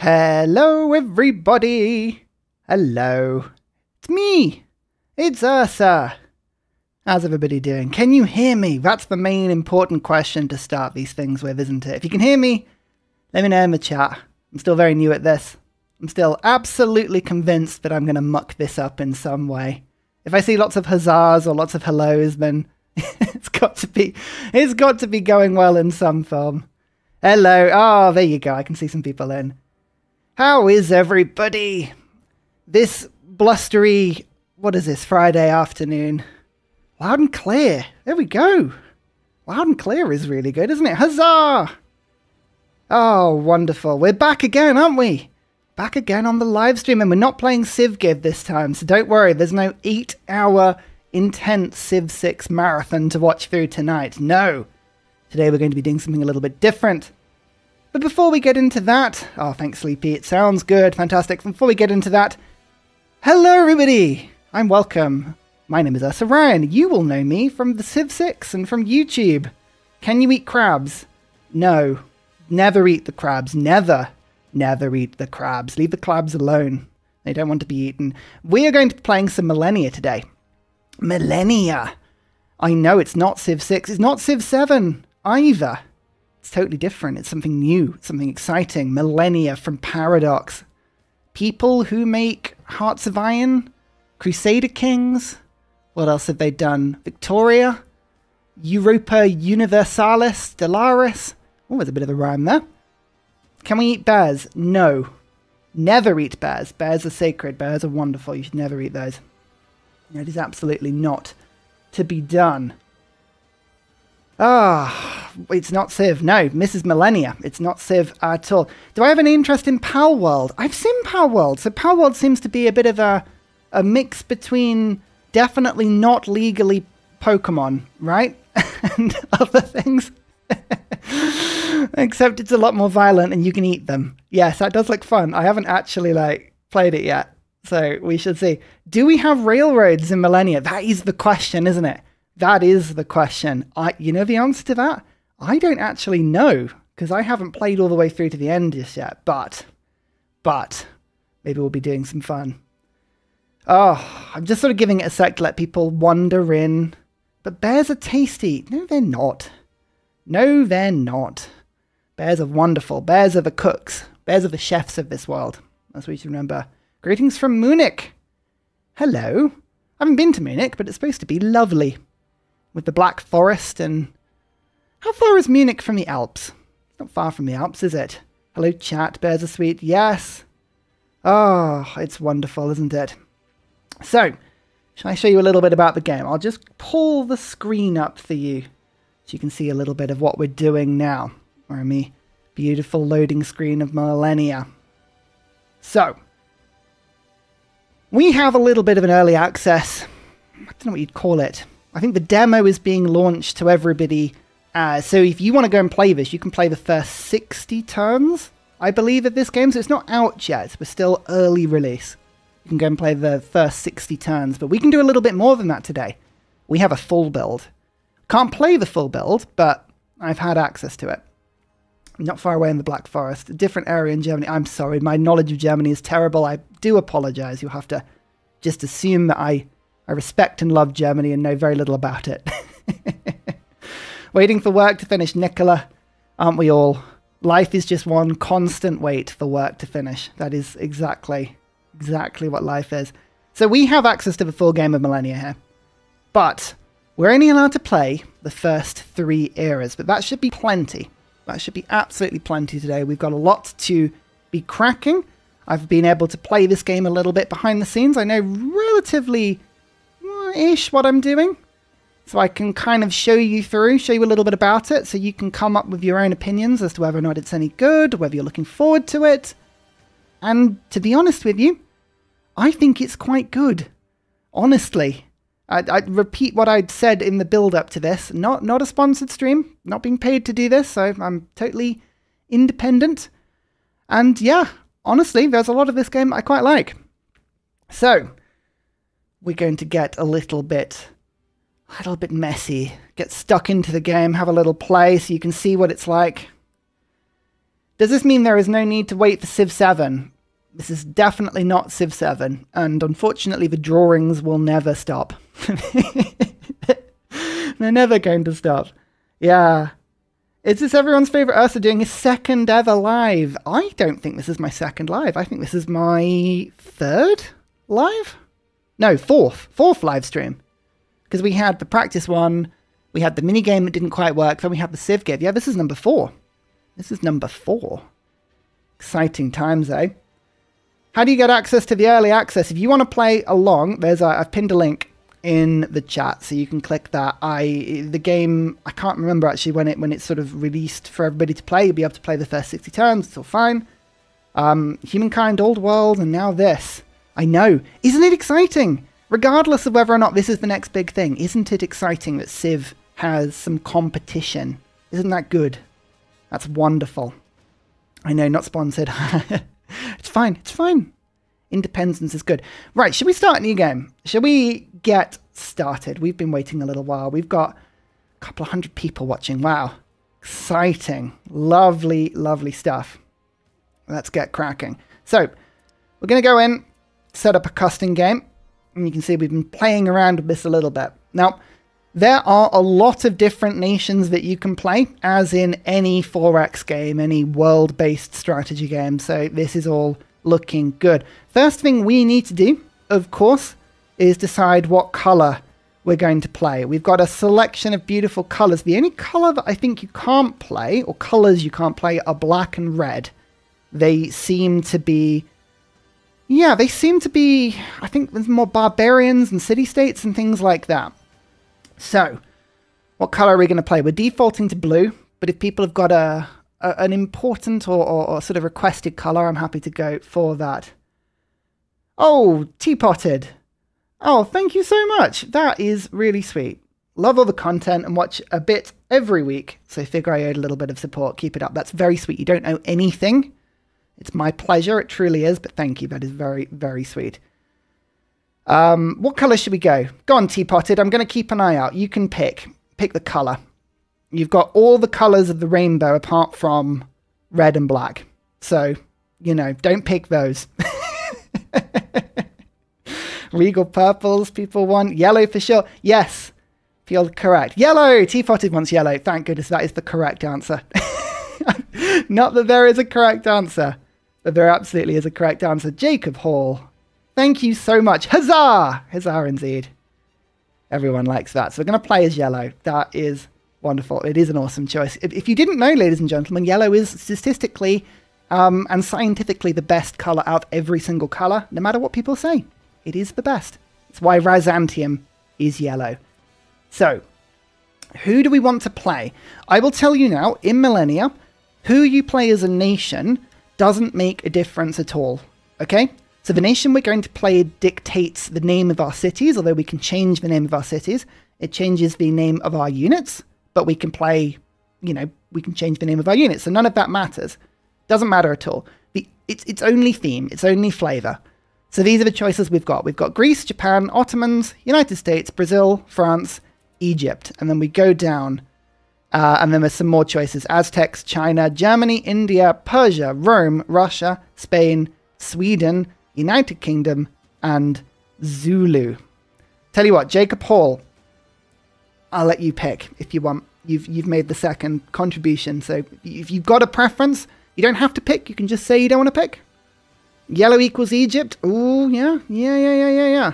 Hello everybody! Hello. It's me! It's Ursa! How's everybody doing? Can you hear me? That's the main important question to start these things with, isn't it? If you can hear me, let me know in the chat. I'm still very new at this. I'm still absolutely convinced that I'm going to muck this up in some way. If I see lots of huzzas or lots of hellos, then it's got to be going well in some form. Hello. Oh, there you go. I can see some people in. How is everybody? This blustery, what is this, Friday afternoon? Loud and clear. There we go. Loud and clear is really good, isn't it? Huzzah! Oh, wonderful. We're back again, aren't we? Back again on the live stream, and we're not playing CivGiv this time, so don't worry. There's no 8-hour intense Civ 6 marathon to watch through tonight. No. Today we're going to be doing something a little bit different. But before we get into that... Oh, thanks, Sleepy. It sounds good. Fantastic. Before we get into that... Hello, everybody! I'm welcome. My name is Ursa Ryan. You will know me from the Civ 6 and from YouTube. Can you eat crabs? No. Never eat the crabs. Never. Never eat the crabs. Leave the crabs alone. They don't want to be eaten. We are going to be playing some Millennia today. Millennia! I know it's not Civ 6. It's not Civ 7 either. It's totally different. It's something new, something exciting. Millennia from Paradox. People who make Hearts of Iron, Crusader Kings. What else have they done? Victoria, Europa Universalis Stellaris. Oh, there's a bit of a rhyme there. Can we eat bears? No. Never eat bears. Bears are sacred. Bears are wonderful. You should never eat those. No, it is absolutely not to be done. Ah, oh, it's not Civ. No, Mrs. Millennia. It's not Civ at all. Do I have any interest in Pal World? I've seen Pal World. So Pal World seems to be a bit of a mix between definitely not legally Pokemon, right? and other things. Except it's a lot more violent and you can eat them. Yes, that does look fun. I haven't actually played it yet. So we should see. Do we have railroads in Millennia? That is the question, isn't it? That is the question. You know the answer to that? I don't actually know, because I haven't played all the way through to the end just yet, but maybe we'll be doing some fun. Oh, I'm just sort of giving it a sec to let people wander in. But bears are tasty. No, they're not. No, they're not. Bears are wonderful. Bears are the cooks. Bears are the chefs of this world. That's what you should remember. Greetings from Munich. Hello. I haven't been to Munich, but it's supposed to be lovely. With the Black Forest and... How far is Munich from the Alps? It's not far from the Alps, is it? Hello chat, bears are sweet. Yes! Oh, it's wonderful, isn't it? So, shall I show you a little bit about the game? I'll just pull the screen up for you so you can see a little bit of what we're doing now. We're on the beautiful loading screen of Millennia. So, we have a little bit of an early access. I don't know what you'd call it. I think the demo is being launched to everybody, so if you want to go and play this, you can play the first 60 turns, I believe, of this game, so it's not out yet, we're still early release. You can go and play the first 60 turns, but we can do a little bit more than that today. We have a full build. Can't play the full build, but I've had access to it. I'm not far away in the Black Forest, a different area in Germany. I'm sorry, my knowledge of Germany is terrible, I do apologise, you'll have to just assume that I respect and love Germany and know very little about it. Waiting for work to finish, Nicola. Aren't we all? Life is just one constant wait for work to finish. That is exactly what life is. So we have access to the full game of Millennia here. But we're only allowed to play the first 3 eras. But that should be plenty. That should be absolutely plenty today. We've got a lot to be cracking. I've been able to play this game a little bit behind the scenes. I know relatively... ish what I'm doing, so I can kind of show you a little bit about it, so you can come up with your own opinions as to whether or not it's any good, whether you're looking forward to it. And to be honest with you, I think it's quite good, honestly. I'd repeat what I'd said in the build-up to this. Not a sponsored stream, not being paid to do this, so I'm totally independent. And yeah, honestly, there's a lot of this game I quite like. So we're going to get a little bit messy, get stuck into the game, have a little play so you can see what it's like. Does this mean there is no need to wait for Civ 7? This is definitely not Civ 7, and unfortunately the drawings will never stop. They're never going to stop. Yeah. Is this everyone's favourite Ursa doing his second ever live? I don't think this is my second live. I think this is my third live? No, fourth live stream. Because we had the practice one, we had the minigame that didn't quite work, then we had the Civ game. Yeah, this is number 4. This is number 4. Exciting times, eh? How do you get access to the early access? If you want to play along, there's I've pinned a link in the chat, so you can click that. The game, I can't remember actually when it's sort of released for everybody to play. You'll be able to play the first 60 turns. It's all fine. Humankind, Old World, and now this. I know. Isn't it exciting? Regardless of whether or not this is the next big thing, isn't it exciting that Civ has some competition? Isn't that good? That's wonderful. I know, not sponsored. It's fine, it's fine. Independence is good. Right, should we start a new game? Shall we get started? We've been waiting a little while. We've got a couple of hundred people watching. Wow. Exciting. Lovely, lovely stuff. Let's get cracking. So, we're going to go in, set up a custom game. And you can see we've been playing around with this a little bit. Now, there are a lot of different nations that you can play, as in any 4X game, any world-based strategy game, so this is all looking good. First thing we need to do, of course, is decide what colour we're going to play. We've got a selection of beautiful colours. The only colour that I think you can't play, or colours you can't play, are black and red. They seem to be... yeah, they seem to be... I think there's more barbarians and city-states and things like that. So, what colour are we going to play? We're defaulting to blue, but if people have got an important or sort of requested colour, I'm happy to go for that. Oh, teapotted. Oh, thank you so much. That is really sweet. Love all the content and watch a bit every week, so figure I owed a little bit of support. Keep it up. That's very sweet. You don't owe anything. It's my pleasure. It truly is, but thank you. That is very, very sweet. What colour should we go? Go on, teapotted. I'm going to keep an eye out. You can pick. Pick the colour. You've got all the colours of the rainbow apart from red and black. So, you know, don't pick those. Regal purples people want. Yellow for sure. Yes, you're correct. Yellow! Teapotted wants yellow. Thank goodness that is the correct answer. Not that there is a correct answer, but there absolutely is a correct answer. Jacob Hall. Thank you so much. Huzzah! Huzzah indeed. Everyone likes that. So we're going to play as yellow. That is wonderful. It is an awesome choice. If you didn't know, ladies and gentlemen, yellow is statistically and scientifically the best colour out of every single colour, no matter what people say. It is the best. That's why Rhizantium is yellow. So, who do we want to play? I will tell you now, in Millennia, who you play as a nation doesn't make a difference at all. Okay? So the nation we're going to play dictates the name of our cities, although we can change the name of our cities. It changes the name of our units, but we can play, you know, we can change the name of our units. So none of that matters. Doesn't matter at all. It's only theme. It's only flavour. So these are the choices we've got. We've got Greece, Japan, Ottomans, United States, Brazil, France, Egypt. And then we go down and then there's some more choices. Aztecs, China, Germany, India, Persia, Rome, Russia, Spain, Sweden, United Kingdom, and Zulu. Tell you what, Jacob Hall, I'll let you pick if you want. You've made the second contribution, so if you've got a preference, you don't have to pick. You can just say you don't want to pick. Yellow equals Egypt. Ooh, yeah.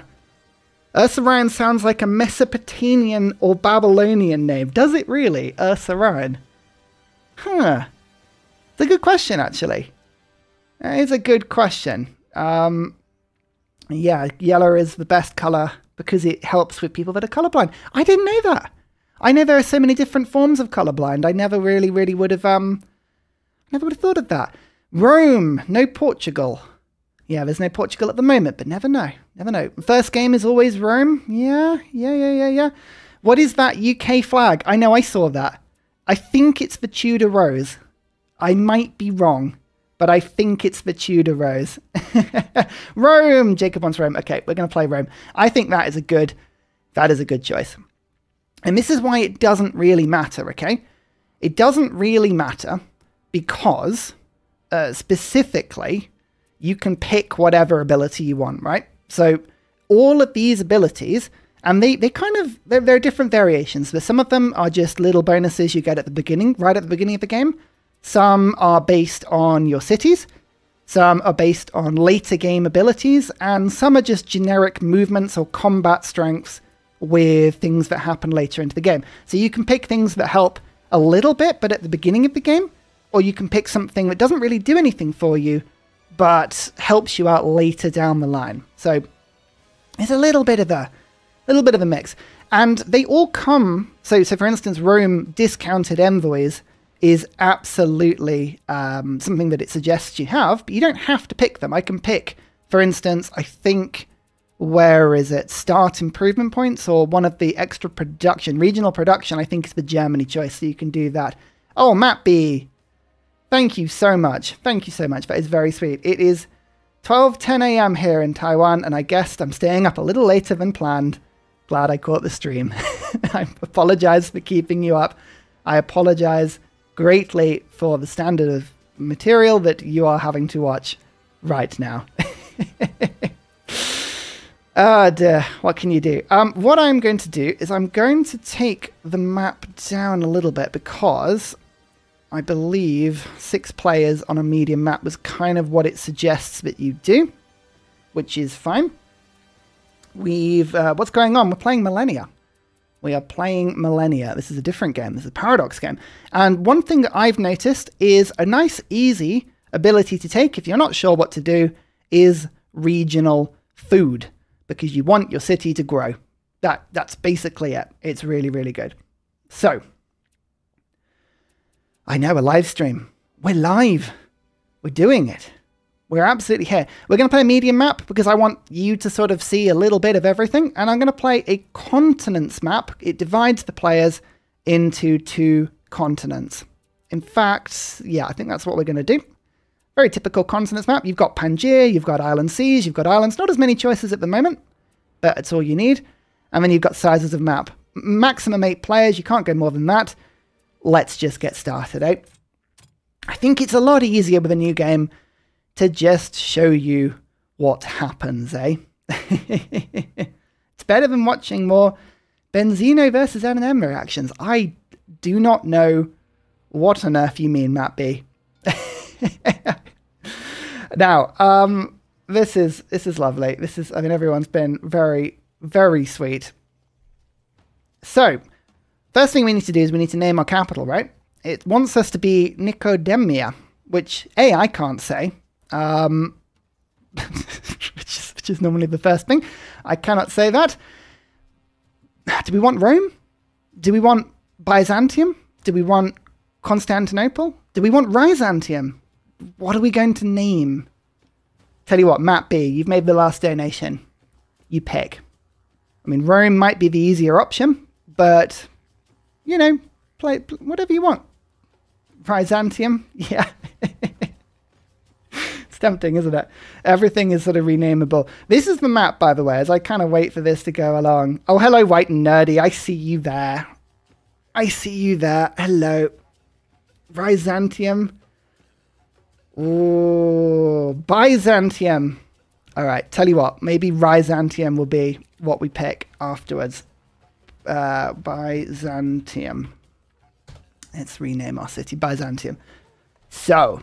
Ursa Ryan sounds like a Mesopotamian or Babylonian name. Does it really? Ursa Ryan? Huh. It's a good question, actually. It's a good question. Yeah, yellow is the best colour because it helps with people that are colourblind. I didn't know that. I know there are so many different forms of colourblind. I never really would have, never would have thought of that. Rome, no Portugal. Yeah, there's no Portugal at the moment, but never know. Never know. First game is always Rome. Yeah. What is that UK flag? I know I saw that. I think it's the Tudor Rose. I might be wrong. But I think it's the Tudor Rose. Rome! Jacob wants Rome. Okay, we're going to play Rome. I think that is a good choice. And this is why it doesn't really matter, okay? It doesn't really matter because specifically, you can pick whatever ability you want, right? So all of these abilities, and they're different variations, but some of them are just little bonuses you get at the beginning, right at the beginning of the game. Some are based on your cities, some are based on later game abilities, and some are just generic movements or combat strengths with things that happen later into the game. So you can pick things that help a little bit, but at the beginning of the game, or you can pick something that doesn't really do anything for you, but helps you out later down the line. So it's a little bit of a mix, and they all come. So for instance, Rome discounted envoys is absolutely something that it suggests you have, but you don't have to pick them. I can pick, for instance, I think, where is it? Start improvement points, or one of the extra production, regional production, I think is the Germany choice. So you can do that. Oh, Matt B, thank you so much. Thank you so much. That is very sweet. It is 12:10 a.m. here in Taiwan, and I guessed I'm staying up a little later than planned. Glad I caught the stream. I apologize for keeping you up. I apologize greatly for the standard of material that you are having to watch right now. Oh dear, what can you do? What I'm going to do is I'm going to take the map down a little bit, because I believe 6 players on a medium map was kind of what it suggests that you do, which is fine. We've, what's going on? We're playing Millennia. We are playing Millennia. This is a different game. This is a Paradox game. And one thing that I've noticed is a nice, easy ability to take if you're not sure what to do is regional food, because you want your city to grow. That's basically it. It's really, really good. So, I know, a live stream. We're live. We're doing it. We're absolutely here. We're going to play a medium map because I want you to sort of see a little bit of everything. And I'm going to play a continents map. It divides the players into 2 continents. In fact, yeah, I think that's what we're going to do. Very typical continents map. You've got Pangaea, you've got island seas, you've got islands. Not as many choices at the moment, but it's all you need. And then you've got sizes of map. Maximum 8 players. You can't go more than that. Let's just get started out. I think it's a lot easier with a new game to just show you what happens, eh? It's better than watching more Benzino versus M&M reactions. I do not know what on earth you mean, Matt B. Now, this is lovely. This is, I mean, everyone's been very, very sweet. So, first thing we need to do is we need to name our capital, right? It wants us to be Nicodemia, which, A, I can't say, which is normally the first thing. I cannot say that. Do we want Rome? Do we want Byzantium? Do we want Constantinople? Do we want Rhizantium? What are we going to name? Tell you what, Matt B, you've made the last donation. You pick. I mean, Rome might be the easier option, but, you know, play whatever you want. Byzantium, yeah. It's tempting, isn't it? Everything is sort of renameable. This is the map, by the way, as I kind of wait for this to go along. Oh, hello, White and Nerdy. I see you there. I see you there. Hello. Rhizantium. Ooh, Byzantium. All right, tell you what, maybe Rhizantium will be what we pick afterwards. Byzantium. Let's rename our city Byzantium. So,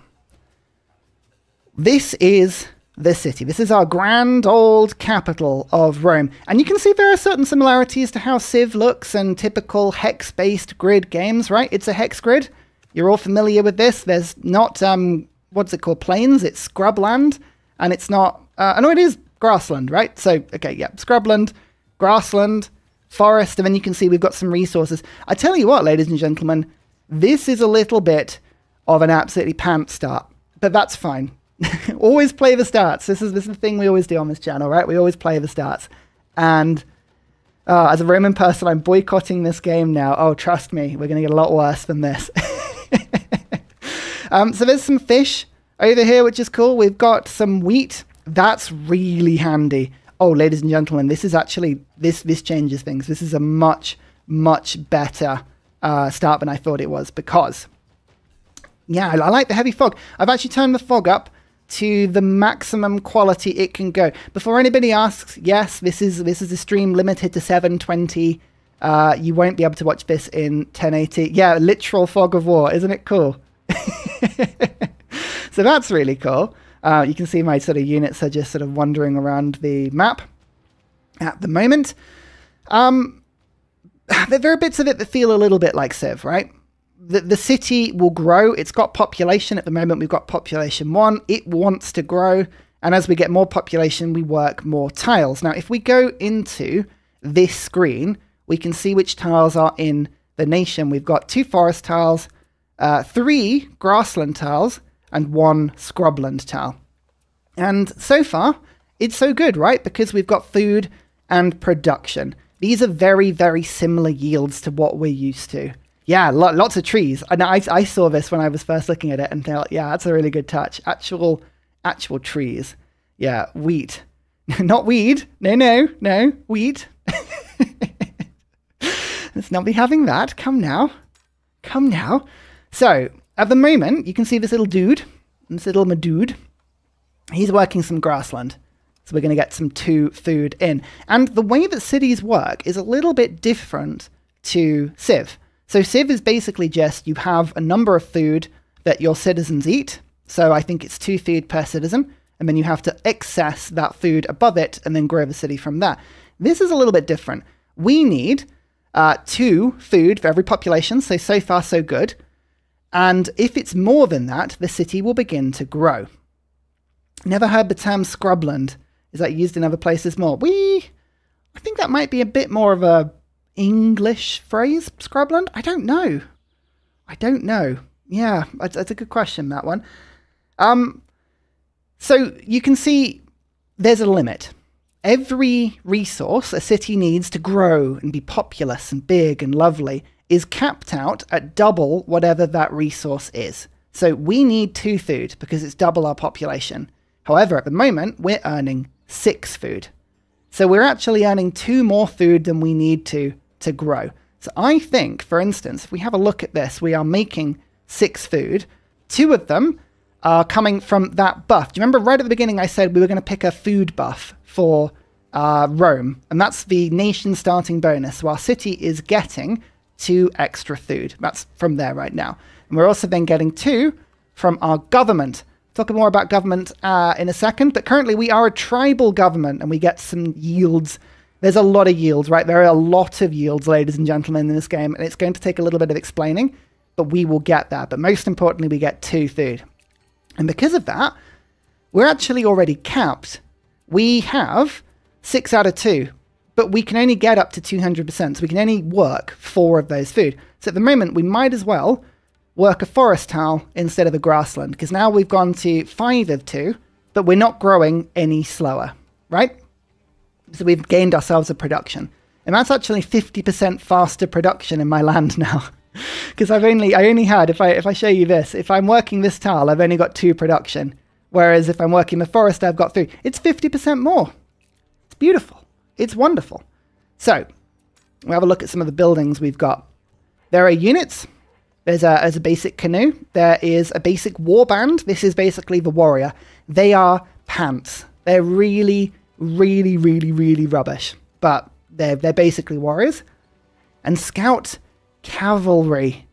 this is the city. This is our grand old capital of Rome. And you can see there are certain similarities to how Civ looks and typical hex-based grid games, right? It's a hex grid. You're all familiar with this. There's not, what's it called? Plains. It's scrubland. And it's not, no, it is grassland, right? So, okay, yeah, scrubland, grassland, forest, and then you can see we've got some resources. I tell you what, ladies and gentlemen, this is a little bit of an absolutely pants start, but that's fine. Always play the starts. This is the thing we always do on this channel, right? We always play the starts. And as a Roman person, I'm boycotting this game now. Oh, trust me, we're going to get a lot worse than this. So there's some fish over here, which is cool. We've got some wheat. That's really handy. Oh, ladies and gentlemen, this is actually, this changes things. This is a much, much better start than I thought it was, because yeah, I like the heavy fog. I've actually turned the fog up to the maximum quality it can go. Before anybody asks, yes, this is a stream limited to 720. You won't be able to watch this in 1080. Yeah, literal fog of war. Isn't it cool? So that's really cool. You can see my sort of units are just sort of wandering around the map at the moment. There are bits of it that feel a little bit like Civ, right? The city will grow. It's got population. At the moment, we've got population 1. It wants to grow. And as we get more population, we work more tiles. Now, if we go into this screen, we can see which tiles are in the nation. We've got 2 forest tiles, 3 grassland tiles, and 1 scrubland tile. And so far, it's so good, right? Because we've got food and production. These are very, very similar yields to what we're used to. Yeah, lots of trees. And I saw this when I was first looking at it and thought, yeah, that's a really good touch. Actual trees. Yeah, wheat. Not weed. No, wheat. Let's not be having that. Come now. So, at the moment, you can see this little madude. He's working some grassland. So we're going to get some 2 food in. And the way that cities work is a little bit different to Civ. So Civ is basically just you have a number of food that your citizens eat. So I think it's 2 food per citizen. And then you have to excess that food above it and then grow the city from there. This is a little bit different. We need 2 food for every population. So far, so good. And if it's more than that, the city will begin to grow. Never heard the term scrubland. Is that used in other places more? I think that might be a bit more of a English phrase, scrubland. I don't know. Yeah, that's a good question, that one. So you can see there's a limit. Every resource a city needs to grow and be populous and big and lovely is capped out at double whatever that resource is. So we need 2 food because it's double our population. However, at the moment, we're earning 6 food. So we're actually earning 2 more food than we need to grow. So I think, for instance, if we have a look at this, we are making 6 food. 2 of them are coming from that buff. Do you remember right at the beginning I said we were going to pick a food buff for Rome? And that's the nation starting bonus. So our city is getting 2 extra food. That's from there right now. And we're also then getting 2 from our government. We'll talk more about government in a second, but currently we are a tribal government and we get some yields. There's a lot of yields, right? There are a lot of yields, ladies and gentlemen, in this game, and it's going to take a little bit of explaining, but we will get there. But most importantly, we get 2 food. And because of that, we're actually already capped. We have 6 out of 2. But we can only get up to 200%, so we can only work 4 of those food. So at the moment, we might as well work a forest tile instead of a grassland, because now we've gone to 5 of 2, but we're not growing any slower, right? So we've gained ourselves a production. And that's actually 50% faster production in my land now, because I only had, if I show you this, if I'm working this tile, I've only got 2 production, whereas if I'm working the forest, I've got 3. It's 50% more. It's beautiful. It's wonderful. So we'll have a look at some of the buildings we've got. There are units. There's a basic canoe. There is a basic warband. This is basically the warrior. They are pants. They're really, really, really, really rubbish. But they're basically warriors. And scout cavalry.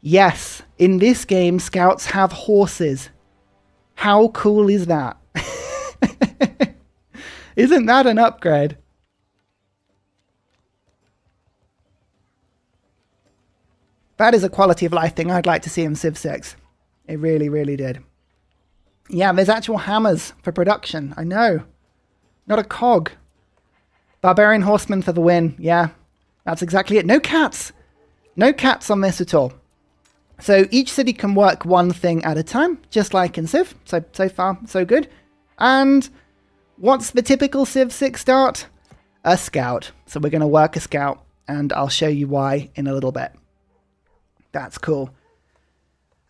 Yes, in this game, scouts have horses. How cool is that? Isn't that an upgrade? That is a quality of life thing I'd like to see in Civ 6. It really, really did. Yeah, there's actual hammers for production. I know. Not a cog. Barbarian horsemen for the win. Yeah, that's exactly it. No cats. No cats on this at all. So each city can work 1 thing at a time, just like in Civ. So far, so good. And what's the typical Civ 6 start? A scout. So we're going to work a scout, and I'll show you why in a little bit. That's cool.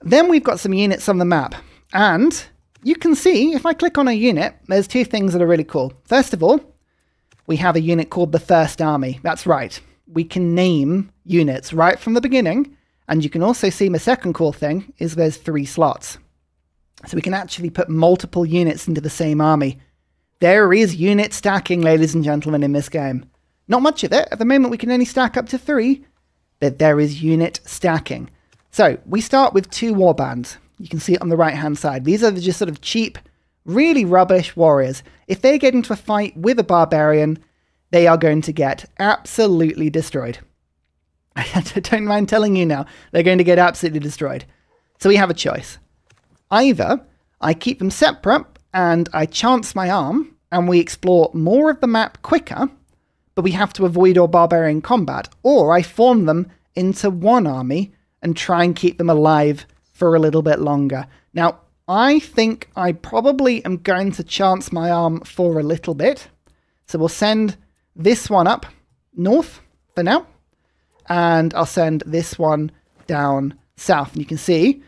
Then we've got some units on the map. And you can see, if I click on a unit, there's 2 things that are really cool. First of all, we have a unit called the First Army. That's right. We can name units right from the beginning. And you can also see my second cool thing is there's 3 slots. So we can actually put multiple units into the same army. There is unit stacking, ladies and gentlemen, in this game. Not much of it. At the moment, we can only stack up to 3, but there is unit stacking. So we start with 2 warbands. You can see it on the right-hand side. These are just sort of cheap, really rubbish warriors. If they get into a fight with a barbarian, they are going to get absolutely destroyed. I don't mind telling you now, they're going to get absolutely destroyed. So we have a choice. Either I keep them separate and I chance my arm and we explore more of the map quicker, but we have to avoid all barbarian combat, or I form them into one army and try and keep them alive for a little bit longer. Now, I think I probably am going to chance my arm for a little bit. So we'll send this one up north for now, and I'll send this one down south. And you can see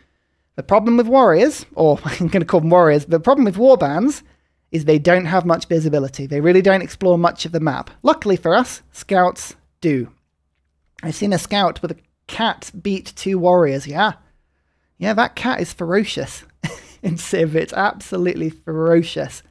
the problem with warriors, or I'm going to call them warriors, the problem with warbands is they don't have much visibility. They really don't explore much of the map. Luckily for us, scouts do. I've seen a scout with a cat beat 2 warriors, yeah. Yeah, that cat is ferocious in Civ. It's absolutely ferocious.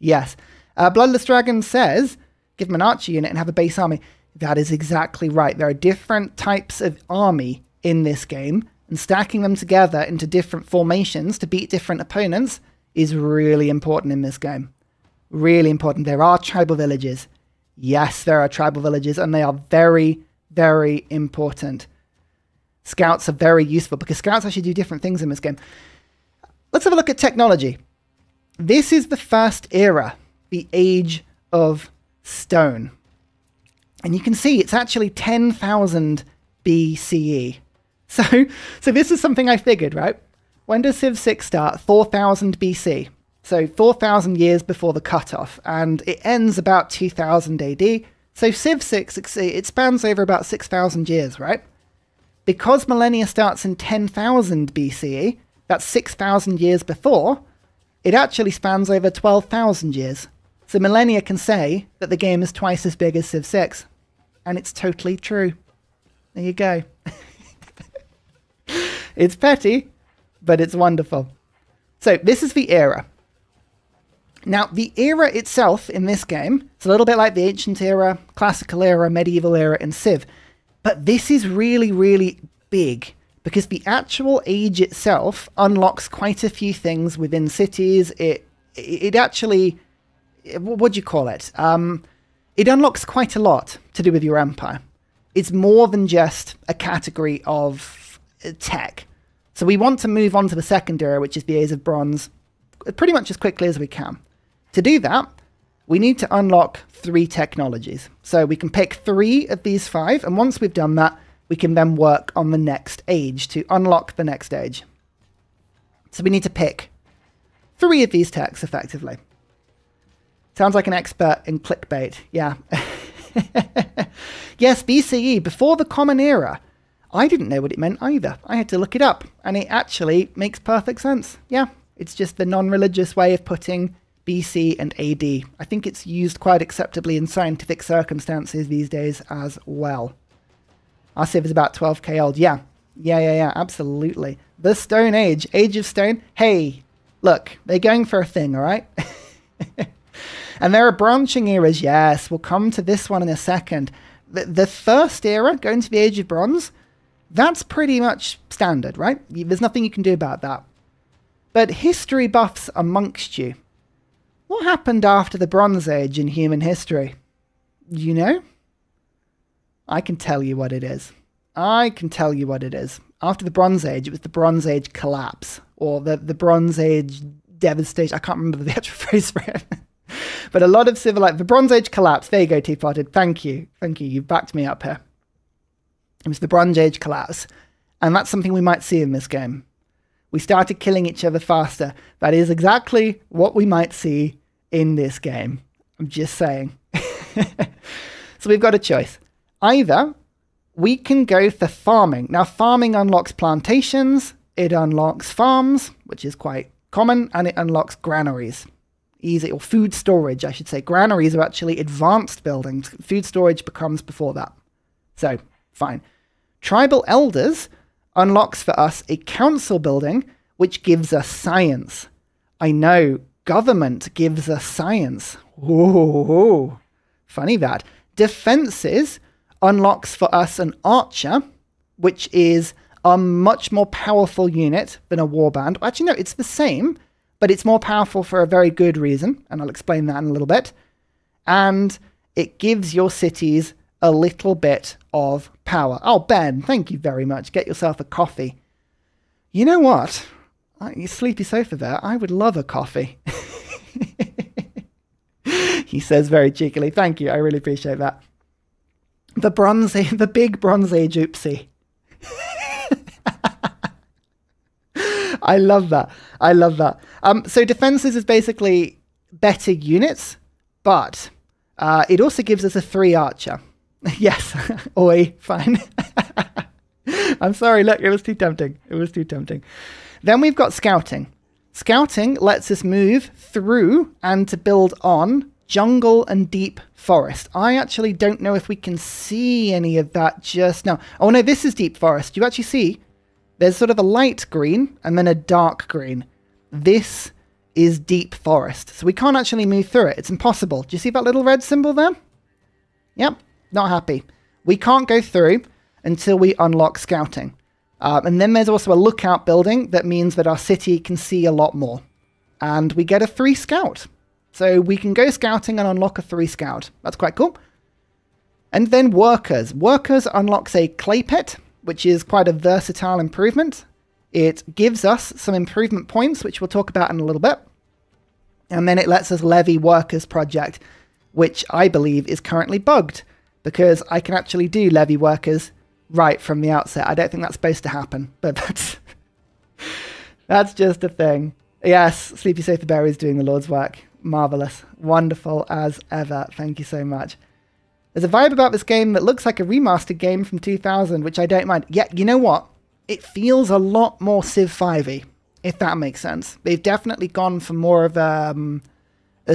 Yes. Bloodless Dragon says, give them an archer unit and have a base army. That is exactly right. There are different types of army in this game, and stacking them together into different formations to beat different opponents is really important in this game. Really important. There are tribal villages. Yes, there are tribal villages, and they are very, very important. Scouts are very useful because scouts actually do different things in this game. Let's have a look at technology. This is the first era, the Age of Stone. And you can see it's actually 10,000 BCE. So this is something I figured, right? When does Civ 6 start? 4,000 BC. So 4,000 years before the cutoff, and it ends about 2000 AD. So Civ 6, it spans over about 6,000 years, right? Because Millennia starts in 10,000 BCE, that's 6,000 years before, it actually spans over 12,000 years. So Millennia can say that the game is twice as big as Civ 6. And it's totally true. There you go. It's petty, but it's wonderful. So this is the era. Now, the era itself in this game, it's a little bit like the ancient era, classical era, medieval era, and Civ. But this is really, really big because the actual age itself unlocks quite a few things within cities. It actually, what do you call it? It unlocks quite a lot to do with your empire. It's more than just a category of tech. So we want to move on to the second era, which is the Age of Bronze, pretty much as quickly as we can. To do that, we need to unlock 3 technologies. So we can pick 3 of these 5, and once we've done that, we can then work on the next age to unlock the next age. So we need to pick 3 of these techs, effectively. Sounds like an expert in clickbait, yeah. Yes, BCE, before the Common Era. I didn't know what it meant either. I had to look it up, and it actually makes perfect sense. Yeah, it's just the non-religious way of putting BC and AD. I think it's used quite acceptably in scientific circumstances these days as well. Our Civ is about 12k old. Yeah, absolutely. The Stone Age, Age of Stone. Hey, look, they're going for a thing, all right? And there are branching eras. Yes, we'll come to this one in a second. The first era, going to the Age of Bronze, that's pretty much standard, right? There's nothing you can do about that. But history buffs amongst you. What happened after the Bronze Age in human history? You know? I can tell you what it is. I can tell you what it is. After the Bronze Age, it was the Bronze Age Collapse, or the Bronze Age Devastation. I can't remember the actual phrase for it. But a lot of civilized... The Bronze Age Collapse. There you go, Teapotted. Thank you. Thank you. You backed me up here. It was the Bronze Age Collapse. And that's something we might see in this game. We started killing each other faster. That is exactly what we might see in this game. I'm just saying. So we've got a choice. Either we can go for farming. Now, farming unlocks plantations, it unlocks farms, which is quite common, and it unlocks granaries. Easy, or food storage, I should say. Granaries are actually advanced buildings. Food storage becomes before that. So, fine. Tribal elders unlocks for us a council building, which gives us science. I know, government gives us science. Ooh, funny that. Defenses unlocks for us an archer, which is a much more powerful unit than a warband. Actually, no, it's the same, but it's more powerful for a very good reason, and I'll explain that in a little bit. And it gives your cities a little bit of power. Oh, Ben, thank you very much. Get yourself a coffee. You know what? Your sleepy sofa there, I would love a coffee. He says very cheekily, thank you, I really appreciate that. The big Bronze Age oopsie. I love that. I love that. So defenses is basically better units, but it also gives us a 3 archer. Yes. Oi, fine. I'm sorry. Look, it was too tempting. It was too tempting. Then we've got scouting. Scouting lets us move through and to build on jungle and deep forest. I actually don't know if we can see any of that just now. Oh no, this is deep forest. You actually see there's sort of a light green and then a dark green. This is deep forest. So we can't actually move through it. It's impossible. Do you see that little red symbol there? Yep. Not happy. We can't go through until we unlock scouting. And then there's also a lookout building that means that our city can see a lot more. And we get a 3 scout. So we can go scouting and unlock a 3 scout. That's quite cool. And then workers. Workers unlocks a clay pit, which is quite a versatile improvement. It gives us some improvement points, which we'll talk about in a little bit. And then it lets us levy workers project, which I believe is currently bugged, because I can actually do levy workers right from the outset. I don't think that's supposed to happen, but that's just a thing. Yes, Sleepy Sofa Berry is doing the Lord's work. Marvellous. Wonderful as ever. Thank you so much. There's a vibe about this game that looks like a remastered game from 2000, which I don't mind. Yet, you know what? It feels a lot more Civ 5-y, if that makes sense. They've definitely gone for more of a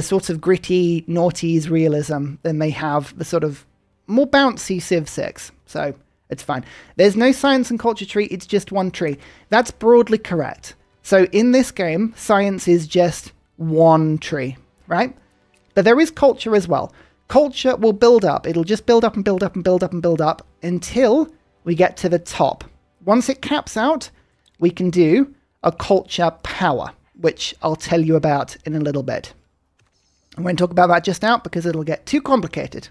sort of gritty, noughties realism than they have the sort of more bouncy Civ 6, so it's fine. There's no science and culture tree, it's just one tree. That's broadly correct. So in this game, science is just one tree, right? But there is culture as well. Culture will build up. It'll just build up and build up and build up and build up until we get to the top. Once it caps out, we can do a culture power, which I'll tell you about in a little bit. I'm going to talk about that just now because it'll get too complicated.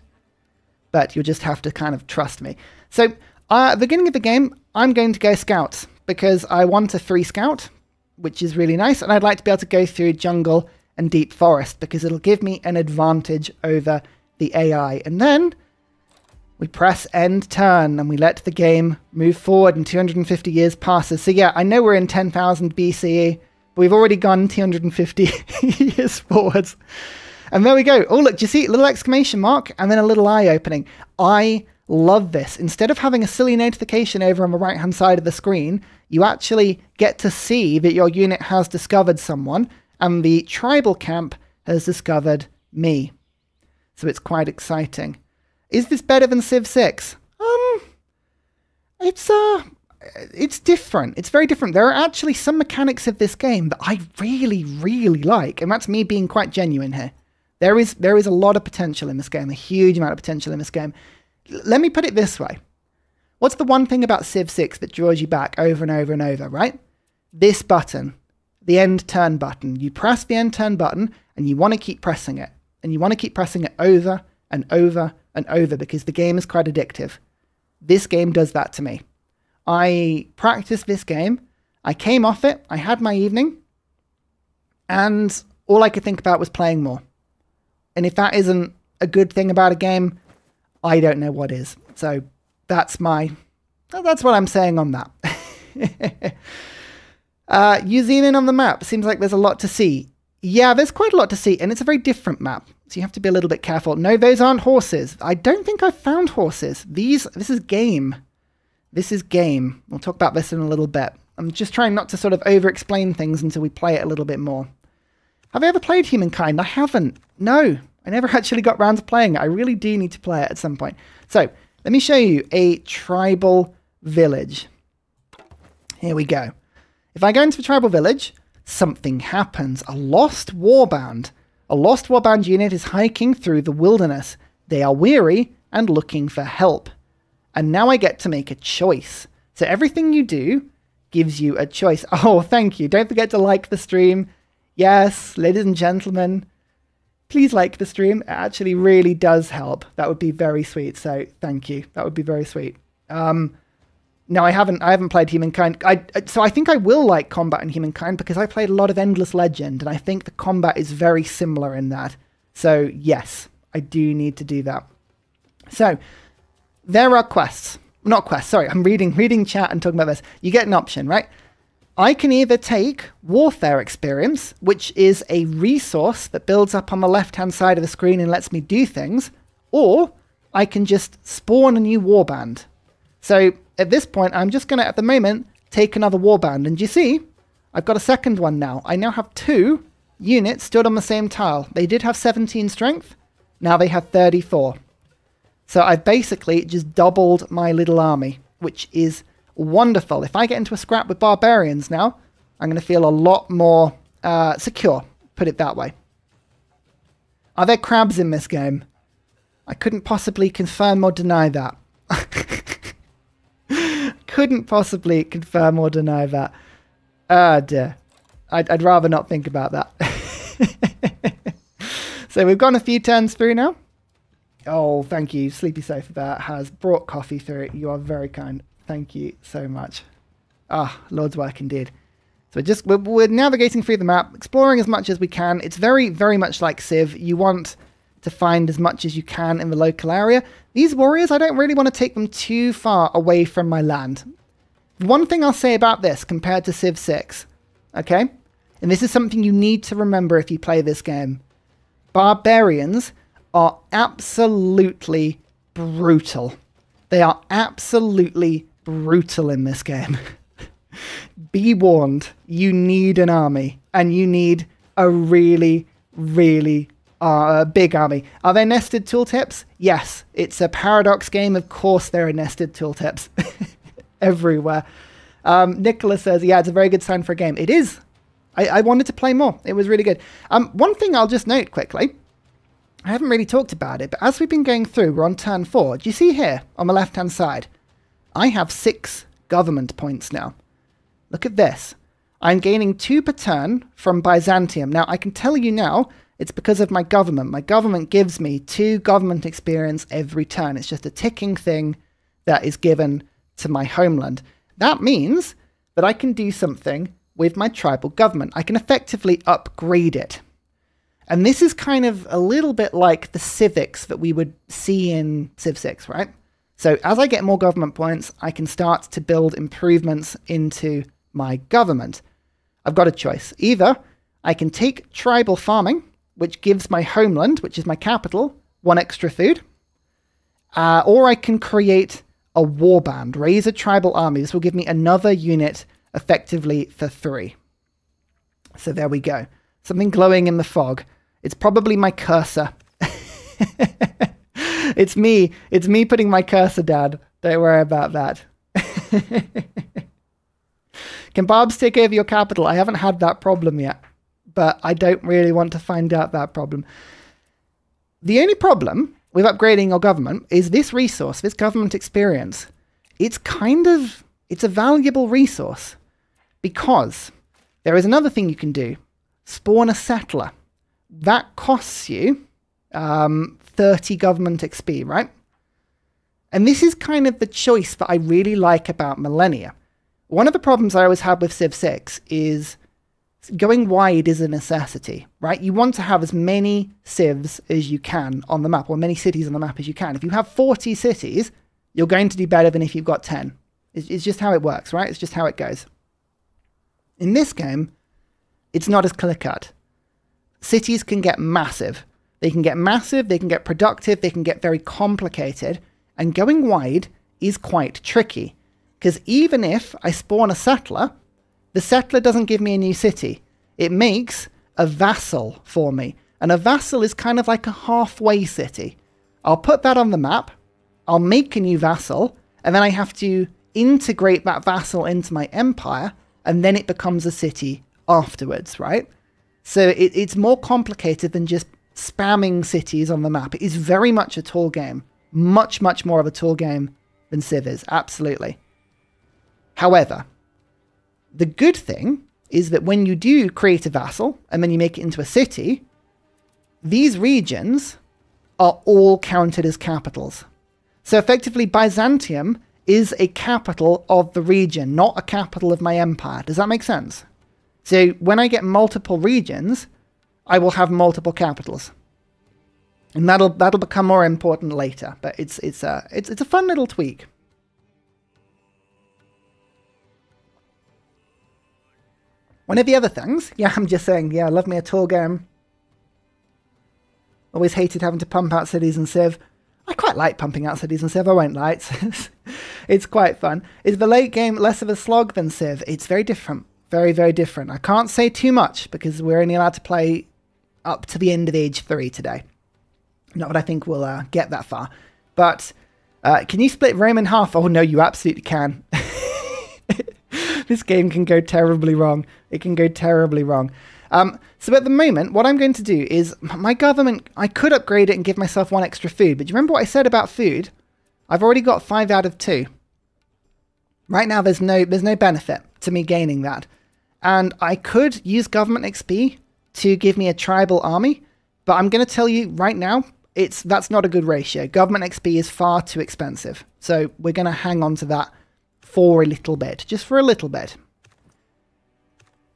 But you'll just have to kind of trust me. So, at the beginning of the game, I'm going to go scouts, because I want a 3 scout, which is really nice, and I'd like to be able to go through jungle and deep forest, because it'll give me an advantage over the AI. And then, we press end turn, and we let the game move forward, and 250 years passes. So yeah, I know we're in 10,000 BCE, but we've already gone 250 years forwards. And there we go. Oh, look, do you see a little exclamation mark and then a little eye opening? I love this. Instead of having a silly notification over on the right-hand side of the screen, you actually get to see that your unit has discovered someone and the tribal camp has discovered me. So it's quite exciting. Is this better than Civ 6? It's different. It's very different. There are actually some mechanics of this game that I really, really like, and that's me being quite genuine here. There is a lot of potential in this game, a huge amount of potential in this game. Let me put it this way. What's the one thing about Civ 6 that draws you back over and over and over, right? This button, the end turn button. You press the end turn button and you want to keep pressing it. And you want to keep pressing it over and over and over because the game is quite addictive. This game does that to me. I practiced this game. I came off it. I had my evening. And all I could think about was playing more. And if that isn't a good thing about a game, I don't know what is. So that's what I'm saying on that. New Zealand on the map. Seems like there's a lot to see. Yeah, there's quite a lot to see. And it's a very different map. So you have to be a little bit careful. No, those aren't horses. I don't think I've found horses. This is game. This is game. We'll talk about this in a little bit. I'm just trying not to sort of over-explain things until we play it a little bit more. Have I ever played Humankind? I haven't. No, I never actually got round to playing it. I really do need to play it at some point. So, let me show you a tribal village. Here we go. If I go into the tribal village, something happens. A lost warband unit is hiking through the wilderness. They are weary and looking for help. And now I get to make a choice. So everything you do gives you a choice. Oh, thank you. Don't forget to like the stream. Yes, ladies and gentlemen, please like the stream. It actually really does help. That would be very sweet. So thank you. That would be very sweet. No, I haven't played Humankind. So I think I will like combat in Humankind because I played a lot of Endless Legend, and I think the combat is very similar in that. So yes, I do need to do that. So there are quests. Not quests, sorry, I'm reading chat and talking about this. You get an option, right? I can either take Warfare Experience, which is a resource that builds up on the left-hand side of the screen and lets me do things, or I can just spawn a new warband. So at this point, I'm just going to, at the moment, take another warband. And you see, I've got a second one now. I now have 2 units stood on the same tile. They did have 17 strength. Now they have 34. So I've basically just doubled my little army, which is wonderful. If I get into a scrap with barbarians now, I'm going to feel a lot more secure, put it that way. Are there crabs in this game? I couldn't possibly confirm or deny that. Couldn't possibly confirm or deny that. Ah, dear. I'd rather not think about that. So we've gone a few turns through now. Oh, thank you. Sleepy Sofa there has brought coffee through. You are very kind. Thank you so much. Ah, Lord's work indeed. So we're navigating through the map, exploring as much as we can. It's very, very much like Civ. You want to find as much as you can in the local area. These warriors, I don't really want to take them too far away from my land. One thing I'll say about this compared to Civ 6, okay? And this is something you need to remember if you play this game. Barbarians are absolutely brutal. They are absolutely brutal in this game. Be warned, you need an army, and you need a really, really big army. Are there nested tooltips? Yes, it's a Paradox game. Of course there are nested tooltips everywhere. Nicholas says, yeah, it's a very good sign for a game. It is. I wanted to play more. It was really good. One thing I'll just note quickly, I haven't really talked about it, but as we've been going through, we're on turn 4. Do you see here on the left-hand side? I have 6 government points now. Look at this. I'm gaining 2 per turn from Byzantium. Now, I can tell you now, it's because of my government. My government gives me 2 government experience every turn. It's just a ticking thing that is given to my homeland. That means that I can do something with my tribal government. I can effectively upgrade it. And this is kind of a little bit like the civics that we would see in Civ 6, right? So as I get more government points, I can start to build improvements into my government. I've got a choice. Either I can take tribal farming, which gives my homeland, which is my capital, 1 extra food, or I can create a warband, raise a tribal army. This will give me another unit effectively for 3. So there we go. Something glowing in the fog. It's probably my cursor. It's me putting my cursor down. Don't worry about that. Can Barbs take over your capital? I haven't had that problem yet, but I don't really want to find out that problem. The only problem with upgrading your government is this resource, this government experience. It's a valuable resource because there is another thing you can do. Spawn a settler. That costs you 30 government XP, right? And this is kind of the choice that I really like about Millennia. One of the problems I always had with Civ 6 is going wide is a necessity, right? You want to have as many civs as you can on the map, or many cities on the map as you can. If you have 40 cities, you're going to do better than if you've got 10. It's just how it works, right? It's just how it goes. In this game, it's not as clear-cut. Cities can get massive. They can get massive, they can get productive, they can get very complicated, and going wide is quite tricky. Because even if I spawn a settler, the settler doesn't give me a new city. It makes a vassal for me. And a vassal is kind of like a halfway city. I'll put that on the map, I'll make a new vassal, and then I have to integrate that vassal into my empire, and then it becomes a city afterwards, right? So it's more complicated than just spamming cities on the map. It is very much a tool game. Much, much more of a tool game than Civ is, absolutely. However, the good thing is that when you do create a vassal, and then you make it into a city, these regions are all counted as capitals. So effectively, Byzantium is a capital of the region, not a capital of my empire. Does that make sense? So when I get multiple regions, I will have multiple capitals. And that'll become more important later, but it's a fun little tweak. One of the other things, yeah, I'm just saying, yeah, I love me a tool game. Always hated having to pump out cities in Civ. I quite like pumping out cities in Civ, I won't lie. It's quite fun. Is the late game less of a slog than Civ? It's very different. Very, very different. I can't say too much because we're only allowed to play up to the end of Age 3 today. Not that I think we'll get that far. But can you split Rome in half? Oh no, you absolutely can. This game can go terribly wrong. It can go terribly wrong. So at the moment, what I'm going to do is my government, I could upgrade it and give myself one extra food. But do you remember what I said about food? I've already got 5 out of 2. Right now, there's no benefit to me gaining that. And I could use government XP to give me a tribal army. But I'm going to tell you right now, that's not a good ratio. Government XP is far too expensive. So we're going to hang on to that for a little bit. Just for a little bit.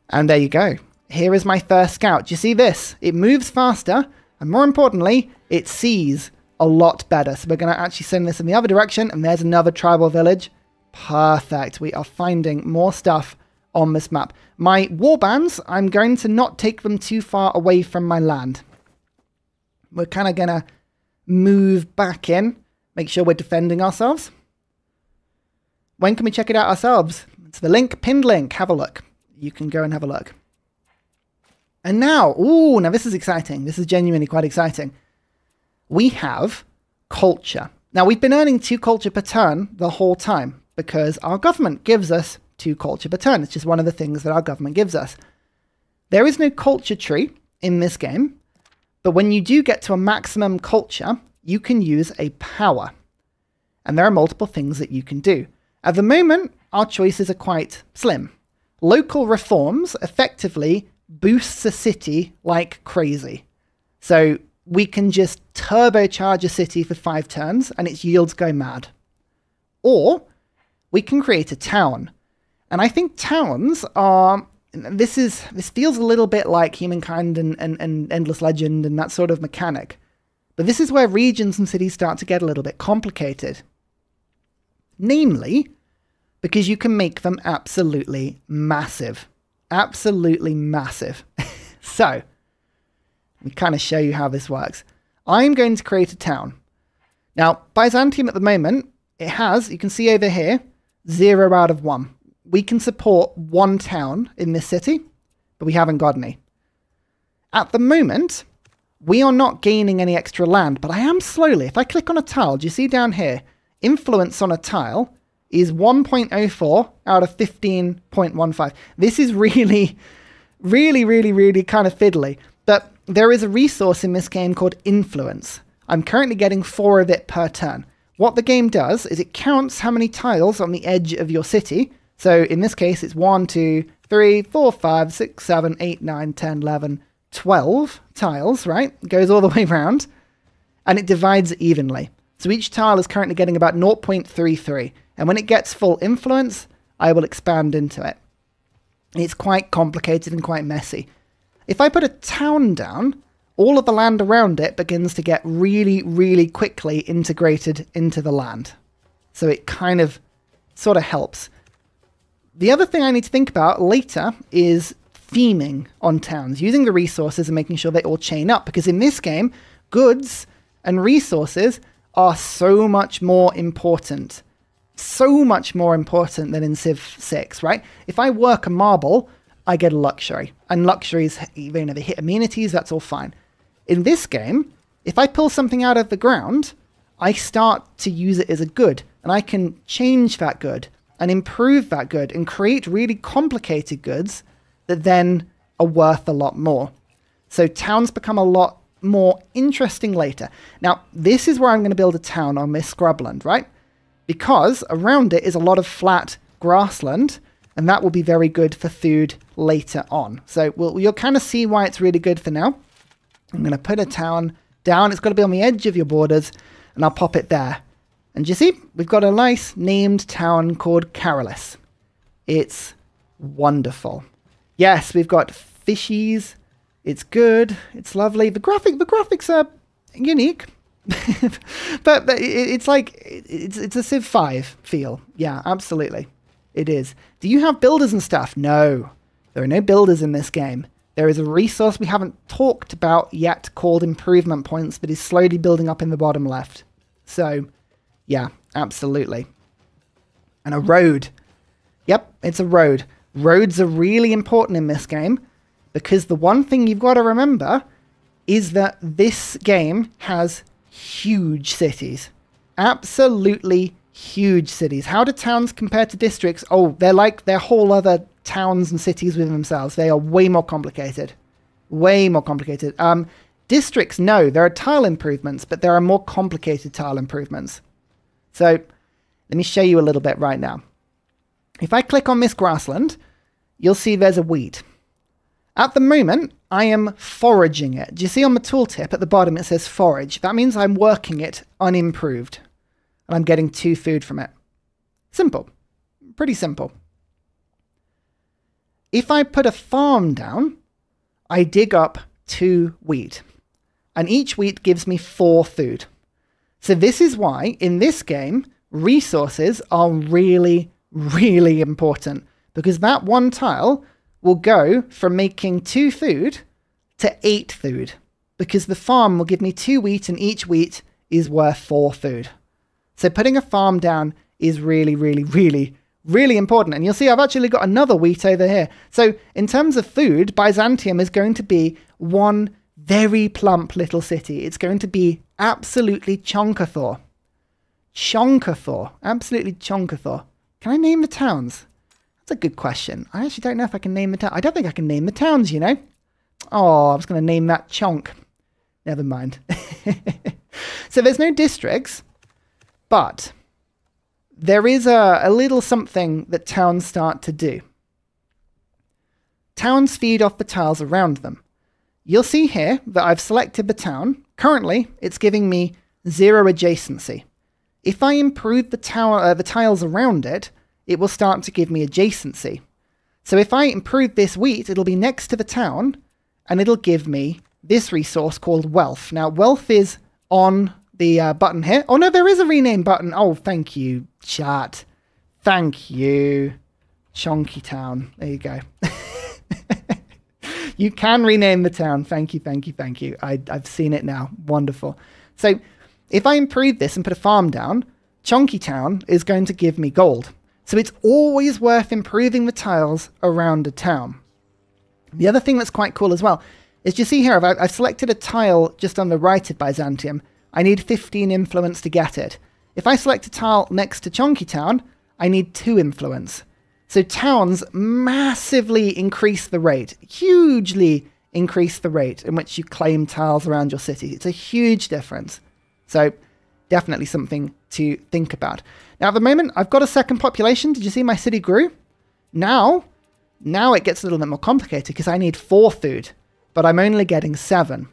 And there you go. Here is my first scout. Do you see this? It moves faster. And more importantly, it sees a lot better. So we're going to actually send this in the other direction. And there's another tribal village. Perfect. We are finding more stuff on this map. My warbands, I'm going to not take them too far away from my land. We're kind of going to move back in. Make sure we're defending ourselves. When can we check it out ourselves? It's the link, pinned link. Have a look. You can go and have a look. And now, ooh, now this is exciting. This is genuinely quite exciting. We have culture. Now, we've been earning 2 culture per turn the whole time because our government gives us 2 culture per turn. It's just one of the things that our government gives us. There is no culture tree in this game. But when you do get to a maximum culture, you can use a power. And there are multiple things that you can do. At the moment, our choices are quite slim. Local reforms effectively boosts a city like crazy. So we can just turbocharge a city for 5 turns and its yields go mad. Or we can create a town. And I think towns are... This feels a little bit like Humankind and Endless Legend and that sort of mechanic. But this is where regions and cities start to get a little bit complicated. Namely, because you can make them absolutely massive. Absolutely massive. So, let me kind of show you how this works. I'm going to create a town. Now, Byzantium at the moment, it has, you can see over here, 0 out of 1. We can support 1 town in this city, but we haven't got any. At the moment, we are not gaining any extra land, but I am slowly. If I click on a tile, do you see down here? Influence on a tile is 1.04 out of 15.15. This is really, really, really, really kind of fiddly. But there is a resource in this game called influence. I'm currently getting 4 of it per turn. What the game does is it counts how many tiles on the edge of your city. So in this case, it's 1, 2, 3, 4, 5, 6, 7, 8, 9, 10, 11, 12 tiles, right? It goes all the way around, and it divides evenly. So each tile is currently getting about 0.33, and when it gets full influence, I will expand into it. It's quite complicated and quite messy. If I put a town down, all of the land around it begins to get really, really quickly integrated into the land. So it kind of sort of helps. The other thing I need to think about later is theming on towns, using the resources and making sure they all chain up. Because in this game, goods and resources are so much more important. So much more important than in Civ 6, right? If I work a marble, I get a luxury. And luxuries, even if they hit amenities, that's all fine. In this game, if I pull something out of the ground, I start to use it as a good. And I can change that good. and improve that good and create really complicated goods that then are worth a lot more. So towns become a lot more interesting later. Now, this is where I'm going to build a town on this scrubland, right? Because around it is a lot of flat grassland, and that will be very good for food later on. So you'll kind of see why it's really good for now. I'm going to put a town down. It's got to be on the edge of your borders, and I'll pop it there. And you see, we've got a nice named town called Carolus. It's wonderful. Yes, we've got fishies. It's good. It's lovely. The graphics are unique, but it's like it's a Civ 5 feel. Yeah, absolutely, it is. Do you have builders and stuff? No, there are no builders in this game. There is a resource we haven't talked about yet called improvement points that is slowly building up in the bottom left. So, yeah, absolutely. And a road. Yep, it's a road. Roads are really important in this game, because the one thing you've got to remember is that this game has huge cities. Absolutely huge cities. How do towns compare to districts? Oh, they're whole other towns and cities within themselves. They are way more complicated. Way more complicated. Districts, no, there are tile improvements, but there are more complicated tile improvements. So let me show you a little bit right now. If I click on this grassland, you'll see there's a wheat. At the moment, I am foraging it. Do you see on the tooltip at the bottom it says forage? That means I'm working it unimproved, and I'm getting 2 food from it. Simple. Pretty simple. If I put a farm down, I dig up 2 wheat, and each wheat gives me 4 food. So this is why, in this game, resources are really, really important, because that one tile will go from making 2 food to 8 food, because the farm will give me 2 wheat and each wheat is worth 4 food. So putting a farm down is really, really, really, really important. And you'll see I've actually got another wheat over here. So in terms of food, Byzantium is going to be one very plump little city. It's going to be absolutely Chonkathor. Chonkathor. Absolutely Chonkathor. Can I name the towns? That's a good question. I actually don't know if I can name the town. I don't think I can name the towns, you know. Oh, I was going to name that Chonk. Never mind. So there's no districts, but there is a little something that towns start to do. Towns feed off the tiles around them. You'll see here that I've selected the town. Currently, it's giving me 0 adjacency. If I improve the tiles around it, it will start to give me adjacency. So if I improve this wheat, it'll be next to the town, and it'll give me this resource called wealth. Now, wealth is on the button here. Oh no, there is a rename button. Oh, thank you, chat. Thank you, Chonky Town. There you go. You can rename the town. Thank you, thank you, thank you. I've seen it now. Wonderful. So if I improve this and put a farm down, Chonky Town is going to give me gold. So it's always worth improving the tiles around a town. The other thing that's quite cool as well is, you see here, I've selected a tile just on the right of Byzantium. I need 15 influence to get it. If I select a tile next to Chonky Town, I need 2 influence. So towns massively increase the rate, hugely increase the rate in which you claim tiles around your city. It's a huge difference. So definitely something to think about. Now, at the moment, I've got a second population. Did you see my city grew? Now it gets a little bit more complicated because I need 4 food, but I'm only getting 7.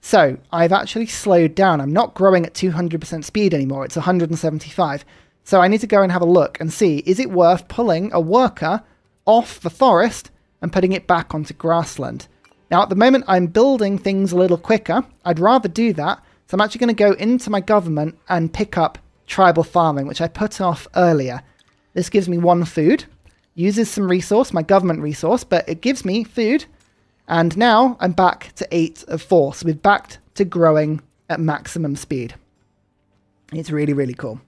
So I've actually slowed down. I'm not growing at 200% speed anymore. It's 175. So I need to go and have a look and see, is it worth pulling a worker off the forest and putting it back onto grassland? Now, at the moment, I'm building things a little quicker. I'd rather do that. So I'm actually going to go into my government and pick up tribal farming, which I put off earlier. This gives me 1 food, uses some resource, my government resource, but it gives me food. And now I'm back to 8 of 4. So we're back to growing at maximum speed. It's really, really cool.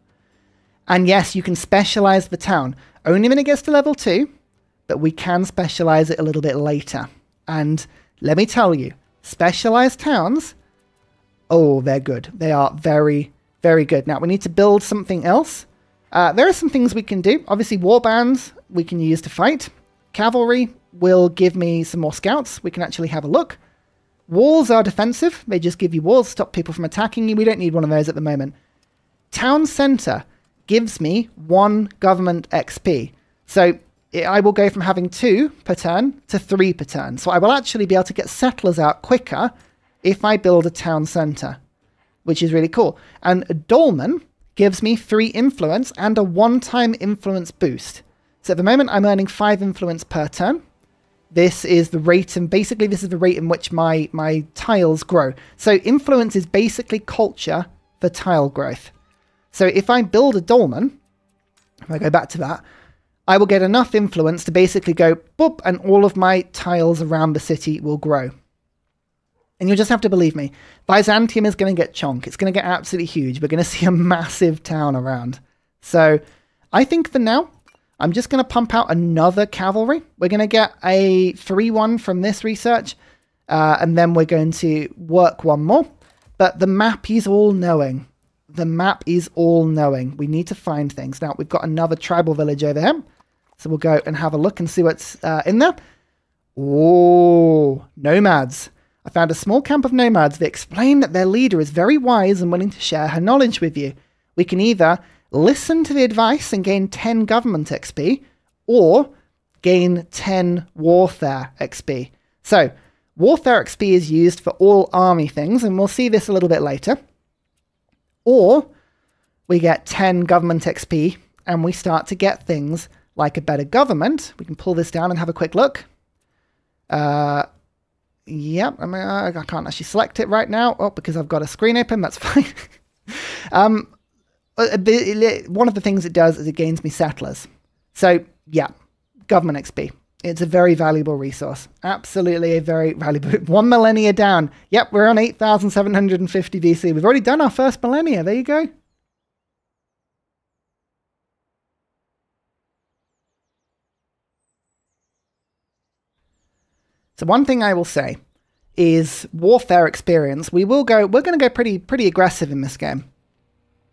And yes, you can specialize the town only when it gets to level 2, but we can specialize it a little bit later. And let me tell you, specialized towns, oh, they're good. They are very, very good. Now, we need to build something else. There are some things we can do. Obviously, warbands we can use to fight. Cavalry will give me some more scouts. We can actually have a look. Walls are defensive. They just give you walls to stop people from attacking you. We don't need one of those at the moment. Town centre gives me 1 government XP. So I will go from having 2 per turn to 3 per turn. So I will actually be able to get settlers out quicker if I build a town centre, which is really cool. And a dolmen gives me 3 influence and a one-time influence boost. So at the moment, I'm earning 5 influence per turn. This is the rate, and basically this is the rate in which my tiles grow. So influence is basically culture for tile growth. So if I build a dolmen, if I go back to that, I will get enough influence to basically go boop, and all of my tiles around the city will grow. And you'll just have to believe me. Byzantium is going to get chonk. It's going to get absolutely huge. We're going to see a massive town around. So I think for now, I'm just going to pump out another cavalry. We're going to get a 3-1 from this research. And then we're going to work one more. But the map is all-knowing. The map is all-knowing. We need to find things. Now, we've got another tribal village over here. So we'll go and have a look and see what's in there. Oh, nomads. I found a small camp of nomads. They explain that their leader is very wise and willing to share her knowledge with you. We can either listen to the advice and gain 10 government XP, or gain 10 warfare XP. So, warfare XP is used for all army things, and we'll see this a little bit later. Or, we get 10 government XP, and we start to get things like a better government. We can pull this down and have a quick look. Yep, I mean, I can't actually select it right now. Oh, because I've got a screen open, that's fine. One of the things it does is it gains me settlers. So, yeah, government XP. It's a very valuable resource. Absolutely a very valuable... 1 millennia down. Yep, we're on 8,750 BC. We've already done our first millennia. There you go. So one thing I will say is warfare experience. We're going to go pretty aggressive in this game.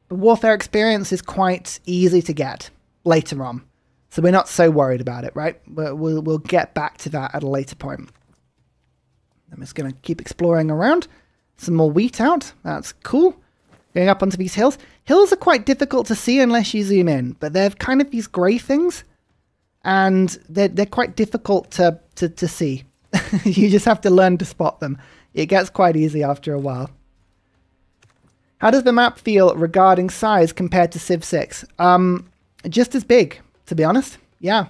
But warfare experience is quite easy to get later on. So we're not so worried about it, right? We'll get back to that at a later point. I'm just going to keep exploring around. Some more wheat out. That's cool. Going up onto these hills. Hills are quite difficult to see unless you zoom in, but they're kind of these grey things, and they're quite difficult to see. You just have to learn to spot them. It gets quite easy after a while. How does the map feel regarding size compared to Civ 6? Just as big, to be honest. Yeah,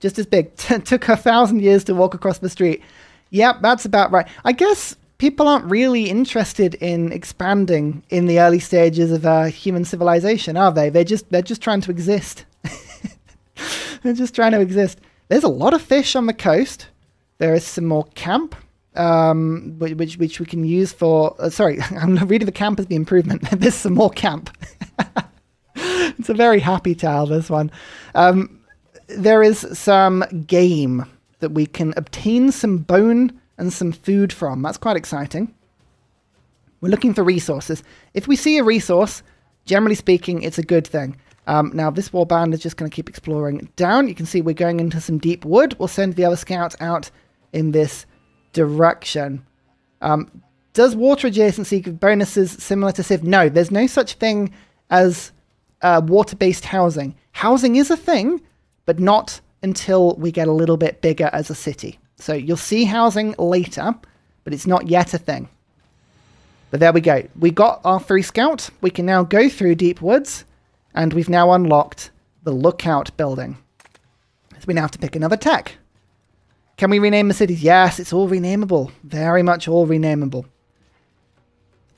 just as big. Took 1,000 years to walk across the street. Yep, that's about right. I guess people aren't really interested in expanding in the early stages of human civilization, are they? They're just trying to exist. They're just trying to exist. There's a lot of fish on the coast. There is some more camp, which we can use for... sorry, I'm reading the camp as the improvement. There's some more camp. It's a very happy tale, this one. There is some game that we can obtain some bone and some food from. That's quite exciting. We're looking for resources. If we see a resource, generally speaking, it's a good thing. Now, this warband is just going to keep exploring down. You can see we're going into some deep wood. We'll send the other scout out in this direction. Does water adjacency give bonuses similar to Civ? No, there's no such thing as water-based housing. Housing is a thing, but not until we get a little bit bigger as a city. So you'll see housing later, but it's not yet a thing. But there we go. We got our 3 scout. We can now go through deep woods, and we've now unlocked the lookout building. So we now have to pick another tech. Can we rename the cities? Yes, it's all renameable. Very much all renameable.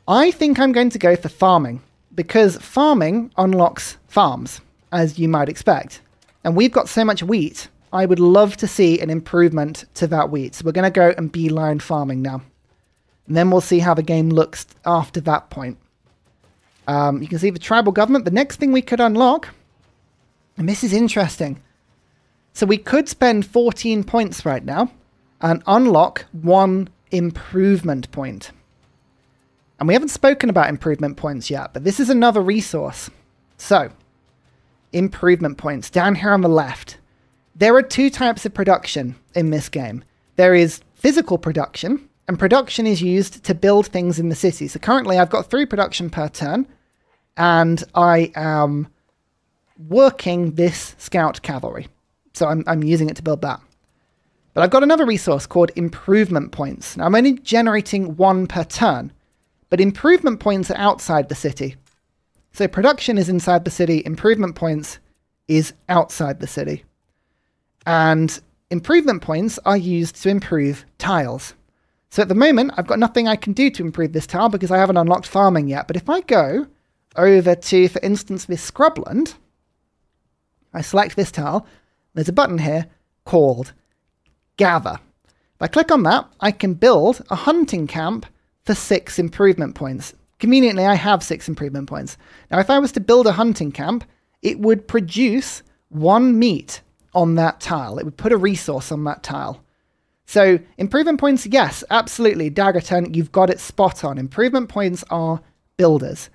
I think I'm going to go for farming, because farming unlocks farms, as you might expect. And we've got so much wheat, I would love to see an improvement to that wheat. So we're going to go and beeline farming now. And then we'll see how the game looks after that point. You can see the tribal government. The next thing we could unlock, and this is interesting. So we could spend 14 points right now and unlock 1 improvement point. And we haven't spoken about improvement points yet, but this is another resource. So improvement points down here on the left. There are two types of production in this game. There is physical production, and production is used to build things in the city. So currently I've got 3 production per turn, and I am working this scout cavalry. So I'm using it to build that. But I've got another resource called improvement points. Now I'm only generating 1 per turn, but improvement points are outside the city. So production is inside the city, improvement points is outside the city. And improvement points are used to improve tiles. So at the moment, I've got nothing I can do to improve this tile because I haven't unlocked farming yet. But if I go over to, for instance, this scrubland, I select this tile, there's a button here called Gather. If I click on that, I can build a hunting camp for 6 improvement points. Conveniently, I have 6 improvement points. Now, if I was to build a hunting camp, it would produce 1 meat on that tile. It would put a resource on that tile. So improvement points, yes, absolutely. Daggerton, you've got it spot on. Improvement points are builders.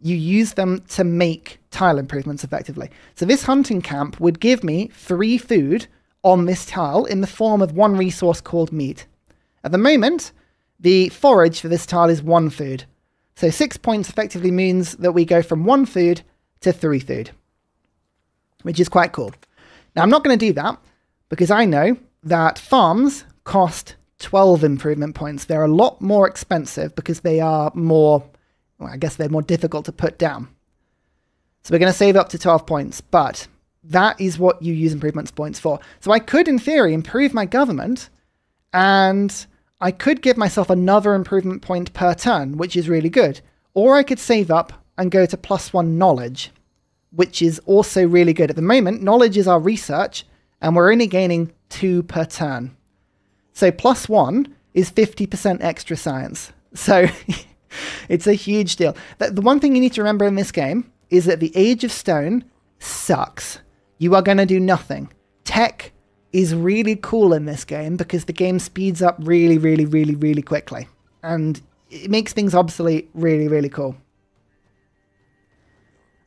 You use them to make tile improvements effectively. So this hunting camp would give me 3 food on this tile in the form of 1 resource called meat. At the moment, the forage for this tile is 1 food. So 6 points effectively means that we go from 1 food to 3 food, which is quite cool. Now, I'm not going to do that because I know that farms cost 12 improvement points. They're a lot more expensive because they are more, well, I guess they're more difficult to put down. So we're going to save up to 12 points, but that is what you use improvement points for. So I could, in theory, improve my government, and I could give myself another improvement point per turn, which is really good. Or I could save up and go to +1 knowledge, which is also really good. At the moment, knowledge is our research, and we're only gaining 2 per turn. So +1 is 50% extra science. So it's a huge deal. The one thing you need to remember in this game is that the Age of Stone sucks. You are going to do nothing. Tech is really cool in this game because the game speeds up really quickly. And it makes things obsolete really cool.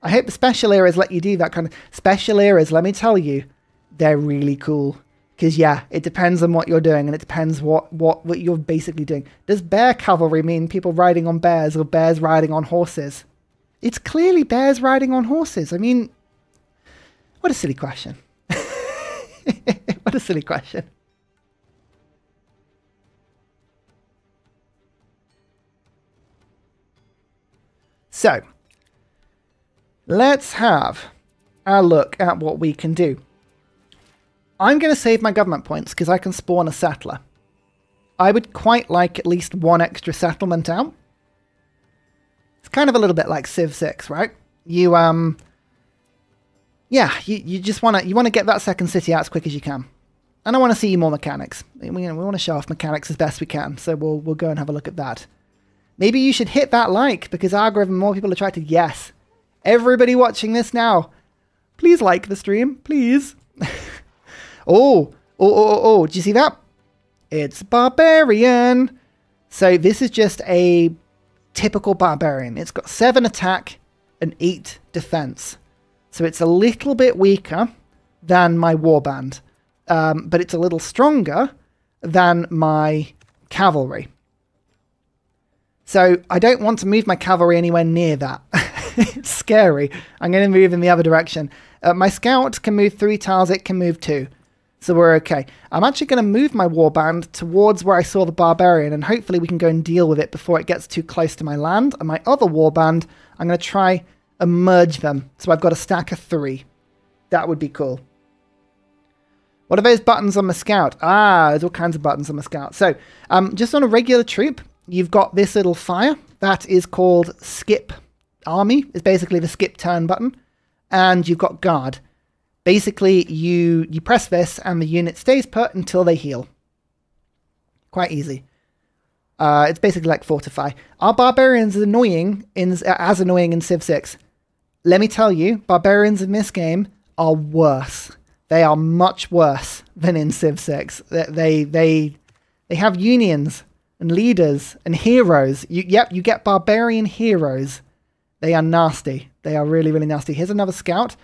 I hope the special eras let you do that kind of... Special eras, let me tell you, they're really cool. Because, yeah, it depends on what you're doing, and it depends what you're basically doing. Does bear cavalry mean people riding on bears or bears riding on horses? It's clearly bears riding on horses. I mean, what a silly question. What a silly question. So, let's have a look at what we can do. I'm going to save my government points because I can spawn a settler. I would quite like at least 1 extra settlement out. It's kind of a little bit like Civ 6, right? You, yeah, you just want to get that second city out as quick as you can. And I want to see more mechanics. We want to show off mechanics as best we can, so we'll go and have a look at that. Maybe you should hit that like because algorithm, more people attracted. Yes. Everybody watching this now, please like the stream, please. Oh, do you see that? It's barbarian. So this is just a typical barbarian. It's got 7 attack and 8 defense. So it's a little bit weaker than my warband, but it's a little stronger than my cavalry. So I don't want to move my cavalry anywhere near that. It's scary. I'm going to move in the other direction. My scout can move 3 tiles. It can move 2. So we're okay. I'm actually going to move my warband towards where I saw the barbarian, and hopefully we can go and deal with it before it gets too close to my land. And my other warband, I'm going to try and merge them. So I've got a stack of 3. That would be cool. What are those buttons on my scout? Ah, there's all kinds of buttons on my scout. So just on a regular troop, you've got this little fire. That is called skip. Army is basically the skip turn button, and you've got guard. Basically, you press this and the unit stays put until they heal. Quite easy. It's basically like fortify. Are barbarians as annoying in Civ 6? Let me tell you, barbarians in this game are worse. They are much worse than in Civ 6. They have unions and leaders and heroes. You get barbarian heroes. They are nasty. They are really nasty. Here's another scout.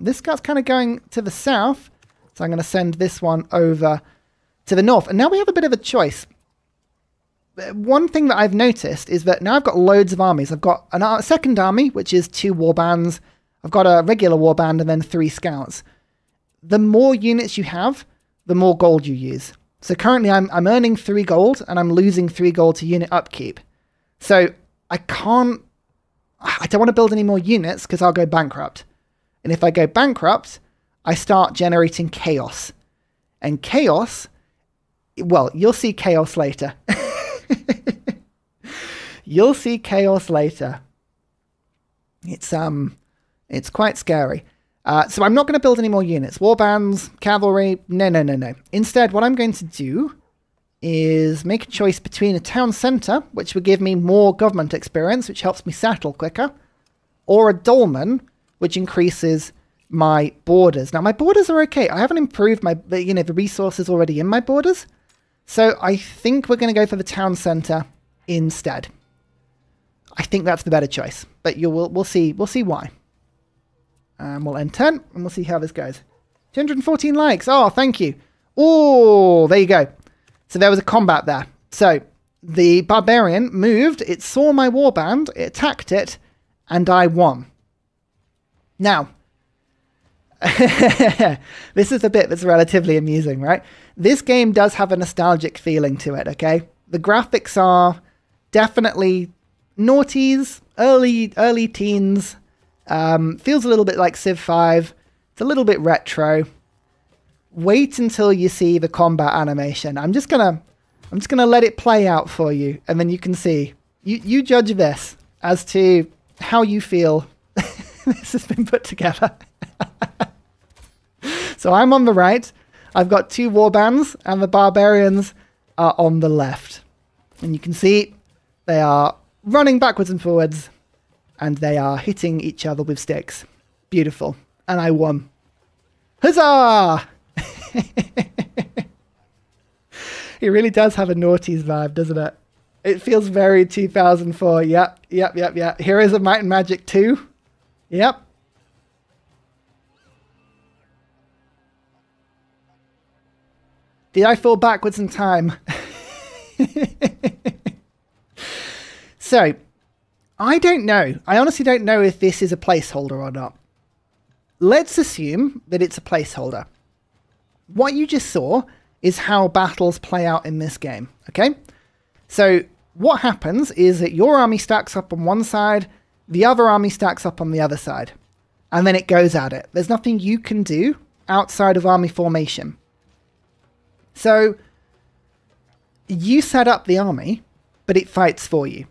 This guy's kind of going to the south, so I'm going to send this one over to the north. And now we have a bit of a choice. One thing that I've noticed is that now I've got loads of armies. I've got a second army, which is 2 warbands. I've got a regular warband and then 3 scouts. The more units you have, the more gold you use. So currently I'm earning 3 gold and I'm losing 3 gold to unit upkeep. So I don't want to build any more units because I'll go bankrupt. And if I go bankrupt, I start generating chaos. And chaos, well, you'll see chaos later. You'll see chaos later. It's quite scary. So I'm not going to build any more units. Warbands, cavalry, no. Instead, what I'm going to do is make a choice between a town centre, which would give me more government experience, which helps me settle quicker, or a dolmen, which increases my borders. Now, my borders are okay. I haven't improved my, the resources already in my borders. So I think we're going to go for the town centre instead. I think that's the better choice, but we'll see why. We'll end turn, and we'll see how this goes. 214 likes. Oh, thank you. Oh, there you go. So there was a combat there. So the barbarian moved. It saw my warband. It attacked it, and I won. Now, this is the bit that's relatively amusing, right? This game does have a nostalgic feeling to it, okay? The graphics are definitely noughties, early teens. Feels a little bit like Civ 5. It's a little bit retro. Wait until you see the combat animation. I'm just gonna let it play out for you, and then you can see. You judge this as to how you feel. This has been put together. So I'm on the right. I've got 2 warbands, and the barbarians are on the left. And you can see they are running backwards and forwards. And they are hitting each other with sticks. Beautiful. And I won. Huzzah! It really does have a noughties vibe, doesn't it? It feels very 2004. Yep. Heroes of Might and Magic 2. Yep. Did I fall backwards in time? So... I don't know. I honestly don't know if this is a placeholder or not. Let's assume that it's a placeholder. What you just saw is how battles play out in this game, okay? So what happens is that your army stacks up on one side, the other army stacks up on the other side, and then it goes at it. There's nothing you can do outside of army formation. So you set up the army, but it fights for you.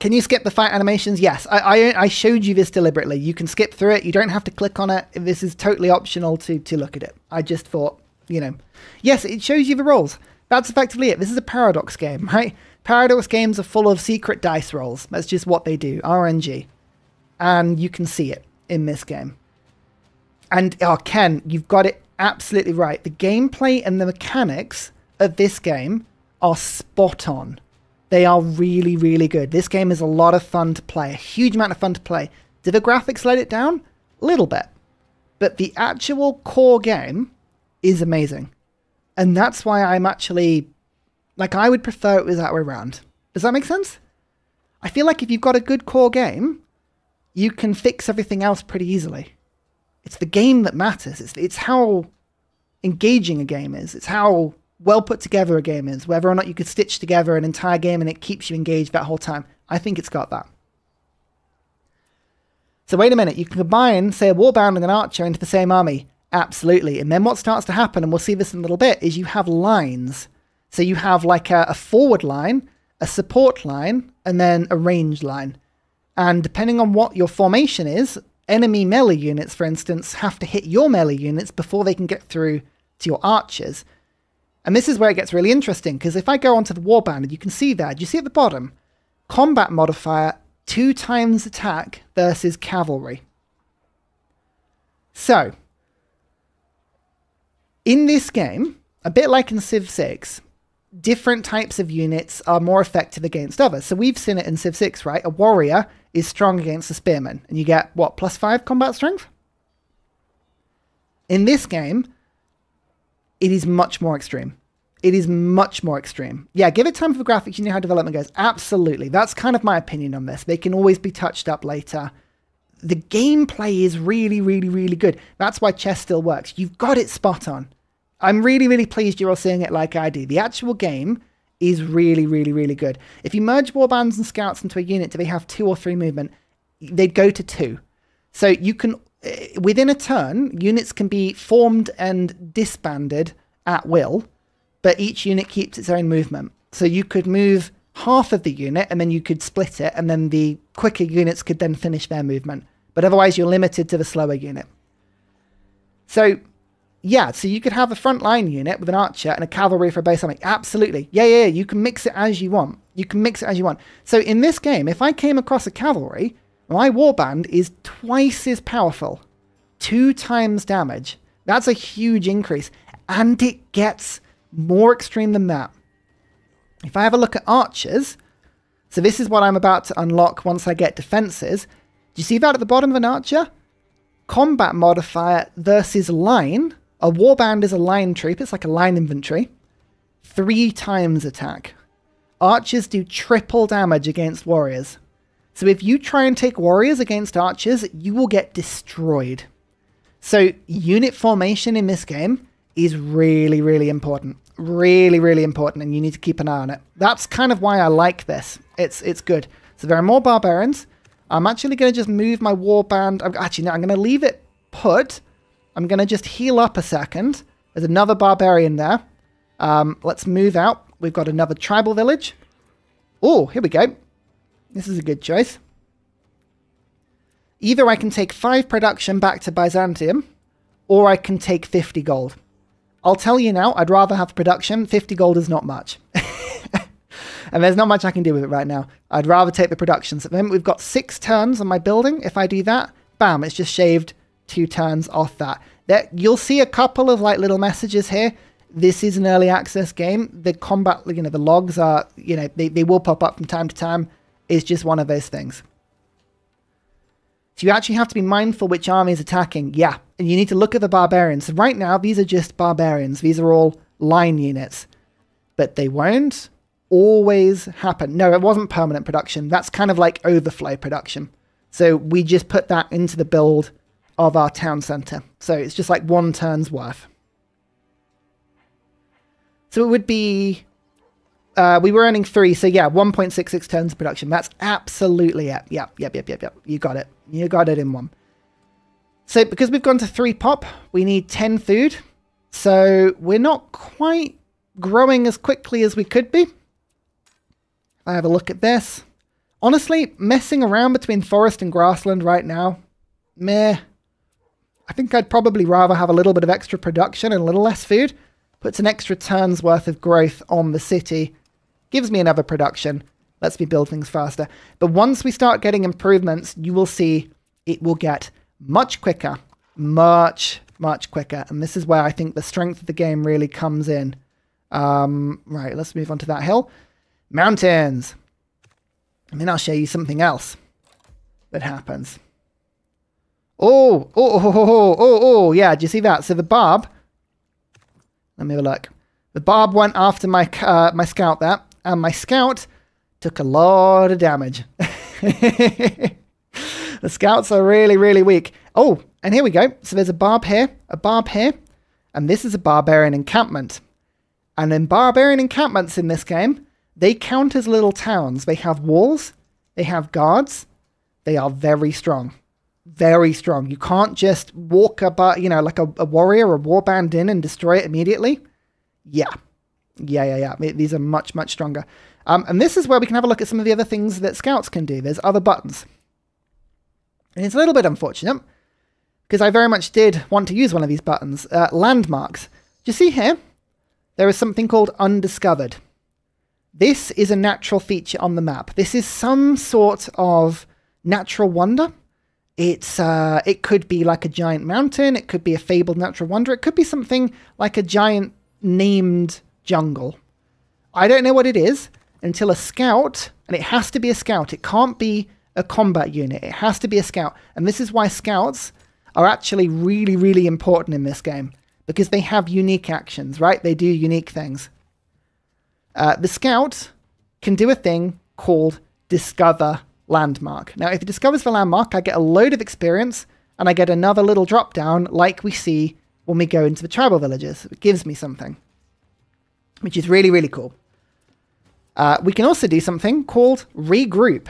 Can you skip the fight animations? Yes, I showed you this deliberately. You can skip through it. You don't have to click on it. This is totally optional to look at it. I just thought, yes, it shows you the rolls. That's effectively it. This is a Paradox game, right? Paradox games are full of secret dice rolls. That's just what they do, RNG. And you can see it in this game. And, oh, Ken, you've got it absolutely right. The gameplay and the mechanics of this game are spot on. They are really, really good. This game is a lot of fun to play, a huge amount of fun to play. Did the graphics let it down? A little bit. But the actual core game is amazing. And that's why I'm actually, I would prefer it was that way around. Does that make sense? I feel like if you've got a good core game, you can fix everything else pretty easily. It's the game that matters. It's how engaging a game is. It's how... well put together a game is, whether or not you could stitch together an entire game and it keeps you engaged that whole time. I think it's got that. So wait a minute, you can combine, say, a warband and an archer into the same army. Absolutely. And then what starts to happen, and we'll see this in a little bit, is you have lines. So you have a forward line, a support line, and then a range line. And depending on what your formation is, enemy melee units, for instance, have to hit your melee units before they can get through to your archers. And this is where it gets really interesting, because if I go onto the warband, you can see that. You see at the bottom, combat modifier, 2 times attack versus cavalry. So, in this game, a bit like in Civ 6, different types of units are more effective against others. So we've seen it in Civ 6, right? A warrior is strong against the spearmen, and you get, what, +5 combat strength? In this game, it is much more extreme. It is much more extreme. Yeah, give it time for the graphics, you know how development goes. Absolutely. That's kind of my opinion on this. They can always be touched up later. The gameplay is really, really, really good. That's why chess still works. You've got it spot on. I'm really, really pleased you're all seeing it like I do. The actual game is really, really, really good. If you merge warbands and scouts into a unit, do they have 2 or 3 movement? They'd go to 2. So you can, within a turn, units can be formed and disbanded at will, but each unit keeps its own movement. So you could move half of the unit and then you could split it, and then the quicker units could then finish their movement. But otherwise you're limited to the slower unit. So yeah, so you could have a frontline unit with an archer and a cavalry for a base army. Absolutely. Yeah, you can mix it as you want. You can mix it as you want. So in this game, if I came across a cavalry, my warband is twice as powerful. 2 times damage. That's a huge increase. And it gets more extreme than that. If I have a look at archers, so this is what I'm about to unlock once I get defenses. Do you see that at the bottom of an archer? Combat modifier versus line. A warband is a line troop. It's like a line infantry. 3 times attack. Archers do triple damage against warriors. So if you try and take warriors against archers, you will get destroyed. So unit formation in this game is really, really important. Really, really important, and you need to keep an eye on it. That's kind of why I like this. It's good. So there are more barbarians. I'm actually going to just move my warband. Actually, no, I'm going to leave it put. I'm going to just heal up a second. There's another barbarian there. Let's move out. We've got another tribal village. Oh, here we go. This is a good choice. Either I can take 5 production back to Byzantium, or I can take 50 gold. I'll tell you now, I'd rather have production. 50 gold is not much. And there's not much I can do with it right now. I'd rather take the production. So at the moment, we've got 6 turns on my building. If I do that, bam, it's just shaved 2 turns off that. There, you'll see a couple of like little messages here. This is an early access game. The combat, you know, the logs are, you know, they will pop up from time to time. It's just one of those things. So you actually have to be mindful which army is attacking. Yeah, and you need to look at the barbarians. So right now, these are just barbarians. These are all line units. But they won't always happen. No, it wasn't permanent production. That's kind of like overflow production. So we just put that into the build of our town center. So it's just like 1 turn's worth. So it would be... we were earning 3, so yeah, 1.66 turns of production. That's absolutely it. Yep. You got it. You got it in 1. So because we've gone to 3 pop, we need 10 food. So we're not quite growing as quickly as we could be. I have a look at this. Honestly, messing around between forest and grassland right now, meh. I think I'd probably rather have a little bit of extra production and a little less food. Puts an extra turn's worth of growth on the city. Gives me another production, lets me build things faster. But once we start getting improvements, you will see it will get much quicker, much, much quicker. And this is where I think the strength of the game really comes in. Right, let's move on to that hill. Mountains. And then I'll show you something else that happens. Oh, yeah, do you see that? So the barb, let me have a look. The barb went after my my scout there, and my scout took a lot of damage. The scouts are really, really weak. Oh, and here we go. So there's a barb here, and this is a barbarian encampment. And in barbarian encampments in this game, they count as little towns. They have walls, they have guards, they are very strong. Very strong. You can't just walk about, you know, like a warrior or a warband in and destroy it immediately. Yeah. These are much, much stronger. And this is where we can have a look at some of the other things that scouts can do. There's other buttons. And it's a little bit unfortunate because I very much did want to use one of these buttons. Landmarks. Do you see here? There is something called Undiscovered. This is a natural feature on the map. This is some sort of natural wonder. It's it could be like a giant mountain, it could be a fabled natural wonder, it could be something like a giant named jungle. I don't know what it is until a scout, and it has to be a scout. It can't be a combat unit. It has to be a scout. And this is why scouts are actually really, really important in this game, because they have unique actions, right? They do unique things. The scout can do a thing called discover landmark. Now, if it discovers the landmark, I get a load of experience and I get another little drop down like we see when we go into the tribal villages. It gives me something, which is really, really cool. We can also do something called regroup.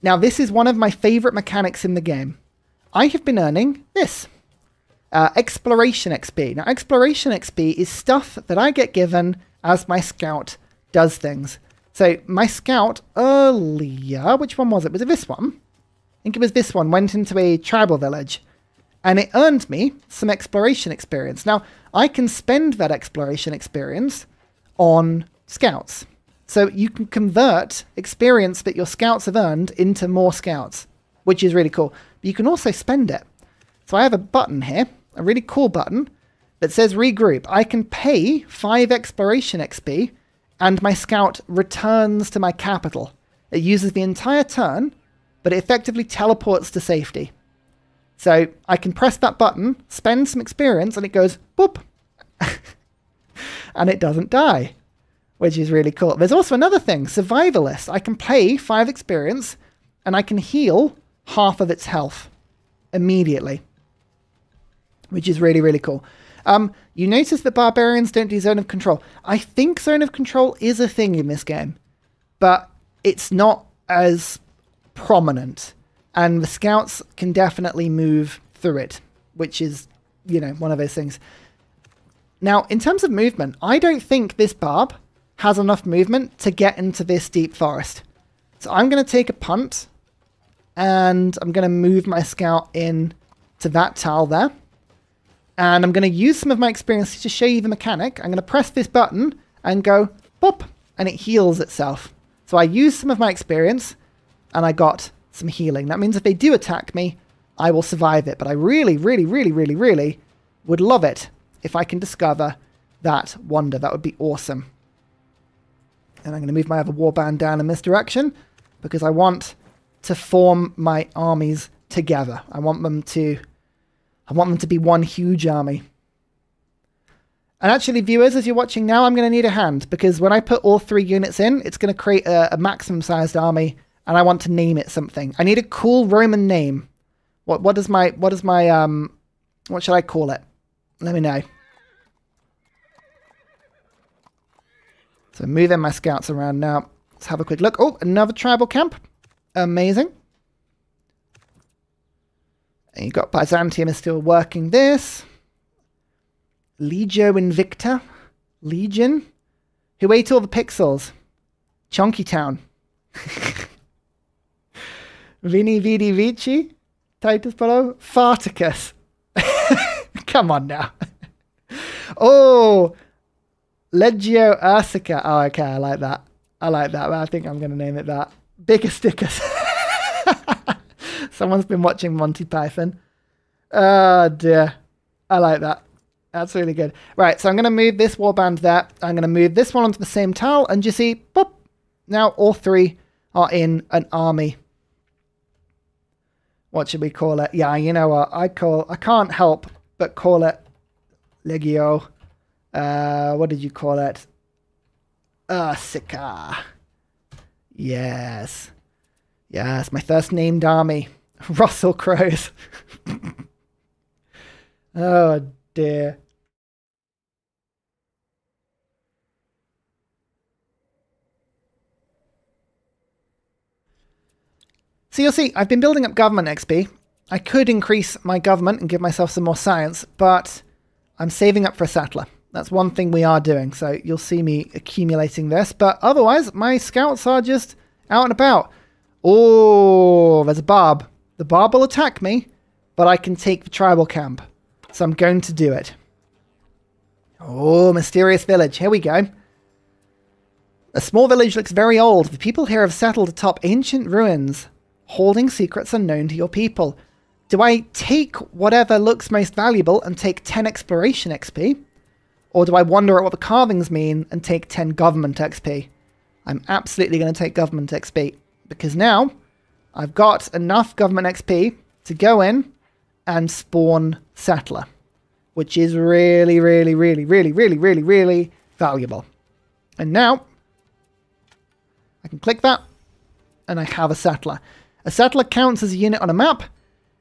Now, this is one of my favorite mechanics in the game. I have been earning this. Exploration XP. Now, exploration XP is stuff that I get given as my scout does things. So my scout earlier, which one was it? Was it this one? I think it was this one, went into a tribal village and it earned me some exploration experience. Now, I can spend that exploration experience on scouts. So you can convert experience that your scouts have earned into more scouts, which is really cool. But you can also spend it. So I have a button here, a really cool button that says regroup. I can pay 5 exploration XP and my scout returns to my capital. It uses the entire turn, but it effectively teleports to safety. So I can press that button, spend some experience, and it goes boop, and it doesn't die, which is really cool. There's also another thing, survivalist. I can pay 5 experience and I can heal half of its health immediately, which is really, really cool. You notice that barbarians don't do zone of control. I think zone of control is a thing in this game, but it's not as prominent, and the scouts can definitely move through it, which is, you know, one of those things. Now, in terms of movement, I don't think this barb has enough movement to get into this deep forest. So I'm going to take a punt and I'm going to move my scout in to that tile there. And I'm going to use some of my experience to show you the mechanic. I'm going to press this button and go pop, and it heals itself. So I used some of my experience and I got some healing. That means if they do attack me, I will survive it. But I really, really, really, really, really would love it if I can discover that wonder. That would be awesome. And I'm going to move my other warband down in this direction because I want to form my armies together. I want them to be one huge army. And actually, viewers, as you're watching now, I'm going to need a hand, because when I put all 3 units in, it's going to create a maximum-sized army, and I want to name it something. I need a cool Roman name. What should I call it? Let me know. So moving my scouts around now. Let's have a quick look. Oh, another tribal camp. Amazing. And you've got Byzantium is still working this. Legio Invicta. Legion. Who ate all the pixels? Chonky Town. Vini Vidi Vici. Titus Polo. Farticus. Come on now. Oh. Legio Ursica. Oh, okay. I like that. I like that. I think I'm going to name it that. Bigger stickers. Someone's been watching Monty Python. Oh dear. I like that. That's really good. Right, so I'm going to move this warband there. I'm going to move this one onto the same tile, and you see, boop, now all 3 are in an army. What should we call it? Yeah, you know what? I can't help but call it Legio. What did you call it? Ursica. Yes. Yes, my first named army. Russell Crowe's. Oh, dear. So you'll see, I've been building up government XP. I could increase my government and give myself some more science, but I'm saving up for a settler. That's one thing we are doing, so you'll see me accumulating this. But otherwise, my scouts are just out and about. Oh, there's a barb. The barb will attack me, but I can take the tribal camp. So I'm going to do it. Oh, mysterious village. Here we go. A small village looks very old. The people here have settled atop ancient ruins, holding secrets unknown to your people. Do I take whatever looks most valuable and take 10 exploration XP? Or do I wonder at what the carvings mean and take 10 government XP? I'm absolutely going to take government XP. Because now I've got enough government XP to go in and spawn settler, which is really, really, really, really, really, really, really valuable. And now I can click that and I have a settler. A settler counts as a unit on a map.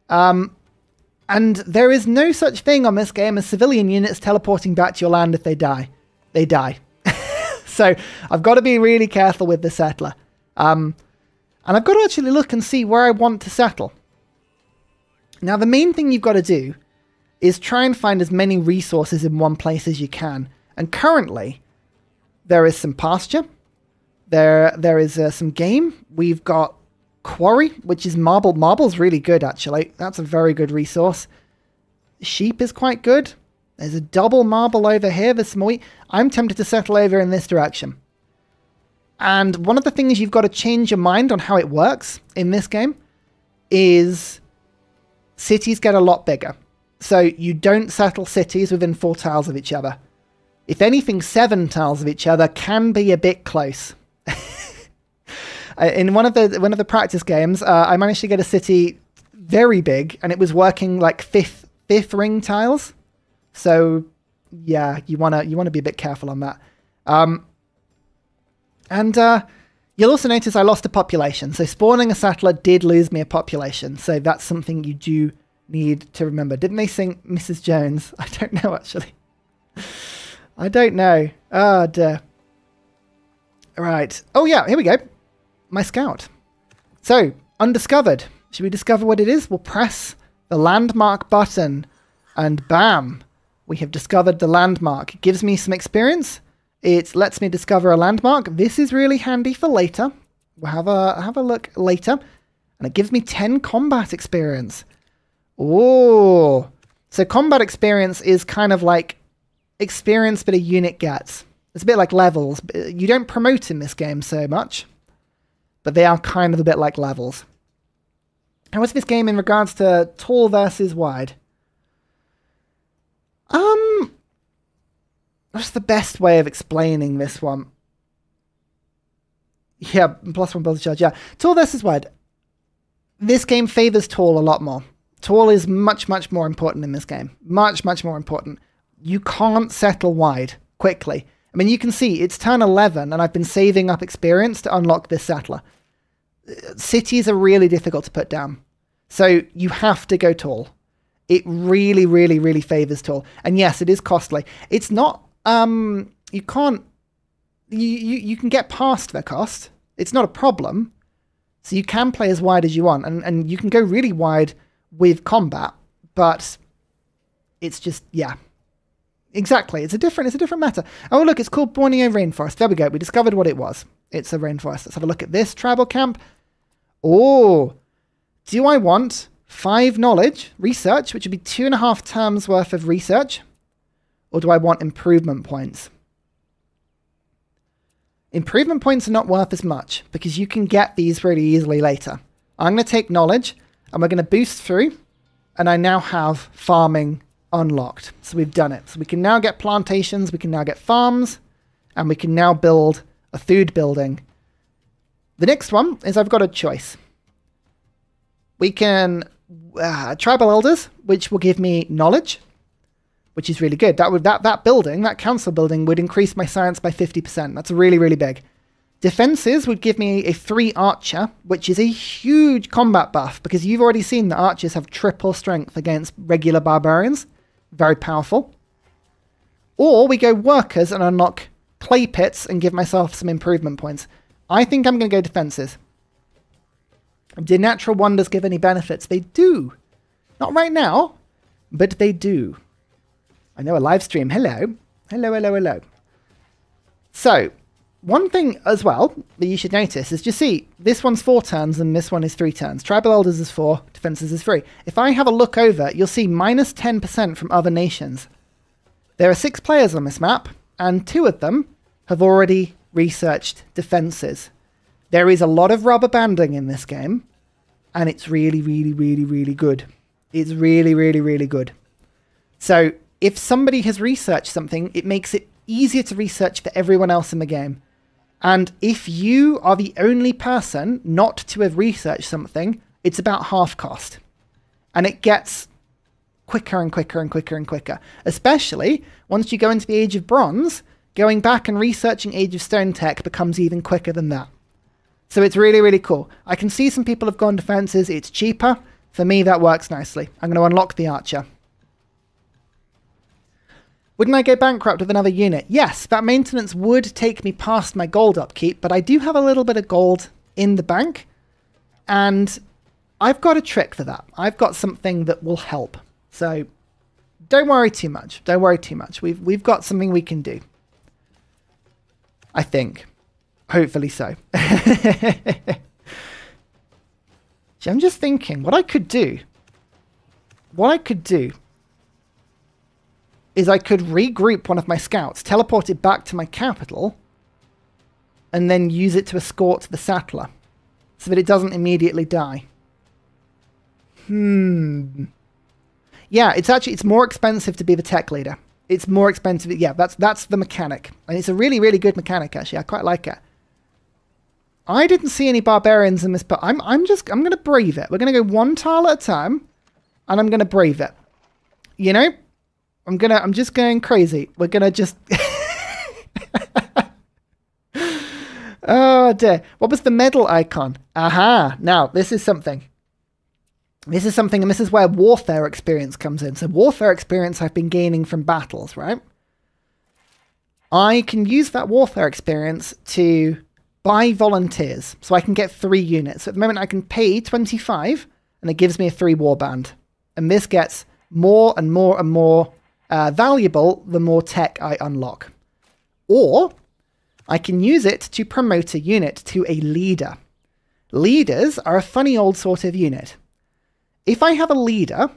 And there is no such thing on this game as civilian units teleporting back to your land if they die. They die. So I've got to be really careful with the settler. And I've got to actually look and see where I want to settle. Now, the main thing you've got to do is try and find as many resources in one place as you can. And currently, there is some pasture. There is some game. We've got quarry, which is marble. Marble's really good, actually. That's a very good resource. Sheep is quite good. There's a double marble over here. There's some wheat. I'm tempted to settle over in this direction. And one of the things you've got to change your mind on how it works in this game is cities get a lot bigger. So you don't settle cities within 4 tiles of each other. If anything, 7 tiles of each other can be a bit close. In one of the practice games, I managed to get a city very big, and it was working like fifth ring tiles. So yeah, you wanna be a bit careful on that. And you'll also notice I lost a population. So spawning a settler did lose me a population. So that's something you do need to remember. Didn't they sing Mrs. Jones? I don't know, actually. I don't know. Oh, dear. Right. Oh, yeah. Here we go. My scout. So, undiscovered. Should we discover what it is? We'll press the landmark button. And bam. We have discovered the landmark. It gives me some experience. It lets me discover a landmark. This is really handy for later. We'll have a look later. And it gives me 10 combat experience. Oh. So combat experience is kind of like experience that a unit gets. It's a bit like levels. You don't promote in this game so much. But they are kind of a bit like levels. And what's this game in regards to tall versus wide? What's the best way of explaining this one? Yeah, +1 build charge, yeah. Tall versus wide. This game favors tall a lot more. Tall is much, much more important in this game. Much, much more important. You can't settle wide quickly. I mean, you can see it's turn 11 and I've been saving up experience to unlock this settler. Cities are really difficult to put down. So you have to go tall. It really, really, really favors tall. And yes, it is costly. It's not... you can't, you can get past their cost. It's not a problem. So you can play as wide as you want, and you can go really wide with combat, but it's just, yeah, exactly. It's a different matter. Oh, look, it's called Borneo Rainforest. There we go. We discovered what it was. It's a rainforest. Let's have a look at this tribal camp. Oh, do I want 5 knowledge research, which would be 2.5 terms worth of research? Or do I want improvement points? Improvement points are not worth as much because you can get these really easily later. I'm going to take knowledge and we're going to boost through. And I now have farming unlocked. So we've done it. So we can now get plantations. We can now get farms. And we can now build a food building. The next one is I've got a choice. We can... tribal elders, which will give me knowledge. Which is really good. That building, that council building, would increase my science by 50%. That's really, really big. Defenses would give me a 3 archer, which is a huge combat buff, because you've already seen that archers have triple strength against regular barbarians. Very powerful. Or we go workers and unlock clay pits and give myself some improvement points. I think I'm going to go defenses. Do natural wonders give any benefits? They do. Not right now, but they do. I know a live stream. Hello. Hello, hello, hello. So, one thing as well that you should notice is just see, this one's 4 turns and this one is 3 turns. Tribal elders is 4, defenses is 3. If I have a look over, you'll see -10% from other nations. There are 6 players on this map and 2 of them have already researched defenses. There is a lot of rubber banding in this game and it's really, really, really, really good. It's really, really, really good. So, if somebody has researched something, it makes it easier to research for everyone else in the game. And if you are the only person not to have researched something, it's about half cost. And it gets quicker and quicker and quicker and quicker. Especially once you go into the Age of Bronze, going back and researching Age of Stone tech becomes even quicker than that. So it's really, really cool. I can see some people have gone to fences. It's cheaper. For me, that works nicely. I'm going to unlock the archer. Wouldn't I go bankrupt with another unit? Yes, that maintenance would take me past my gold upkeep, but I do have a little bit of gold in the bank. And I've got a trick for that. I've got something that will help. So don't worry too much. Don't worry too much. We've got something we can do. I think. Hopefully so. See, I'm just thinking what I could do. What I could do is I could regroup one of my scouts, teleport it back to my capital, and then use it to escort the Sattler so that it doesn't immediately die. Yeah, it's more expensive to be the tech leader. It's more expensive. Yeah, that's the mechanic. And it's a really, really good mechanic, actually. I quite like it. I didn't see any barbarians in this, but I'm going to brave it. We're going to go one tile at a time, and I'm going to brave it. You know? I'm just going crazy. We're going to just... Oh, dear. What was the medal icon? Aha. Now, this is something. This is something, and this is where warfare experience comes in. So warfare experience I've been gaining from battles, right? I can use that warfare experience to buy volunteers. So I can get 3 units. So at the moment I can pay 25, and it gives me a 3 warband. And this gets more and more and more valuable the more tech I unlock. Or I can use it to promote a unit to a leader. Leaders are a funny old sort of unit. If I have a leader,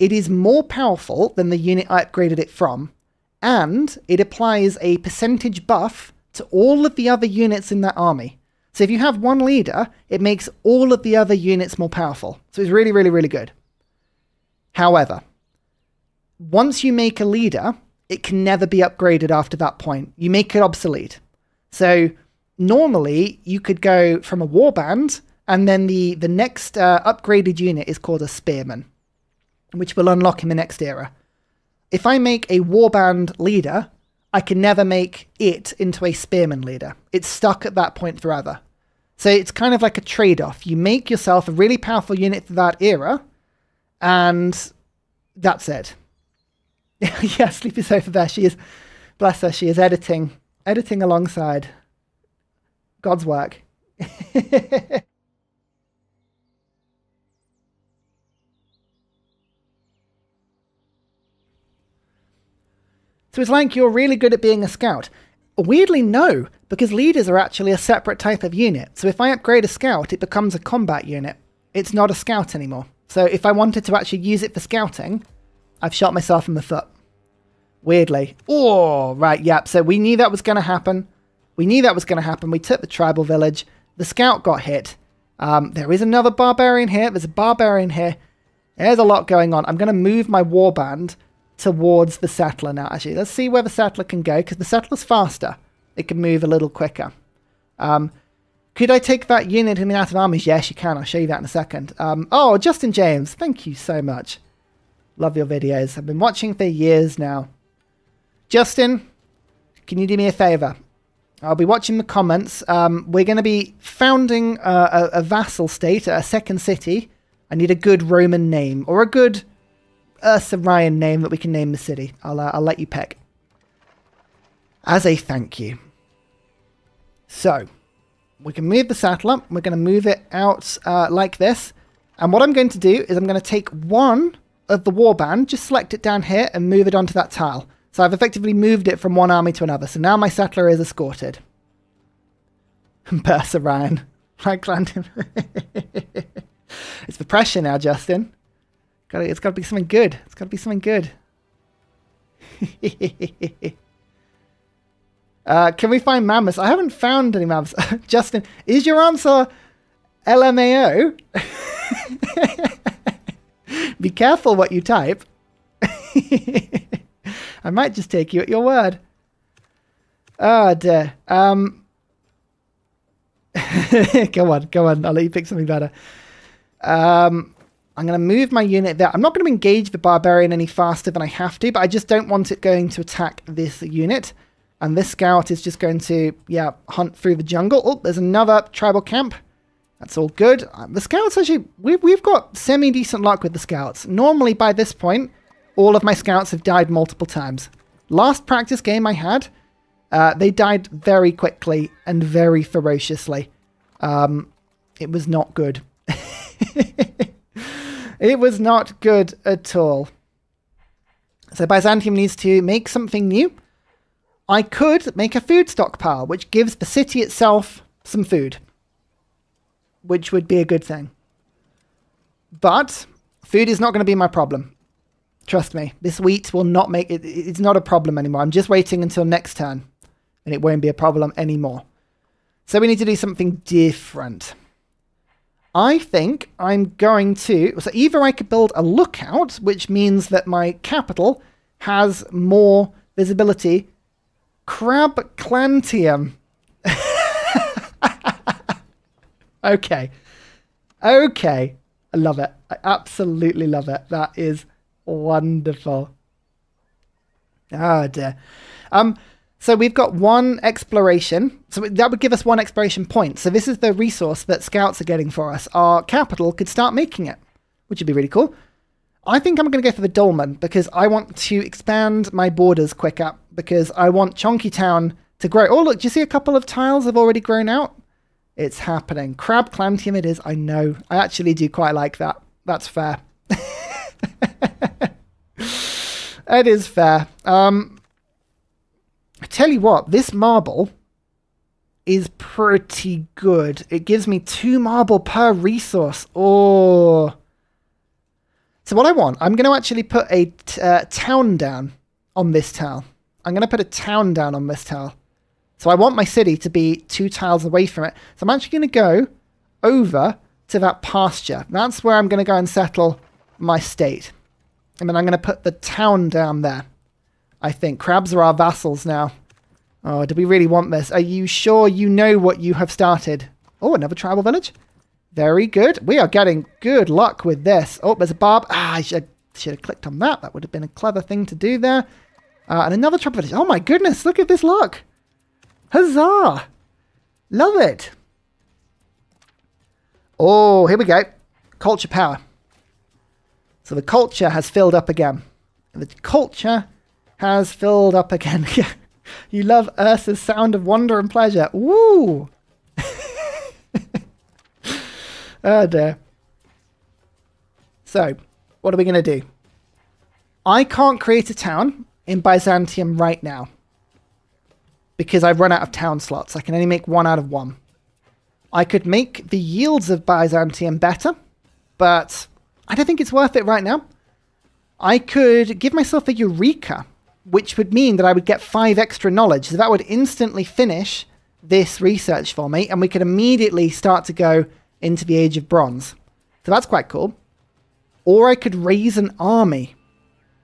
it is more powerful than the unit I upgraded it from, and it applies a percentage buff to all of the other units in that army. So if you have one leader, it makes all of the other units more powerful. So it's really, really, really good. However, once you make a leader, it can never be upgraded after that point. You make it obsolete. So normally you could go from a warband, and then the next upgraded unit is called a Spearman, which will unlock in the next era. If I make a Warband leader, I can never make it into a Spearman leader. It's stuck at that point forever. So it's kind of like a trade-off. You make yourself a really powerful unit for that era, and that's it. Yeah, Sleepy Sofa there. She is, bless her, she is editing alongside God's work. So it's like you're really good at being a scout. Weirdly, no, because leaders are actually a separate type of unit. So if I upgrade a scout, it becomes a combat unit. It's not a scout anymore. So if I wanted to actually use it for scouting, I've shot myself in the foot. Weirdly. Oh, right, yep. So we knew that was going to happen. We took the tribal village. The scout got hit. There is another barbarian here. There's a barbarian here. There's a lot going on. I'm going to move my warband towards the Settler now, actually. Let's see where the Settler can go, because the Settler's faster. It can move a little quicker. Could I take that unit in and out of armies? Yes, you can. I'll show you that in a second. Oh, Justin James, thank you so much. Love your videos. I've been watching for years now. Justin, can you do me a favour? I'll be watching the comments. We're going to be founding a vassal state, a second city. I need a good Roman name, or a good... Ursa Ryan name that we can name the city. I'll let you pick. As a thank you. So, we can move the Sattler. We're going to move it out like this. And what I'm going to do is I'm going to take one of the warband, just select it down here and move it onto that tile. So I've effectively moved it from one army to another. So now my Sattler is escorted. Ursa Ryan. Crab Clantium. It's the pressure now, Justin. It's got to be something good. It's got to be something good. Can we find mammoths? I haven't found any mammoths. Justin, is your answer LMAO? Be careful what you type. I might just take you at your word. Oh, dear. Go on. I'll let you pick something better. I'm going to move my unit there. I'm not going to engage the barbarian any faster than I have to, but I just don't want it going to attack this unit. And this scout is just going to, yeah, hunt through the jungle. Oh, there's another tribal camp. That's all good. The scouts, actually, we've got semi-decent luck with the scouts. Normally, by this point, all of my scouts have died multiple times. Last practice game I had, they died very quickly and very ferociously. It was not good. It was not good at all. So Byzantium needs to make something new. I could make a food stockpile, which gives the city itself some food, which would be a good thing. But food is not going to be my problem. Trust me, this wheat will not make it. It's not a problem anymore. I'm just waiting until next turn and it won't be a problem anymore. So we need to do something different. I think I'm going to, so either I could build a lookout, which means that my capital has more visibility. Crab Clantium. Okay. I love it. I absolutely love it. That is wonderful. Oh dear. So we've got one exploration. So that would give us one exploration point. So this is the resource that scouts are getting for us. Our capital could start making it, which would be really cool. I think I'm going to go for the dolmen because I want to expand my borders quicker because I want Chonky Town to grow. Oh, look, do you see a couple of tiles have already grown out? It's happening. Crab Clantium it is, I know. I actually do quite like that. That's fair. It is fair. I tell you what, this marble is pretty good. It gives me 2 marble per resource. Oh. So what I want, I'm going to actually put a town down on this tile. I'm going to put a town down on this tile. So I want my city to be 2 tiles away from it. So I'm actually going to go over to that pasture. That's where I'm going to go and settle my state. And then I'm going to put the town down there. I think crabs are our vassals now. Oh, do we really want this? Are you sure you know what you have started? Oh, another tribal village. Very good. We are getting good luck with this. Oh, there's a barb. Ah, I should have clicked on that. That would have been a clever thing to do there. And another tribal village. Oh my goodness, look at this luck. Huzzah. Love it. Oh, here we go. Culture power. So the culture has filled up again. The culture has filled up again. You love Ursa's sound of wonder and pleasure. Woo! Oh dear. So, what are we going to do? I can't create a town in Byzantium right now because I've run out of town slots. I can only make 1 out of 1. I could make the yields of Byzantium better, but I don't think it's worth it right now. I could give myself a Eureka, which would mean that I would get 5 extra knowledge. So that would instantly finish this research for me, and we could immediately start to go into the Age of Bronze. So that's quite cool. Or I could raise an army.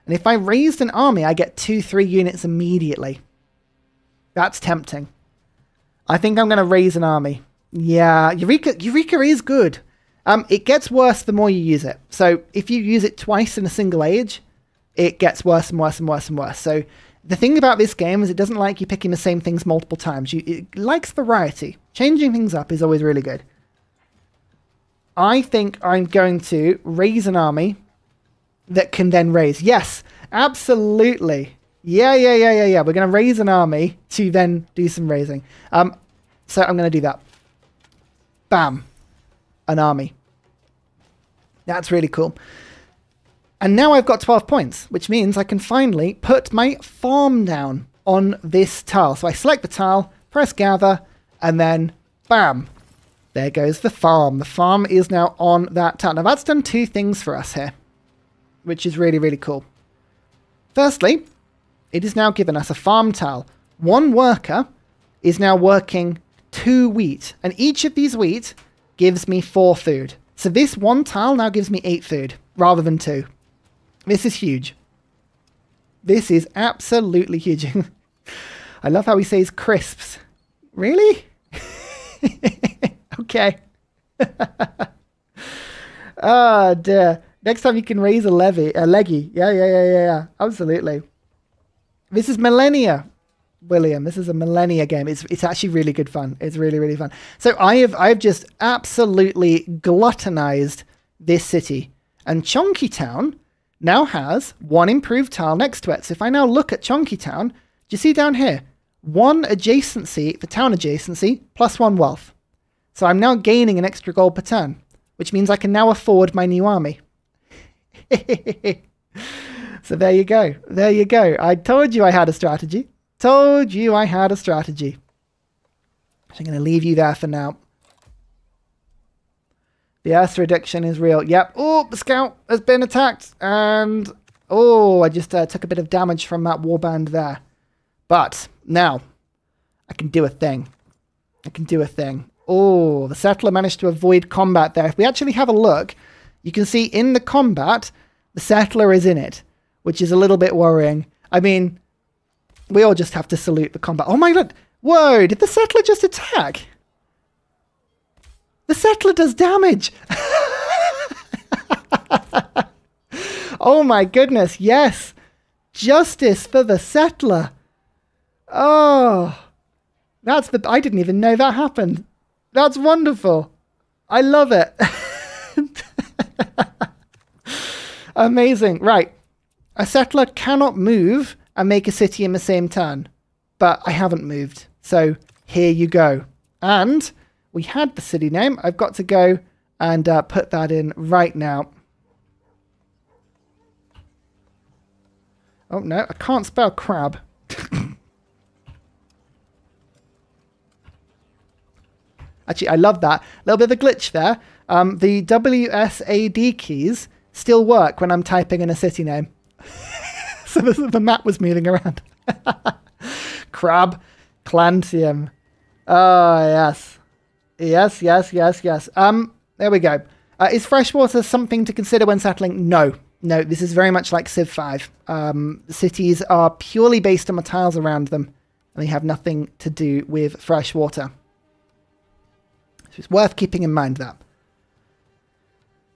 And if I raised an army, I get 2-3 units immediately. That's tempting. I think I'm going to raise an army. Yeah, Eureka is good. It gets worse the more you use it. So if you use it twice in a single age, it gets worse and worse and worse and worse. So the thing about this game is it doesn't like you picking the same things multiple times. It likes variety. Changing things up is always really good. I think I'm going to raise an army that can then raise. Yes, absolutely. Yeah. We're going to raise an army to then do some raising. So I'm going to do that. Bam. An army. That's really cool. And now I've got 12 points, which means I can finally put my farm down on this tile. So I select the tile, press gather, and then bam. There goes the farm. The farm is now on that tile. Now that's done 2 things for us here, which is really, really cool. Firstly, it has now given us a farm tile. 1 worker is now working 2 wheat, and each of these wheat gives me 4 food. So this 1 tile now gives me 8 food rather than 2. This is huge. This is absolutely huge. I love how he says crisps. Really? Okay. Oh dear. Next time you can raise a leggy. Yeah. Absolutely. This is Millennia, William. This is a Millennia game. It's actually really good fun. It's really, really fun. So I've just absolutely gluttonized this city. And Chonky Town now has one improved tile next to it. So if I now look at Chonky Town, do you see down here? One adjacency, the town adjacency, plus one wealth. So I'm now gaining an extra gold per turn, which means I can now afford my new army. So there you go. There you go. I told you I had a strategy. Told you I had a strategy. So I'm going to leave you there for now. The Ursa addiction is real. Yep. Oh, the scout has been attacked. And, oh, I just took a bit of damage from that warband there. But now I can do a thing. I can do a thing. Oh, the settler managed to avoid combat there. If we actually have a look, you can see in the combat, the settler is in it, which is a little bit worrying. I mean, we all just have to salute the combat. Oh my God. Whoa, did the settler just attack? The settler does damage. Oh my goodness. Yes. Justice for the settler. Oh, that's the, I didn't even know that happened. That's wonderful. I love it. Amazing. Right. A settler cannot move and make a city in the same turn, but I haven't moved. So here you go. And we had the city name. I've got to go and put that in right now. Oh no, I can't spell crab. Actually, I love that. A little bit of a glitch there. The WSAD keys still work when I'm typing in a city name. So the map was moving around. Crab Clantium. Oh, yes. Yes. There we go. Is freshwater something to consider when settling? No. No, this is very much like Civ 5. Cities are purely based on the tiles around them, and they have nothing to do with freshwater. It's worth keeping in mind that.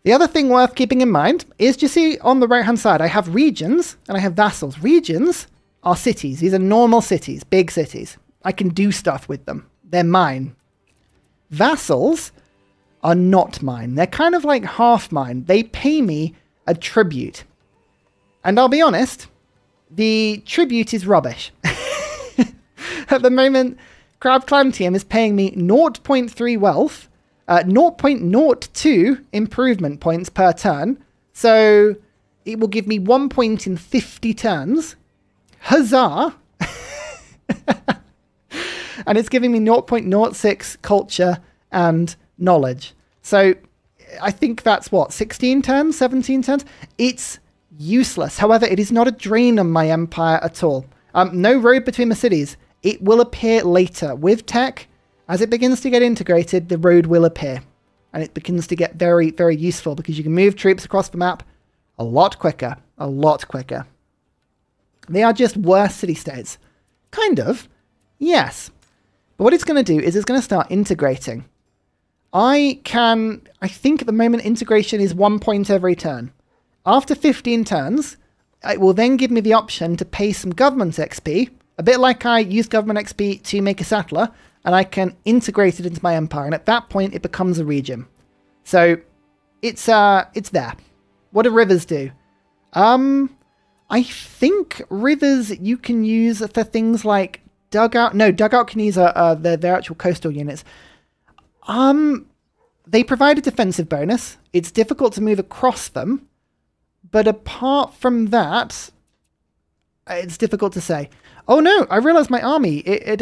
The other thing worth keeping in mind is, do you see on the right hand side, I have regions and I have vassals. Regions are cities. These are normal cities, big cities. I can do stuff with them. They're mine. Vassals are not mine. They're kind of like half mine. They pay me a tribute. And I'll be honest, the tribute is rubbish. At the moment, Crab Clantium is paying me 0.3 wealth, 0.02 improvement points per turn. So it will give me 1 point in 50 turns. Huzzah! And it's giving me 0.06 culture and knowledge. So I think that's what, 16 turns, 17 turns? It's useless. However, it is not a drain on my empire at all. No road between the cities. It will appear later. With tech, as it begins to get integrated, the road will appear. And it begins to get very, very useful because you can move troops across the map a lot quicker. A lot quicker. They are just worse city-states. Kind of. Yes. But what it's going to do is it's going to start integrating. I think at the moment integration is 1 point every turn. After 15 turns, it will then give me the option to pay some government XP. A bit like I use government XP to make a settler, and I can integrate it into my empire. And at that point, it becomes a region. So it's there. What do rivers do? I think rivers you can use for things like dugout. No, dugout canoes are their actual coastal units. They provide a defensive bonus. It's difficult to move across them. But apart from that, it's difficult to say. Oh no, I realized my army, it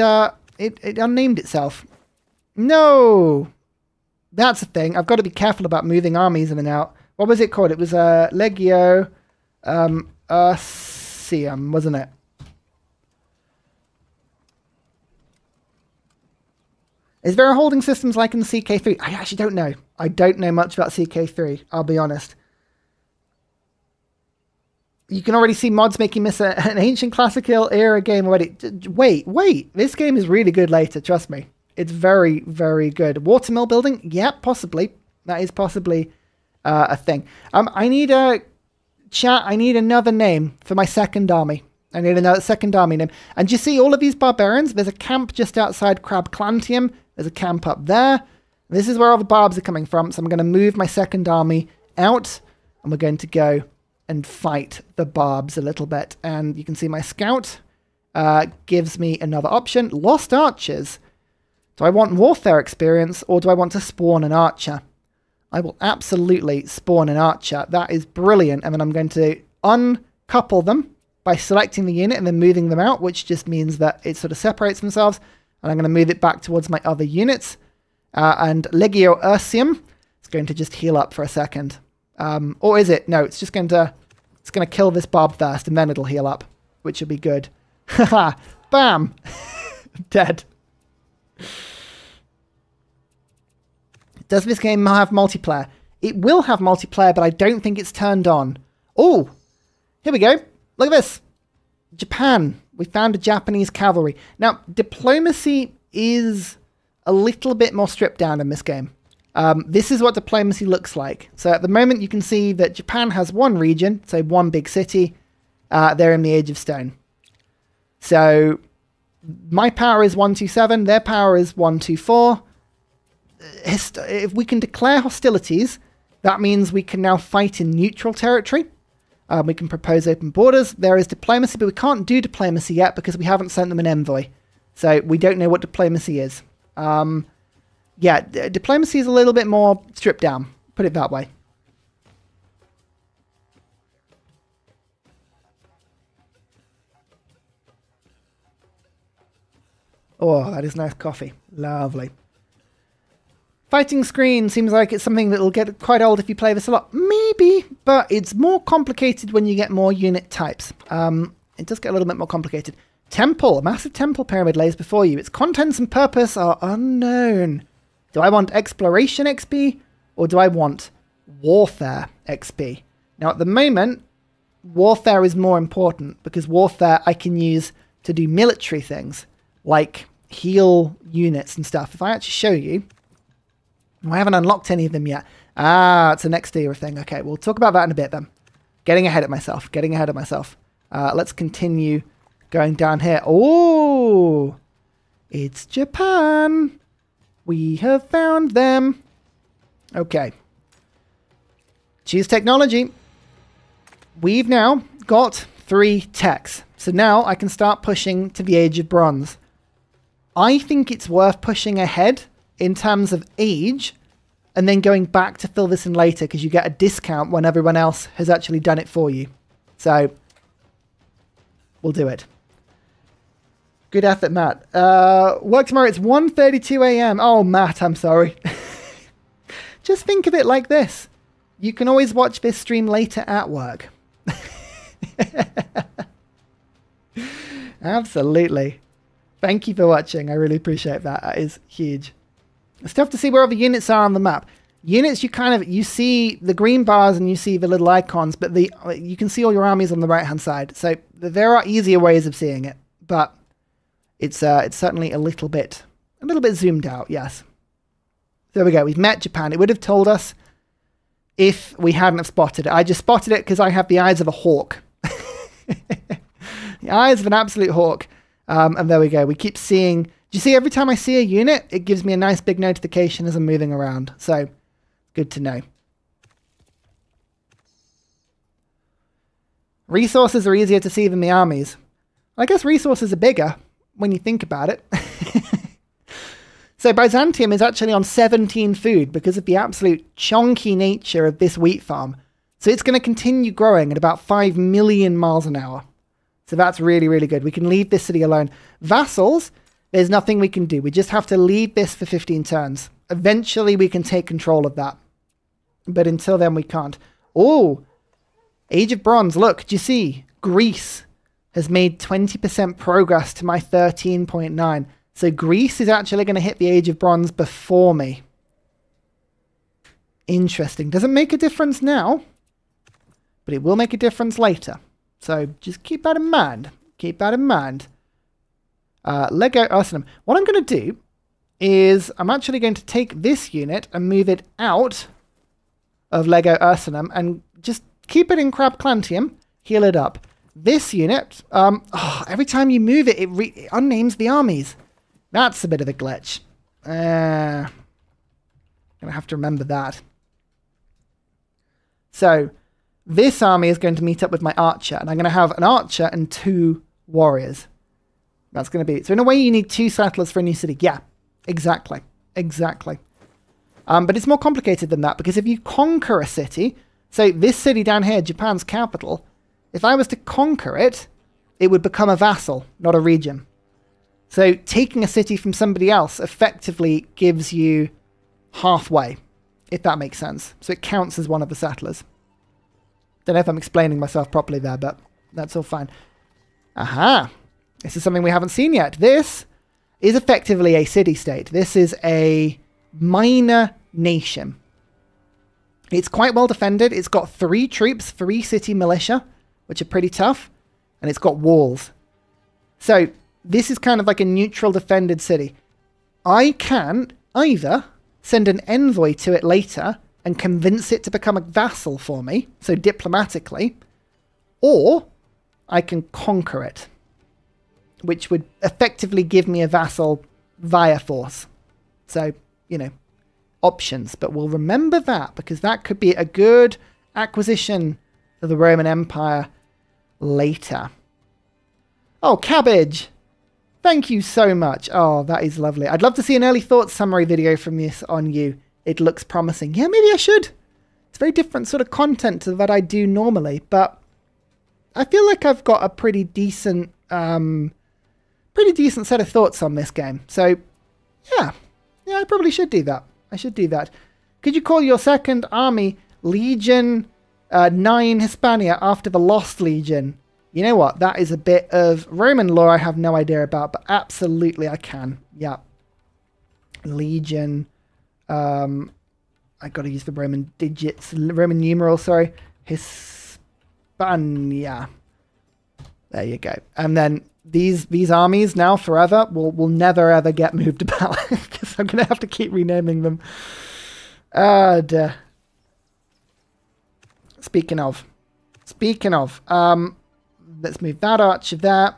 unnamed itself. No! That's a thing. I've got to be careful about moving armies in and out. What was it called? It was Legio Ursium, wasn't it? Is there a holding systems like in CK3? I actually don't know. I don't know much about CK3, I'll be honest. You can already see mods making this an ancient classical era game already. Wait, this game is really good later, trust me. It's very, very good. Watermill building? Yeah, possibly. That is possibly a thing. I need a... Chat, I need another name for my second army. I need another second army name. And you see all of these barbarians? There's a camp just outside Crab Clantium. There's a camp up there. This is where all the barbs are coming from. So I'm going to move my second army out. And we're going to go and fight the barbs a little bit. And you can see my scout gives me another option. Lost archers. Do I want warfare experience or do I want to spawn an archer? I will absolutely spawn an archer. That is brilliant. And then I'm going to uncouple them by selecting the unit and then moving them out, which just means that it sort of separates themselves. And I'm going to move it back towards my other units. And Legio Ursium is going to just heal up for a second. Or is it? No, it's just going to kill this barb first and then it'll heal up, which will be good. Haha! Bam! Dead. Does this game have multiplayer? It will have multiplayer, but I don't think it's turned on. Oh, here we go. Look at this. Japan. We found a Japanese cavalry. Now, diplomacy is a little bit more stripped down in this game. This is what diplomacy looks like. So at the moment, you can see that Japan has one region, so one big city. They're in the Age of Stone. So my power is 127. Their power is 124. If we can declare hostilities, that means we can now fight in neutral territory. We can propose open borders. There is diplomacy, but we can't do diplomacy yet because we haven't sent them an envoy. So we don't know what diplomacy is. Yeah, diplomacy is a little bit more stripped down. Put it that way. Oh, that is nice coffee. Lovely. Fighting screen seems like it's something that'll get quite old if you play this a lot. Maybe, but it's more complicated when you get more unit types. It does get a little bit more complicated. Temple. A massive temple pyramid lays before you. Its contents and purpose are unknown. Do I want exploration XP or do I want warfare XP? Now, at the moment, warfare is more important because warfare I can use to do military things like heal units and stuff. If I actually show you... I haven't unlocked any of them yet. Ah, it's an exterior thing. Okay, we'll talk about that in a bit then. Getting ahead of myself. Getting ahead of myself. Let's continue going down here. Oh, it's Japan. We have found them. Okay. Choose technology. We've now got 3 techs. So now I can start pushing to the Age of Bronze. I think it's worth pushing ahead in terms of age, and then going back to fill this in later because you get a discount when everyone else has actually done it for you. So, we'll do it. Good effort, Matt. Work tomorrow, it's 1:32 a.m. Oh, Matt, I'm sorry. Just think of it like this. You can always watch this stream later at work. Absolutely. Thank you for watching. I really appreciate that. That is huge. It's tough to see where all the units are on the map. Units, you see the green bars and you see the little icons, but you can see all your armies on the right-hand side. So there are easier ways of seeing it, but it's certainly a little bit zoomed out. Yes. There we go. We've met Japan. It would have told us if we hadn't have spotted it. I just spotted it because I have the eyes of a hawk. The eyes of an absolute hawk. And there we go. We keep seeing. Do you see every time I see a unit, it gives me a nice big notification as I'm moving around. So, good to know. Resources are easier to see than the armies. I guess resources are bigger when you think about it. So Byzantium is actually on 17 food because of the absolute chonky nature of this wheat farm. So it's going to continue growing at about 5 million miles an hour. So that's really, really good. We can leave this city alone. Vassals... There's nothing we can do. We just have to leave this for 15 turns. Eventually, we can take control of that. But until then, we can't. Oh, Age of Bronze. Look, do you see? Greece has made 20% progress to my 13.9. So Greece is actually going to hit the Age of Bronze before me. Interesting. Doesn't make a difference now, but it will make a difference later. So just keep that in mind. Keep that in mind. Lego Arsenal. What I'm going to do, is I'm actually going to take this unit and move it out of Lego Ursinum and just keep it in Crab Clantium, heal it up. This unit, every time you move it, it unnames the armies. That's a bit of a glitch. Gonna have to remember that. So, this army is going to meet up with my archer, and I'm going to have an archer and 2 warriors. That's going to be it. So in a way, you need 2 settlers for a new city. Yeah, exactly. Exactly. But it's more complicated than that, because if you conquer a city, so this city down here, Japan's capital, if I was to conquer it, it would become a vassal, not a region. So taking a city from somebody else effectively gives you halfway, if that makes sense. So it counts as one of the settlers. Don't know if I'm explaining myself properly there, but that's all fine. Aha! This is something we haven't seen yet. This is effectively a city-state. This is a minor nation. It's quite well defended. It's got 3 troops, 3 city militia, which are pretty tough, and it's got walls. So this is kind of like a neutral defended city. I can either send an envoy to it later and convince it to become a vassal for me, so diplomatically, or I can conquer it, which would effectively give me a vassal via force. So, you know, options. But we'll remember that, because that could be a good acquisition for the Roman Empire later. Oh, cabbage! Thank you so much. Oh, that is lovely. I'd love to see an early thoughts summary video from this on you. It looks promising. Yeah, maybe I should. It's very different sort of content to what I do normally, but I feel like I've got a pretty decent set of thoughts on this game. So, yeah, I probably should do that. I should do that. Could you call your second army Legion 9 Hispania after the Lost Legion? You know what? That is a bit of Roman lore I have no idea about, but absolutely I can. Yeah. Legion. I got to use the Roman digits. Roman numeral, sorry. Hispania. There you go. And then these armies now forever will never ever get moved about, because I'm going to have to keep renaming them. And, speaking of, let's move that archer there,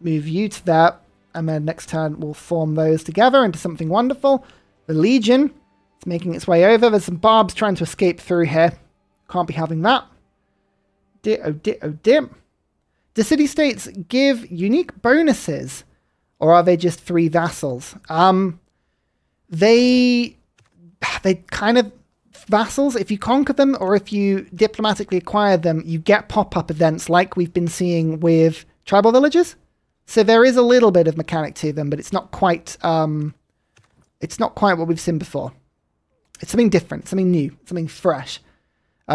move you to there, and then next turn we'll form those together into something wonderful. The Legion is making its way over. There's some barbs trying to escape through here. Can't be having that. Dear, oh dear, oh dear. Do city-states give unique bonuses, or are they just 3 vassals? They kind of... Vassals, if you conquer them or if you diplomatically acquire them, you get pop-up events like we've been seeing with tribal villages. So there is a little bit of mechanic to them, but it's not quite what we've seen before. It's something different, something new, something fresh.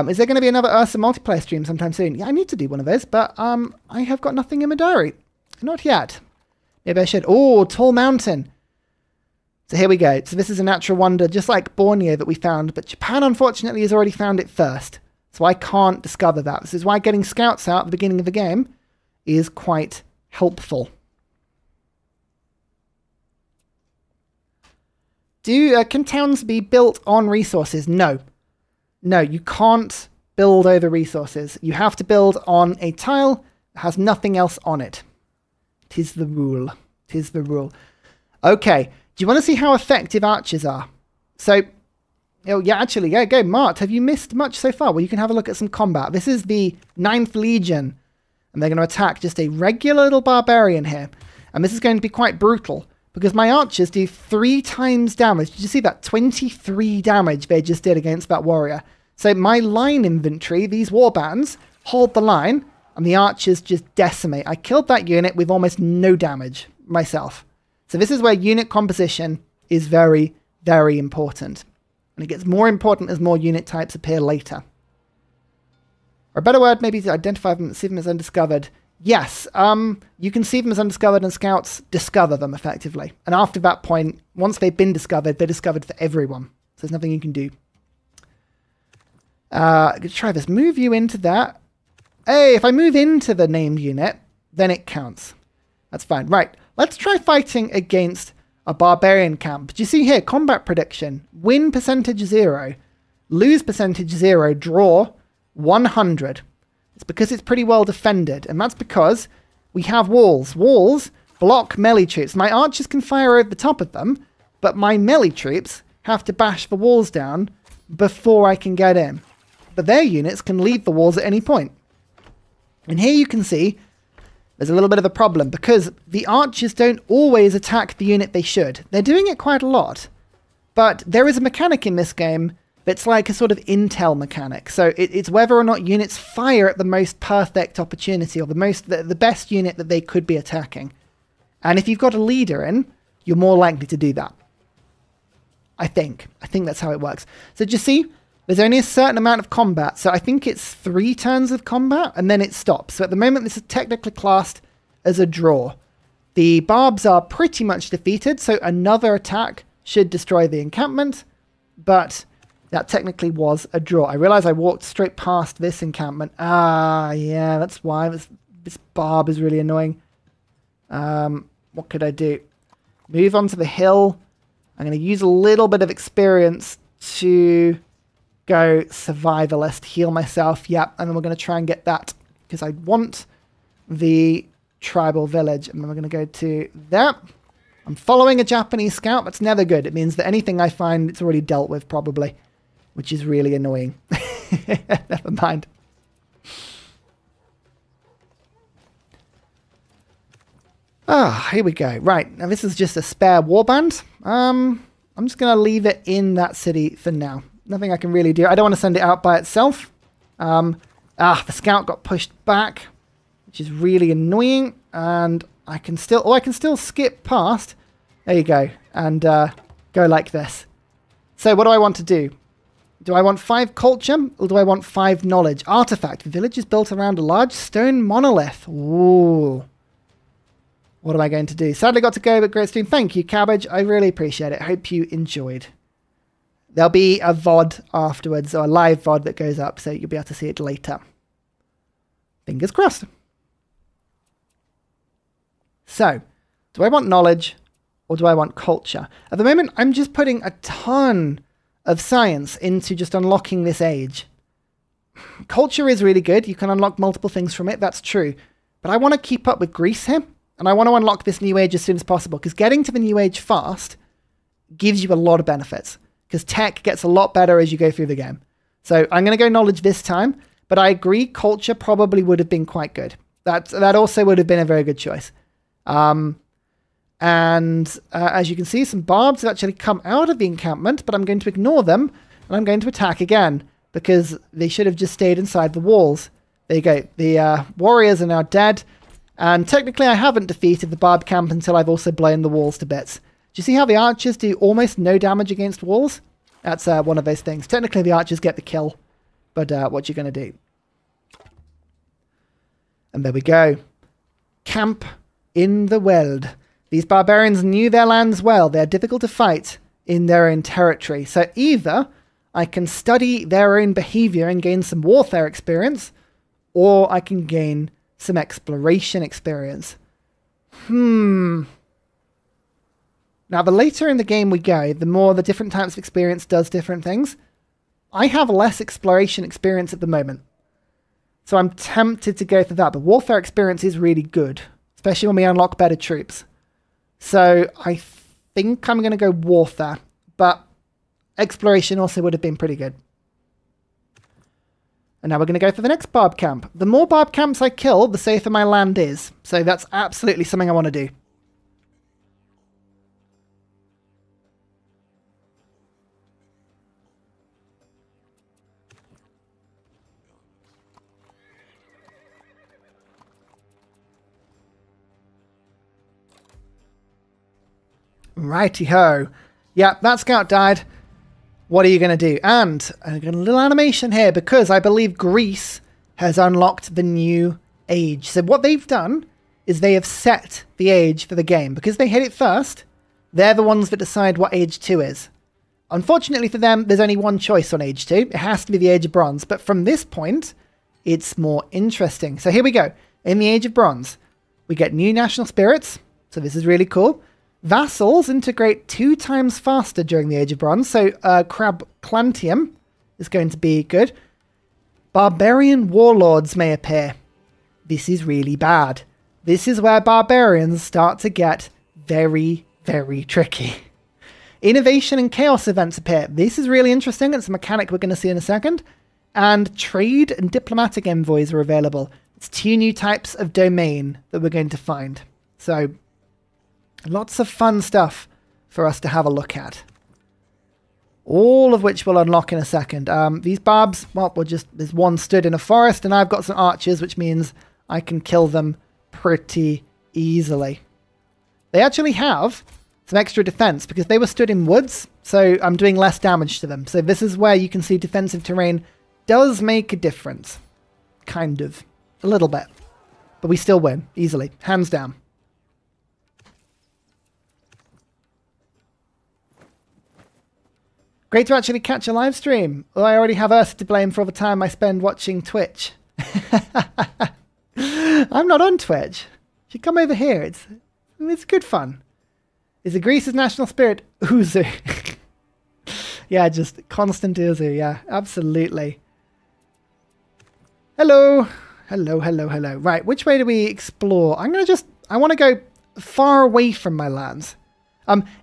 Is there going to be another Ursa multiplayer stream sometime soon? Yeah, I need to do one of those, but I have got nothing in my diary. Not yet. Maybe I should. Oh, Tall Mountain. So here we go. So this is a natural wonder, just like Borneo that we found, but Japan, unfortunately, has already found it first. So I can't discover that. This is why getting scouts out at the beginning of the game is quite helpful. Can towns be built on resources? No. No, you can't build over resources. You have to build on a tile that has nothing else on it. 'Tis the rule. 'Tis the rule. Okay, do you want to see how effective archers are? So, oh yeah, actually, yeah, go. Mart, have you missed much so far? Well, you can have a look at some combat. This is the 9th Legion, and they're going to attack just a regular little barbarian here. And this is going to be quite brutal, because my archers do 3 times damage. Did you see that? 23 damage they just did against that warrior. So my line inventory, these warbands, hold the line, and the archers just decimate. I killed that unit with almost no damage myself. So this is where unit composition is very, very important. And it gets more important as more unit types appear later. Or a better word maybe to identify them and see them as undiscovered. Yes, you can see them as undiscovered, and scouts discover them effectively. And after that point, once they've been discovered, they're discovered for everyone. So there's nothing you can do. I'm going to try this. Move you into that. Hey, if I move into the named unit, then it counts. That's fine. Right, let's try fighting against a barbarian camp. Do you see here? Combat prediction. Win percentage 0. Lose percentage 0. Draw 100. It's because it's pretty well defended. And that's because we have walls. Walls block melee troops. My archers can fire over the top of them, but my melee troops have to bash the walls down before I can get in. But their units can leave the walls at any point. And here you can see there's a little bit of a problem because the archers don't always attack the unit they should. They're doing it quite a lot. But there is a mechanic in this game that's like a sort of intel mechanic. So it's whether or not units fire at the most perfect opportunity or the best unit that they could be attacking. And if you've got a leader in, you're more likely to do that. I think that's how it works. So do you see? There's only a certain amount of combat, so I think it's 3 turns of combat, and then it stops. So at the moment, this is technically classed as a draw. The barbs are pretty much defeated, so another attack should destroy the encampment, but that technically was a draw. I realize I walked straight past this encampment. Ah, yeah, that's why. This barb is really annoying. What could I do? Move on to the hill. I'm going to use a little bit of experience to go survivalist, heal myself, yep, and then we're going to try and get that because I want the tribal village. And then we're going to go to there. I'm following a Japanese scout. That's never good. It means that anything I find, it's already dealt with probably, which is really annoying. Never mind. Ah, here we go. Right, now this is just a spare warband. I'm just going to leave it in that city for now. Nothing I can really do. I don't want to send it out by itself. The scout got pushed back, which is really annoying. And I can still... Oh, I can still skip past. There you go. And go like this. So what do I want to do? Do I want 5 culture or do I want 5 knowledge? Artifact. The village is built around a large stone monolith. Ooh. What am I going to do? Sadly got to go, but great stream. Thank you, Cabbage. I really appreciate it. Hope you enjoyed. There'll be a VOD afterwards, or a live VOD that goes up, so you'll be able to see it later. Fingers crossed. So, do I want knowledge, or do I want culture? At the moment, I'm just putting a ton of science into just unlocking this age. Culture is really good. You can unlock multiple things from it, that's true. But I want to keep up with Greece here, and I want to unlock this new age as soon as possible, because getting to the new age fast gives you a lot of benefits. Because tech gets a lot better as you go through the game. So I'm going to go knowledge this time, but I agree culture probably would have been quite good. That also would have been a very good choice. As you can see, some barbs have actually come out of the encampment, but I'm going to ignore them, and I'm going to attack again, because they should have just stayed inside the walls. There you go. The warriors are now dead, and technically I haven't defeated the barb camp until I've also blown the walls to bits. Do you see how the archers do almost no damage against walls? That's one of those things. Technically, the archers get the kill, but what you're going to do. And there we go. Camp in the world. These barbarians knew their lands well. They're difficult to fight in their own territory. So either I can study their own behavior and gain some warfare experience, or I can gain some exploration experience. Now, the later in the game we go, the more the different types of experience does different things. I have less exploration experience at the moment, so I'm tempted to go for that. But warfare experience is really good, especially when we unlock better troops. So I think I'm going to go warfare, but exploration also would have been pretty good. And now we're going to go for the next barb camp. The more barb camps I kill, the safer my land is. So that's absolutely something I want to do. Righty-ho. Yeah, that scout died. What are you going to do? And I'm going to do a little animation here because I believe Greece has unlocked the new age. So what they've done is they have set the age for the game. Because they hit it first, they're the ones that decide what age 2 is. Unfortunately for them, there's only one choice on age 2. It has to be the Age of Bronze. But from this point, it's more interesting. So here we go. In the Age of Bronze, we get new national spirits. So this is really cool. Vassals integrate 2 times faster during the Age of Bronze, so Crab Clantium is going to be good. Barbarian warlords may appear. This is really bad. This is where barbarians start to get very, very tricky. Innovation and chaos events appear. This is really interesting. It's a mechanic we're going to see in a second. And trade and diplomatic envoys are available. It's 2 new types of domain that we're going to find. So lots of fun stuff for us to have a look at. All of which we'll unlock in a second. These barbs, well, there's one stood in a forest and I've got some archers, which means I can kill them pretty easily. They actually have some extra defense because they were stood in woods, so I'm doing less damage to them. So this is where you can see defensive terrain does make a difference. Kind of. A little bit. But we still win. Easily. Hands down. Great to actually catch a live stream. Although I already have Ursa to blame for all the time I spend watching Twitch. I'm not on Twitch. You should come over here. It's good fun. Is the Greece's national spirit Uzu? Yeah, just constant Uzu. Yeah, absolutely. Hello. Hello, hello, hello. Right, which way do we explore? I want to go far away from my lands.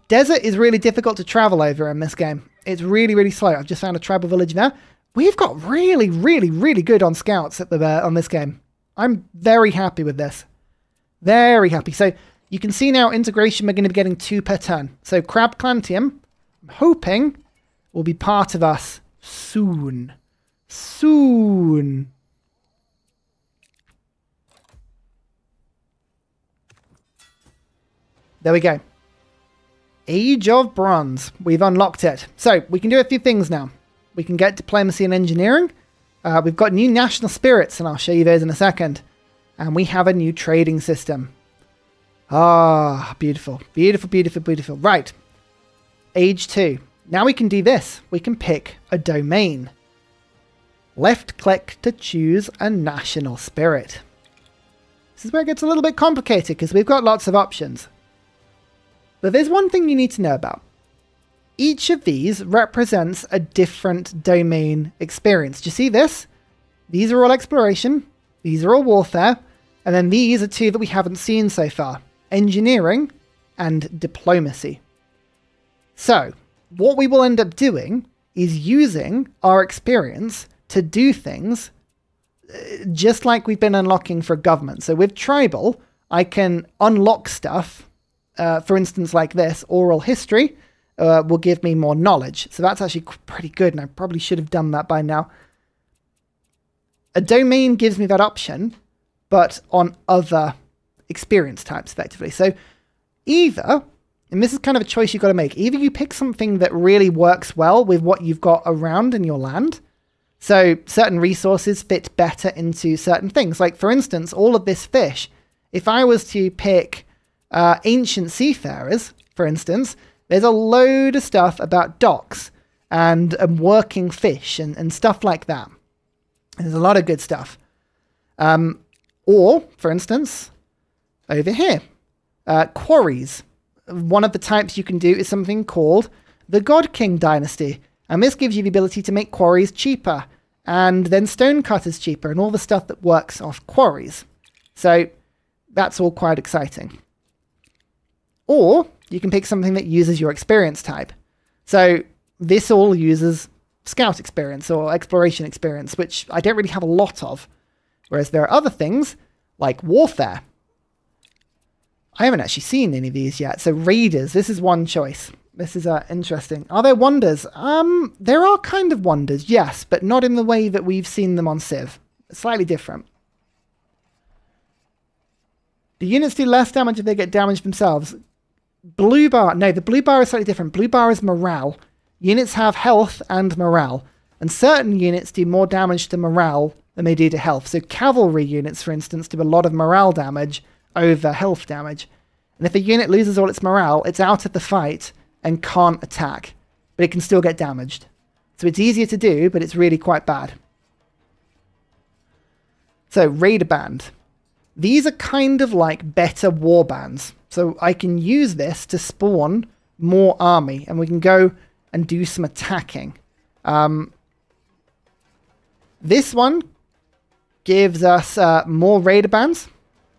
Desert is really difficult to travel over in this game. It's really, really slow. I've just found a tribal village now. We've got really, really, really good on scouts at the on this game. I'm very happy with this. Very happy. So you can see now integration, we're going to be getting 2 per turn. So Crab Clantium, I'm hoping, will be part of us soon. Soon. There we go. Age of Bronze. We've unlocked it. So we can do a few things now. We can get diplomacy and engineering. We've got new national spirits, and I'll show you those in a second. And we have a new trading system. Ah, beautiful. Beautiful, beautiful, beautiful. Right. Age 2. Now we can do this. We can pick a domain. Left click to choose a national spirit. This is where it gets a little bit complicated because we've got lots of options. But there's one thing you need to know about. Each of these represents a different domain experience. Do you see this? These are all exploration. These are all warfare. And then these are 2 that we haven't seen so far. Engineering and diplomacy. So, what we will end up doing is using our experience to do things just like we've been unlocking for government. So with tribal, I can unlock stuff, for instance like this, oral history will give me more knowledge. So that's actually pretty good and I probably should have done that by now. A domain gives me that option, but on other experience types, effectively. So either, and this is kind of a choice you've got to make, either you pick something that really works well with what you've got around in your land. So certain resources fit better into certain things. Like, for instance, all of this fish, if I was to pick ancient seafarers, for instance, there's a load of stuff about docks and working fish and stuff like that. There's a lot of good stuff. Or, for instance, over here, quarries. One of the types you can do is something called the God King Dynasty. And this gives you the ability to make quarries cheaper. And then stonecutters cheaper and all the stuff that works off quarries. So that's all quite exciting. Or you can pick something that uses your experience type. So this all uses scout experience or exploration experience, which I don't really have a lot of. Whereas there are other things like warfare. I haven't actually seen any of these yet. So raiders, this is one choice. This is interesting. Are there wonders? There are kind of wonders, yes, but not in the way that we've seen them on Civ. It's slightly different. The units do less damage if they get damaged themselves. Blue bar, no, the blue bar is slightly different. Blue bar is morale. Units have health and morale. And certain units do more damage to morale than they do to health. So cavalry units, for instance, do a lot of morale damage over health damage. And if a unit loses all its morale, it's out of the fight and can't attack, but it can still get damaged. So it's easier to do, but it's really quite bad. So raider band. These are kind of like better warbands. So I can use this to spawn more army, and we can go and do some attacking. This one gives us more raider bands,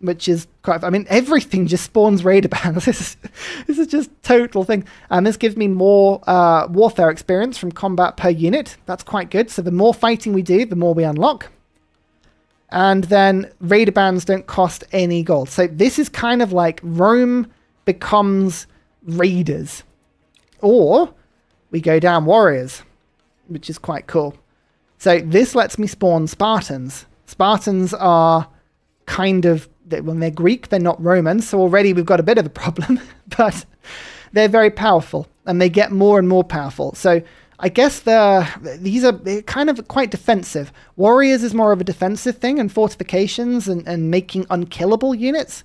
which is quite... I mean, everything just spawns raider bands. This is just total thing. And this gives me more warfare experience from combat per unit. That's quite good. So the more fighting we do, the more we unlock. And then raider bands don't cost any gold. So this is kind of like Rome becomes raiders. Or we go down warriors, which is quite cool. So this lets me spawn Spartans. Spartans are kind of, when they're Greek, they're not Roman. So already we've got a bit of a problem, but they're very powerful and they get more and more powerful. So I guess these are kind of quite defensive. Warriors is more of a defensive thing and fortifications and making unkillable units.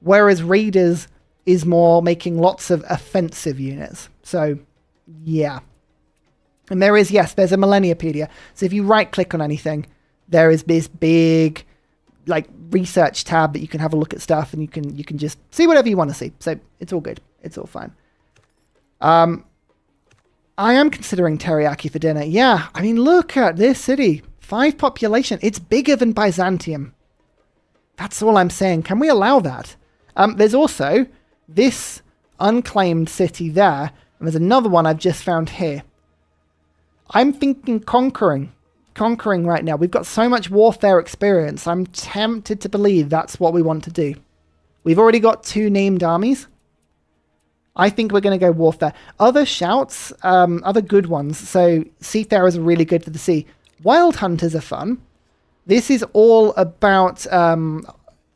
Whereas raiders is more making lots of offensive units. So yeah. And there is, yes, there's a Millenniapedia. So if you right-click on anything, there is this big, like, research tab that you can have a look at stuff, and you can just see whatever you want to see. So it's all good. It's all fine. I am considering teriyaki for dinner. Yeah, I mean, look at this city. 5 population. It's bigger than Byzantium. That's all I'm saying. Can we allow that? There's also this unclaimed city there, and there's another one I've just found here. I'm thinking conquering right now. We've got so much warfare experience. I'm tempted to believe that's what we want to do. We've already got 2 named armies. I think we're going to go warfare. Other shouts, other good ones. So seafarers are really good for the sea. Wild hunters are fun. This is all about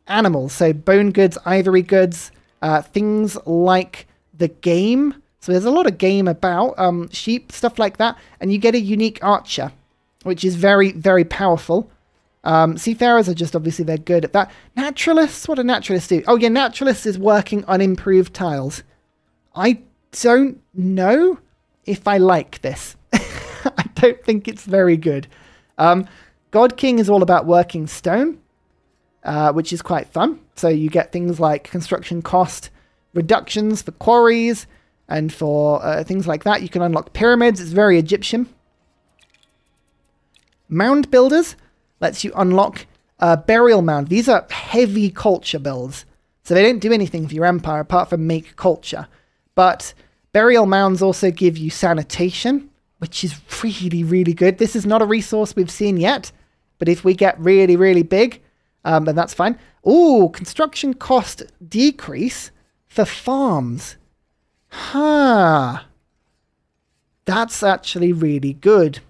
animals. So bone goods, ivory goods, things like the game. So there's a lot of game about sheep, stuff like that. And you get a unique archer, which is very, very powerful. Seafarers are just, obviously, they're good at that. Naturalists, what do naturalists do? Oh, yeah, naturalists is working on improved tiles. I don't know if I like this. I don't think it's very good. God King is all about working stone, which is quite fun. So you get things like construction cost reductions for quarries, and for things like that. You can unlock pyramids. It's very Egyptian. Mound builders lets you unlock burial mound. These are heavy culture builds. So they don't do anything for your empire apart from make culture. But burial mounds also give you sanitation, which is really, really good. This is not a resource we've seen yet. But if we get really, really big, then that's fine. Ooh, construction cost decrease for farms. Huh. That's actually really good.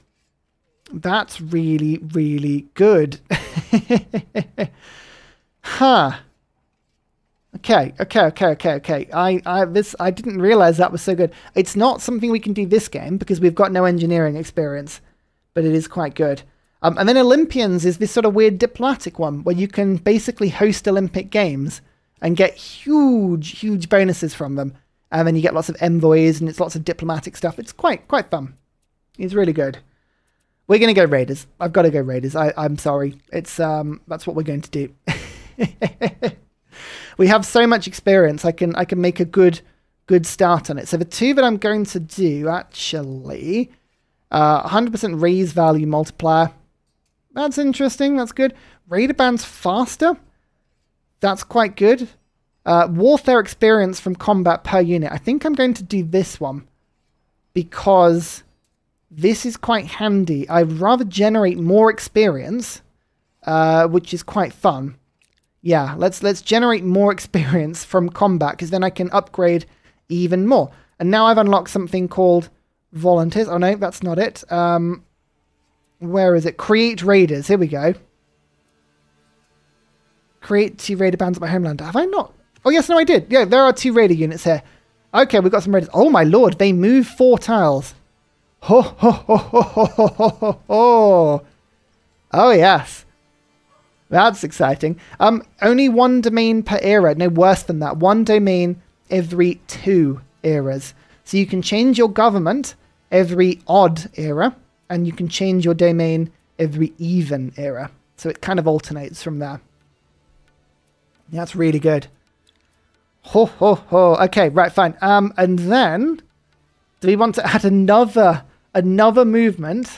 That's really, really good. Huh. Okay. I didn't realize that was so good. It's not something we can do this game because we've got no engineering experience, but it is quite good. And then Olympians is this sort of weird diplomatic one where you can basically host Olympic games and get huge, huge bonuses from them. And then you get lots of envoys and it's lots of diplomatic stuff. It's quite fun. It's really good. We're going to go raiders. I've got to go raiders. I'm sorry. It's that's what we're going to do. We have so much experience. I can make a good start on it. So the 2 that I'm going to do actually, 100% raise value multiplier. That's interesting. That's good. Raider bands faster. That's quite good. Warfare experience from combat per unit. I think I'm going to do this one because this is quite handy. I'd rather generate more experience, which is quite fun. Yeah, let's generate more experience from combat because then I can upgrade even more. And now I've unlocked something called volunteers. Oh no, that's not it. Where is it? Create raiders. Here we go. Create 2 raider bands at my homeland. Have I not? Oh, yes, no, I did. Yeah, there are 2 raider units here. Okay, we've got some raiders. Oh, my lord, they move 4 tiles. Ho, ho, ho, ho, ho, ho, ho, ho. Oh, yes. That's exciting. Only 1 domain per era. No, worse than that. 1 domain every 2 eras. So you can change your government every odd era, and you can change your domain every even era. So it kind of alternates from there. That's really good. Ho, ho, ho. Okay, right, fine. And then, do we want to add another movement?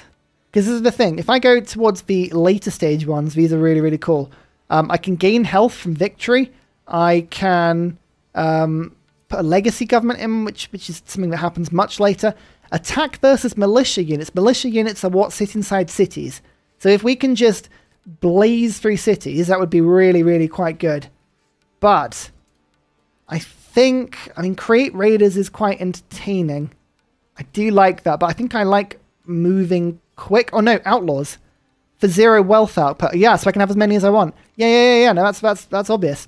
Because this is the thing. If I go towards the later stage ones, these are really, really cool. I can gain health from victory. I can put a legacy government in, which is something that happens much later. Attack versus militia units. Militia units are what sit inside cities. So if we can just blaze through cities, that would be really, really quite good. But I think, I mean, create raiders is quite entertaining. I do like that, but I think I like moving quick. Oh no, outlaws for 0 wealth output. Yeah, so I can have as many as I want. Yeah. No, that's obvious.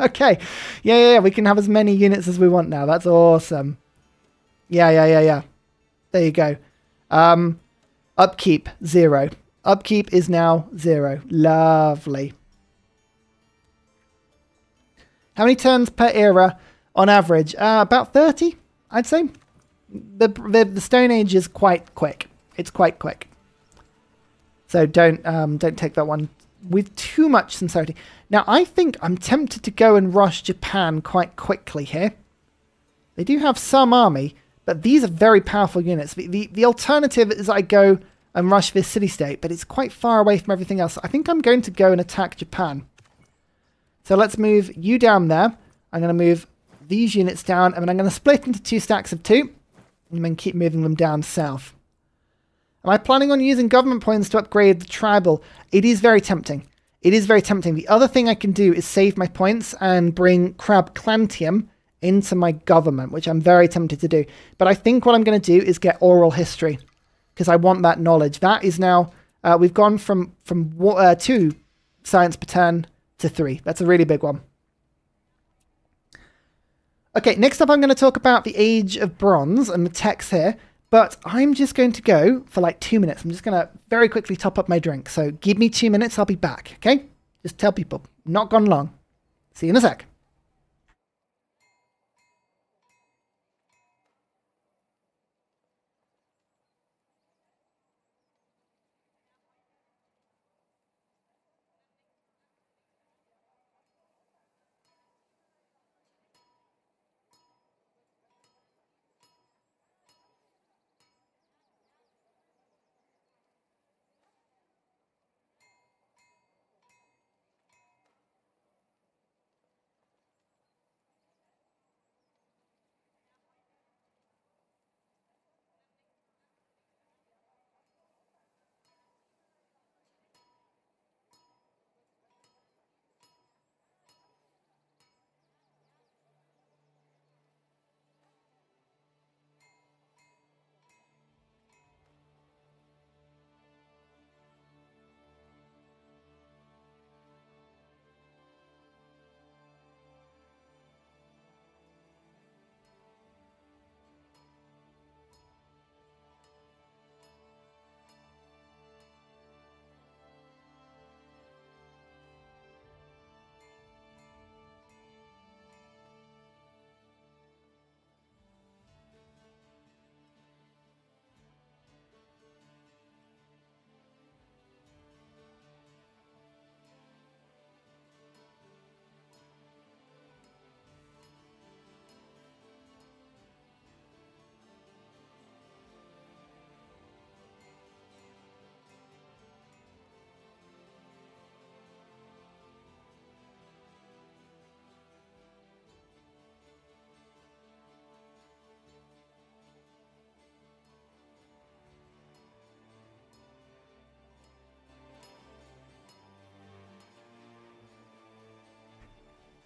Okay, yeah. We can have as many units as we want now. That's awesome. Yeah. There you go. Upkeep 0. Upkeep is now 0. Lovely. How many turns per era on average? About 30, I'd say. The Stone Age is quite quick. It's quite quick. So don't take that one with too much sincerity. Now, I think I'm tempted to go and rush Japan quite quickly here. They do have some army, but these are very powerful units. The alternative is I go and rush this city-state, but it's quite far away from everything else. I think I'm going to go and attack Japan. So let's move you down there. I'm going to move these units down, and then I'm going to split into 2 stacks of 2, and then keep moving them down south. Am I planning on using government points to upgrade the tribal? It is very tempting. It is very tempting. The other thing I can do is save my points and bring Crab Clantium into my government, which I'm very tempted to do. But I think what I'm going to do is get oral history, because I want that knowledge. That is now, we've gone from 2 science per turn to 3. That's a really big one. Okay, next up I'm going to talk about the Age of Bronze and the text here, but I'm just going to go for like 2 minutes. I'm just going to very quickly top up my drink. So give me 2 minutes, I'll be back, okay? Just tell people, not gone long. See you in a sec.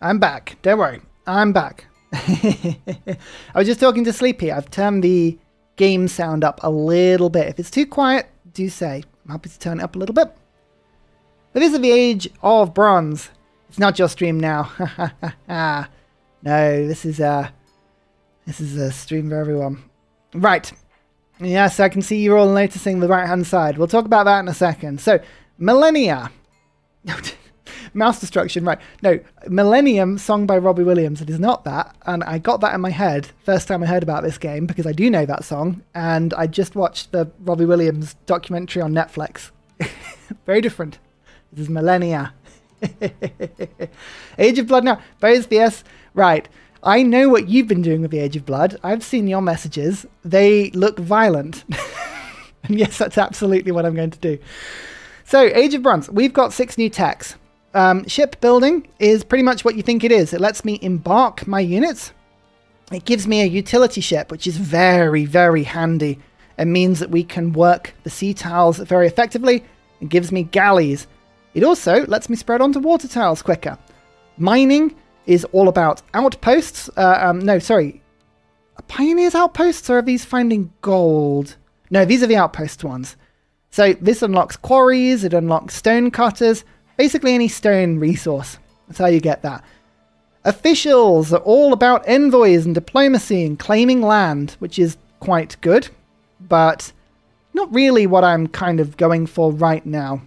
I'm back. Don't worry. I'm back. I was just talking to Sleepy. I've turned the game sound up a little bit. If it's too quiet, do say. I'm happy to turn it up a little bit. But this is the Age of Bronze. It's not your stream now. No, this is a stream for everyone. Right. Yes, I can see you're all noticing the right-hand side. We'll talk about that in a second. So, Millennia. Mouse destruction, right. No, Millennium, sung by Robbie Williams. It is not that. And I got that in my head first time I heard about this game, because I do know that song. And I just watched the Robbie Williams documentary on Netflix. Very different. This is Millennia. Age of Blood now. Bo's BS. Right. I know what you've been doing with the Age of Blood. I've seen your messages. They look violent. And yes, that's absolutely what I'm going to do. So, Age of Bronze. We've got 6 new techs. Shipbuilding is pretty much what you think it is. It lets me embark my units. It gives me a utility ship, which is very, very handy. It means that we can work the sea tiles very effectively. It gives me galleys. It also lets me spread onto water tiles quicker. Mining is all about outposts. No, sorry. Are pioneers outposts, or are these finding gold? No, these are the outpost ones. So this unlocks quarries. It unlocks stone cutters. Basically any stone resource. That's how you get that. Officials are all about envoys and diplomacy and claiming land, which is quite good, but not really what I'm kind of going for right now.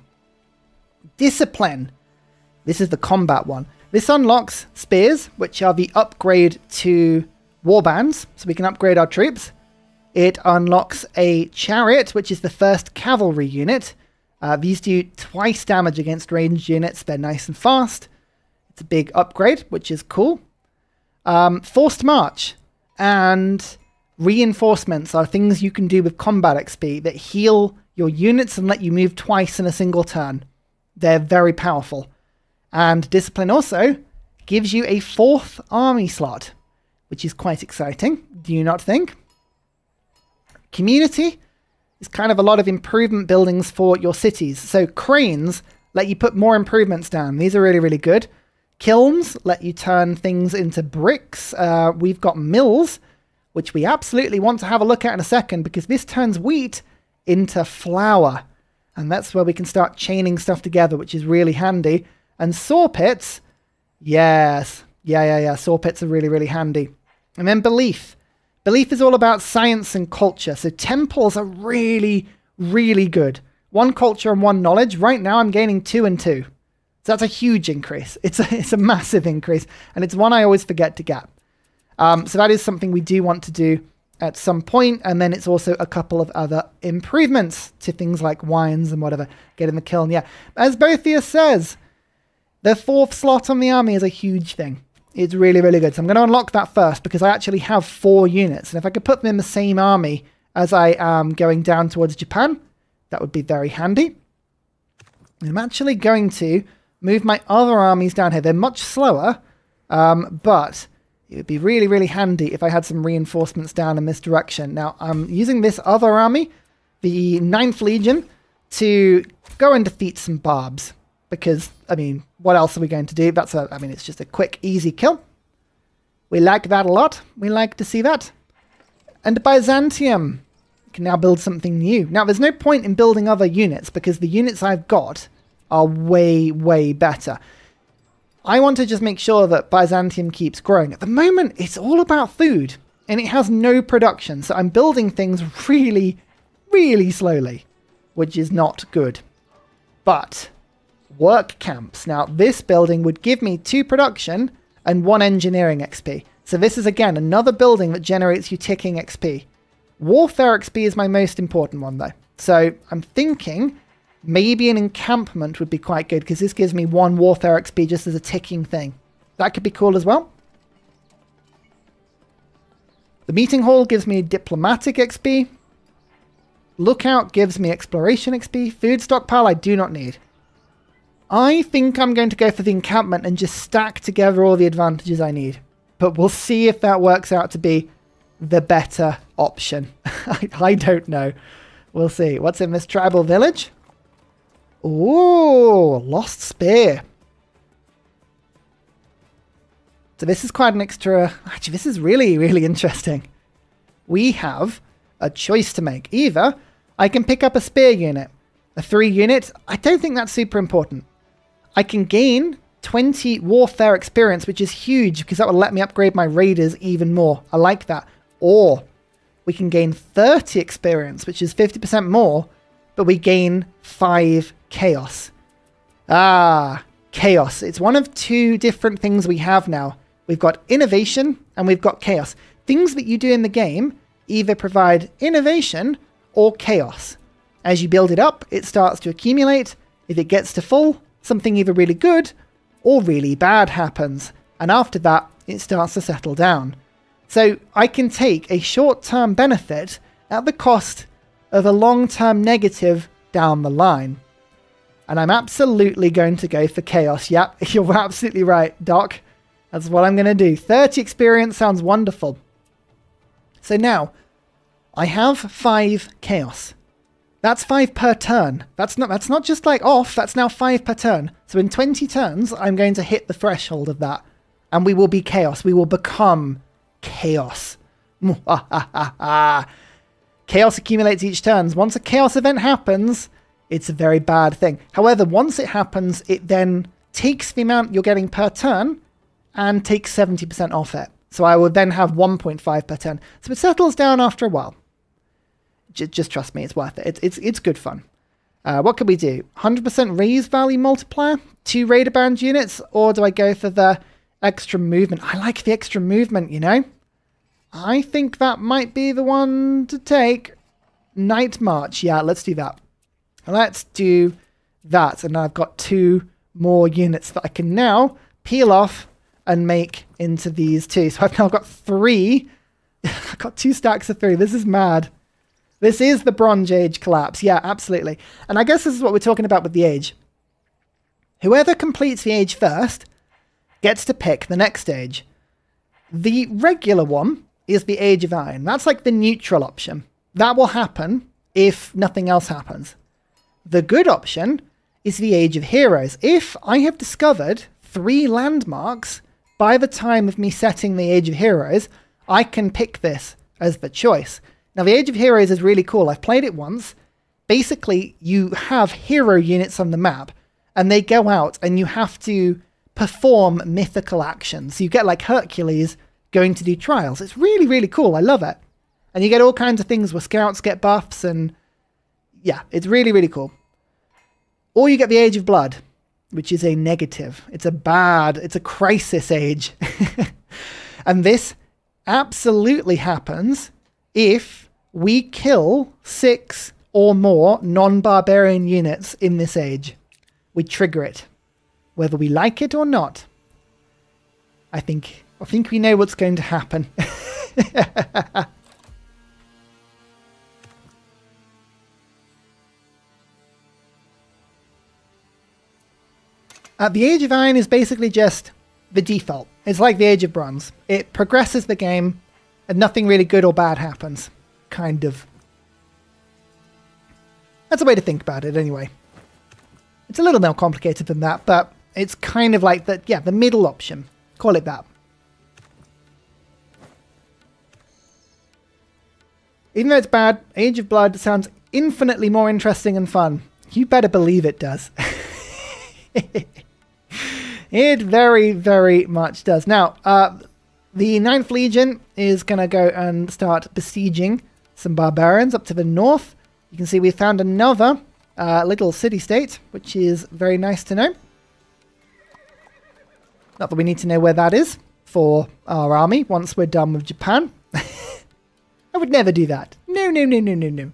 Discipline. This is the combat one. This unlocks spears, which are the upgrade to warbands, so we can upgrade our troops. It unlocks a chariot, which is the first cavalry unit. These do twice damage against ranged units. They're nice and fast. It's a big upgrade, which is cool. Forced march and reinforcements are things you can do with combat XP that heal your units and let you move twice in a single turn. They're very powerful. And discipline also gives you a 4th army slot, which is quite exciting. Do you not think? Community is kind of a lot of improvement buildings for your cities. So cranes let you put more improvements down. These are really, really good. Kilns let you turn things into bricks. We've got mills, which we absolutely want to have a look at in a second, because this turns wheat into flour. And that's where we can start chaining stuff together, which is really handy. And saw pits. Yes. Yeah. Saw pits are really, really handy. And then belief. Belief is all about science and culture. So temples are really, really good. 1 culture and 1 knowledge. Right now I'm gaining 2 and 2. So that's a huge increase. It's a massive increase, and it's one I always forget to get. So that is something we do want to do at some point, and then it's also a couple of other improvements to things like wines and whatever. Get in the kiln, yeah. As Boethius says, the 4th slot on the army is a huge thing. It's really, really good. So I'm going to unlock that first, because I actually have 4 units, and if I could put them in the same army as I am going down towards Japan, that would be very handy. I'm actually going to move my other armies down here. They're much slower, but it would be really, really handy if I had some reinforcements down in this direction. Now, I'm using this other army, the 9th Legion, to go and defeat some barbs. Because, I mean, what else are we going to do? It's just a quick, easy kill. We like that a lot. We like to see that. And Byzantium can now build something new. Now, there's no point in building other units, because the units I've got are way, way better. I want to just make sure that Byzantium keeps growing. At the moment, it's all about food, and it has no production, so I'm building things really, really slowly, which is not good. But work camps. Now, this building would give me 2 production and 1 engineering XP. So this is, again, another building that generates you ticking XP. Warfare XP is my most important one, though. So I'm thinking maybe an encampment would be quite good, because this gives me 1 warfare XP just as a ticking thing. That could be cool as well. The meeting hall gives me diplomatic XP. Lookout gives me exploration XP. Food stockpile I do not need. I think I'm going to go for the encampment and just stack together all the advantages I need. But we'll see if that works out to be the better option. I don't know. We'll see. What's in this tribal village? Ooh, lost spear. So this is quite an extra... Actually, this is really, really interesting. We have a choice to make. Either I can pick up a spear unit, a 3 unit. I don't think that's super important. I can gain 20 warfare experience, which is huge, because that will let me upgrade my raiders even more. I like that. Or we can gain 30 experience, which is 50% more, but we gain 5 chaos. Ah, chaos. It's one of 2 different things we have now. We've got innovation and we've got chaos. Things that you do in the game either provide innovation or chaos. As you build it up, it starts to accumulate. If it gets to full, something either really good all really bad happens, and after that it starts to settle down. So I can take a short-term benefit at the cost of a long-term negative down the line. And I'm absolutely going to go for chaos. Yep, you're absolutely right, Doc. That's what I'm going to do. 30 experience sounds wonderful. So now, I have 5 chaos. That's 5 per turn. That's not just like off, that's now 5 per turn. So in 20 turns, I'm going to hit the threshold of that. And we will be chaos. We will become chaos. Chaos accumulates each turn. Once a chaos event happens, it's a very bad thing. However, once it happens, it then takes the amount you're getting per turn and takes 70% off it. So I will then have 1.5 per turn. So it settles down after a while. Just trust me, it's worth it. It's good fun. What can we do? 100% raise value multiplier, 2 radar band units, or do I go for the extra movement? I like the extra movement, you know? I think that might be the one to take. Night March, yeah, let's do that. Let's do that. And I've got 2 more units that I can now peel off and make into these 2. So I've now got 3. I've got 2 stacks of 3. This is mad. This is the Bronze Age collapse. Yeah, absolutely. And I guess this is what we're talking about with the age. Whoever completes the age first gets to pick the next age. The regular one is the Age of Iron. That's like the neutral option. That will happen if nothing else happens. The good option is the Age of Heroes. If I have discovered 3 landmarks by the time of me setting the Age of Heroes, I can pick this as the choice. Now, the Age of Heroes is really cool. I've played it once. Basically, you have hero units on the map, and they go out, and you have to perform mythical actions. So you get, like, Hercules going to do trials. It's really, really cool. I love it. And you get all kinds of things where scouts get buffs, and yeah, it's really, really cool. Or you get the Age of Blood, which is a negative. It's a bad, it's a crisis age. And this absolutely happens if we kill 6 or more non-barbarian units in this age. We trigger it, whether we like it or not. I think we know what's going to happen. The Age of Iron is basically just the default. It's like the Age of Bronze. It progresses the game and nothing really good or bad happens. Kind of. That's a way to think about it anyway. It's a little more complicated than that, but it's kind of like that. Yeah, the middle option. Call it that. Even though it's bad, Age of Blood sounds infinitely more interesting and fun. You better believe it does. It very, very much does. Now, the Ninth Legion is going to go and start besieging some barbarians up to the north. You can see we found another little city-state, which is very nice to know. Not that we need to know where that is for our army once we're done with Japan. I would never do that. No, no, no, no, no, no.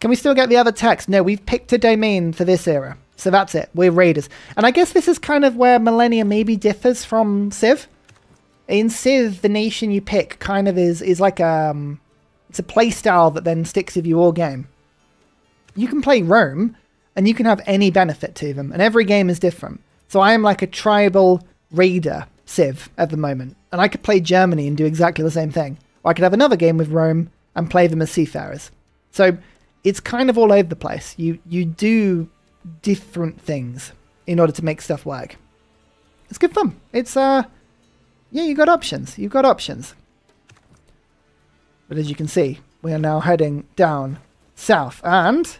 Can we still get the other text? No, we've picked a domain for this era. So that's it. We're raiders. And I guess this is kind of where Millennia maybe differs from Civ. In Civ, the nation you pick kind of is like it's a playstyle that then sticks with you all game. You can play Rome, and you can have any benefit to them. And every game is different. So I am like a tribal raider Civ at the moment. And I could play Germany and do exactly the same thing. Or I could have another game with Rome and play them as seafarers. So it's kind of all over the place. You do different things in order to make stuff work. It's good fun. It's yeah, you got options. You've got options. But as you can see, we are now heading down south, and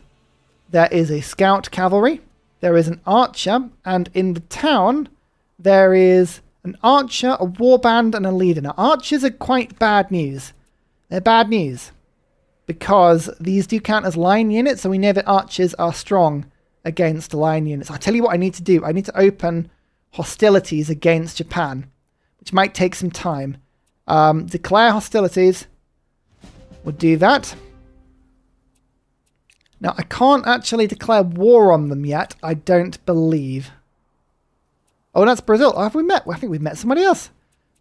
there is a scout cavalry, there is an archer, and in the town there is an archer, a warband, and a leader. Now, archers are quite bad news. They're bad news because these do count as line units, so we know that archers are strong against line units. I'll tell you what I need to do. I need to open hostilities against Japan, which might take some time. Declare hostilities. We'll do that. Now, I can't actually declare war on them yet, I don't believe. Oh, that's Brazil. Oh, have we met? I think we've met somebody else.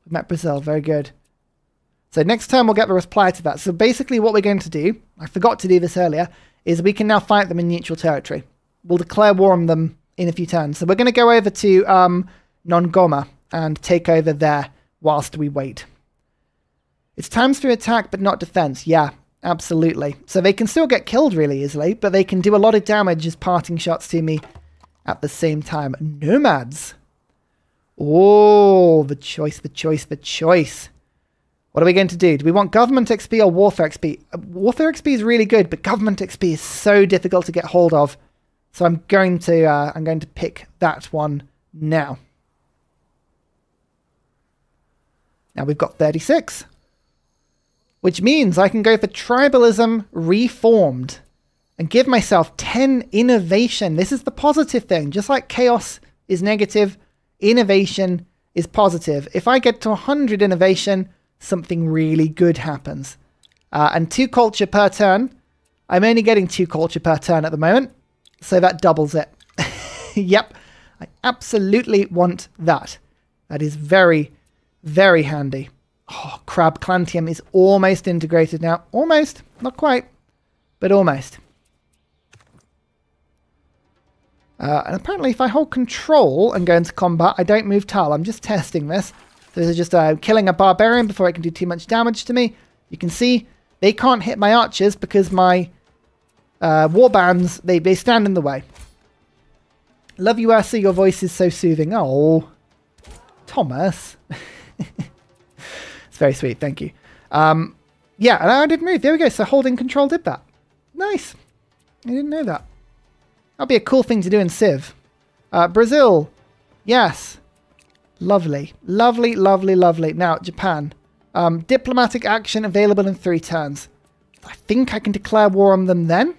We've met Brazil. Very good. So next time we'll get the reply to that. So basically what we're going to do, I forgot to do this earlier, is we can now fight them in neutral territory. We'll declare war on them in a few turns. So we're going to go over to Nongoma and take over there whilst we wait. It's times through attack but not defense. Yeah, absolutely. So they can still get killed really easily, but they can do a lot of damage as parting shots to me at the same time. Nomads. Oh, the choice, the choice, the choice. What are we going to do? Do we want government XP or warfare XP? Warfare XP is really good, but government XP is so difficult to get hold of. So I'm going to pick that one now. Now we've got 36. Which means I can go for tribalism reformed and give myself 10 innovation. This is the positive thing. Just like chaos is negative, innovation is positive. If I get to 100 innovation, something really good happens. And 2 culture per turn. I'm only getting 2 culture per turn at the moment. So that doubles it. Yep. I absolutely want that. That is very, very handy. Oh, Crab Clantium is almost integrated now. Almost. Not quite. But almost. And apparently if I hold control and go into combat, I don't move tile. I'm just testing this. So this is just killing a barbarian before it can do too much damage to me. You can see they can't hit my archers because my warbands, they stand in the way. Love you, Ursa. Your voice is so soothing. Oh, Thomas. It's very sweet. Thank you. Yeah, and I did move. There we go. So holding control did that. Nice. I didn't know that. That'd be a cool thing to do in Civ. Brazil. Yes. Lovely. Lovely, lovely, lovely. Now, Japan. Diplomatic action available in 3 turns. I think I can declare war on them then.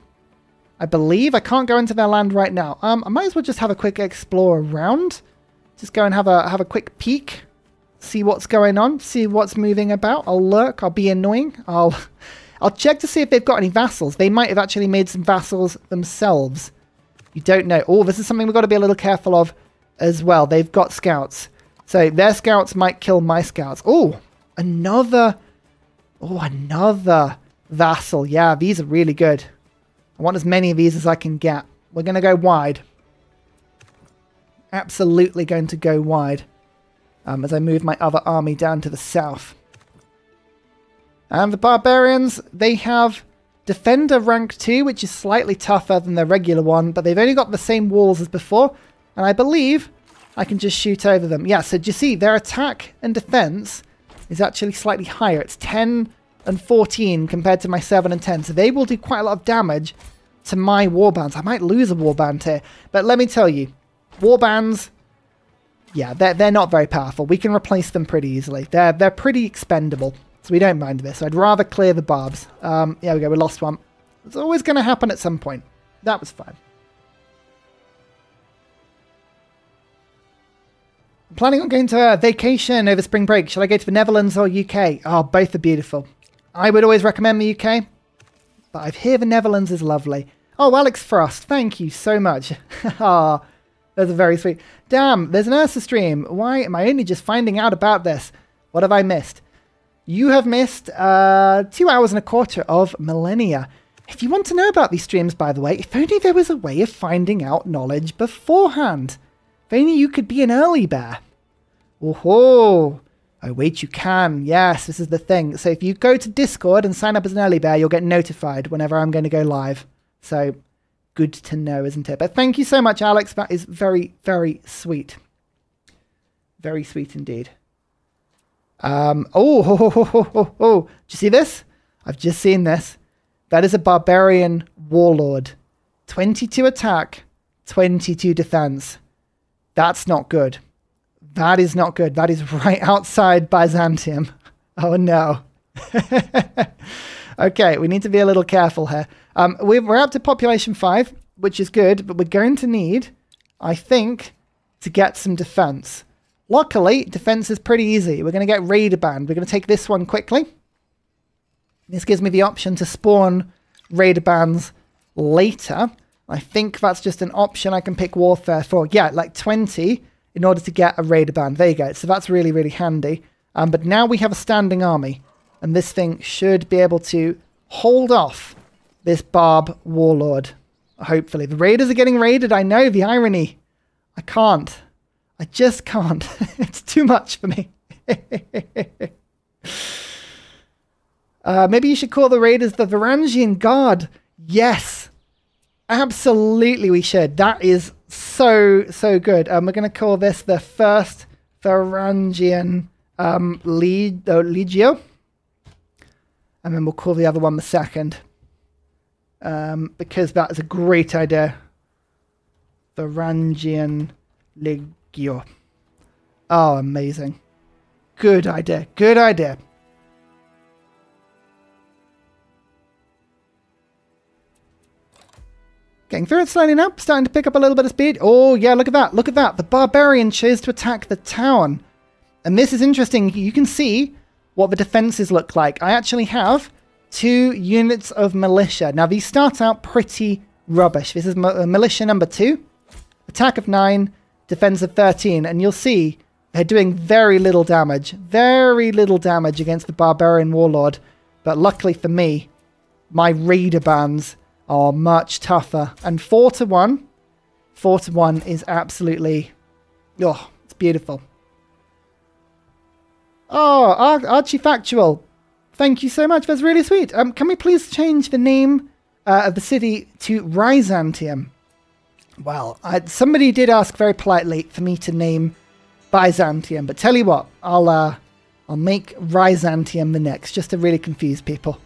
I believe. I can't go into their land right now. I might as well just have a quick explore around. Just go and have a quick peek. See what's going on. See what's moving about. I'll lurk. I'll be annoying. I'll check to see if they've got any vassals. They might have actually made some vassals themselves. You don't know. Oh, this is something we've got to be a little careful of as well. They've got scouts. So their scouts might kill my scouts. Oh, another. Oh, another vassal. Yeah, these are really good. I want as many of these as I can get. We're going to go wide. Absolutely going to go wide. As I move my other army down to the south. And the barbarians, they have defender rank 2, which is slightly tougher than their regular one, but they've only got the same walls as before. And I believe I can just shoot over them. Yeah, so do you see their attack and defense is actually slightly higher. It's 10 and 14 compared to my 7 and 10. So they will do quite a lot of damage to my warbands. I might lose a warband here. But let me tell you, warbands, yeah, they're not very powerful. We can replace them pretty easily. They're pretty expendable. So we don't mind this. I'd rather clear the barbs. Yeah, we go. We lost one. It's always going to happen at some point. That was fine. I'm planning on going to a vacation over spring break. Shall I go to the Netherlands or UK? Oh, both are beautiful. I would always recommend the UK, but I hear the Netherlands is lovely. Oh, Alex Frost, thank you so much. Ah, that's very sweet. Damn, there's an Ursa stream. Why am I only just finding out about this? What have I missed? You have missed 2 hours and a quarter of Millennia. If you want to know about these streams, by the way, if only there was a way of finding out knowledge beforehand. If only you could be an early bear. Oh ho! Oh wait, you can. Yes, this is the thing. So if you go to Discord and sign up as an early bear, you'll get notified whenever I'm going to go live. So good to know, isn't it? But thank you so much, Alex. That is very, very sweet. Very sweet indeed. Oh, ho, ho, ho, ho, ho, ho. Do you see this? I've just seen this. That is a barbarian warlord. 22 attack, 22 defense. That's not good. That is not good. That is right outside Byzantium. Oh, no. Okay, we need to be a little careful here. We're up to population 5, which is good, but we're going to need, I think, to get some defense. Luckily, defense is pretty easy. We're going to get raider band. We're going to take this one quickly. This gives me the option to spawn raider bands later. I think that's just an option I can pick warfare for. Yeah, like 20 in order to get a raid ban Vega. So that's really, really handy. But now we have a standing army, and this thing should be able to hold off this Barb warlord, hopefully. The raiders are getting raided, I know, the irony. I can't. I just can't. It's too much for me. Maybe you should call the raiders the Varangian Guard. Yes, absolutely we should. That is so good. We're going to call this the First Varangian Legio. And then we'll call the other one the Second. Because that is a great idea. Varangian Legio. Oh, amazing. Good idea. Good idea. Getting through it slowly now. Starting to pick up a little bit of speed. Oh, yeah, look at that. Look at that. The barbarian chose to attack the town. And this is interesting. You can see what the defenses look like. I actually have 2 units of militia. Now, these start out pretty rubbish. This is militia number 2. Attack of 9. Defense of 13. And you'll see they're doing very little damage. Very little damage against the barbarian warlord. But luckily for me, my raider bans are much tougher. And 4-1. 4-1 is absolutely... oh, it's beautiful. Oh, Archifactual. Thank you so much. That's really sweet. Can we please change the name of the city to Rhizantium? Well, somebody did ask very politely for me to name Byzantium. But tell you what, I'll make Rhizantium the next, just to really confuse people.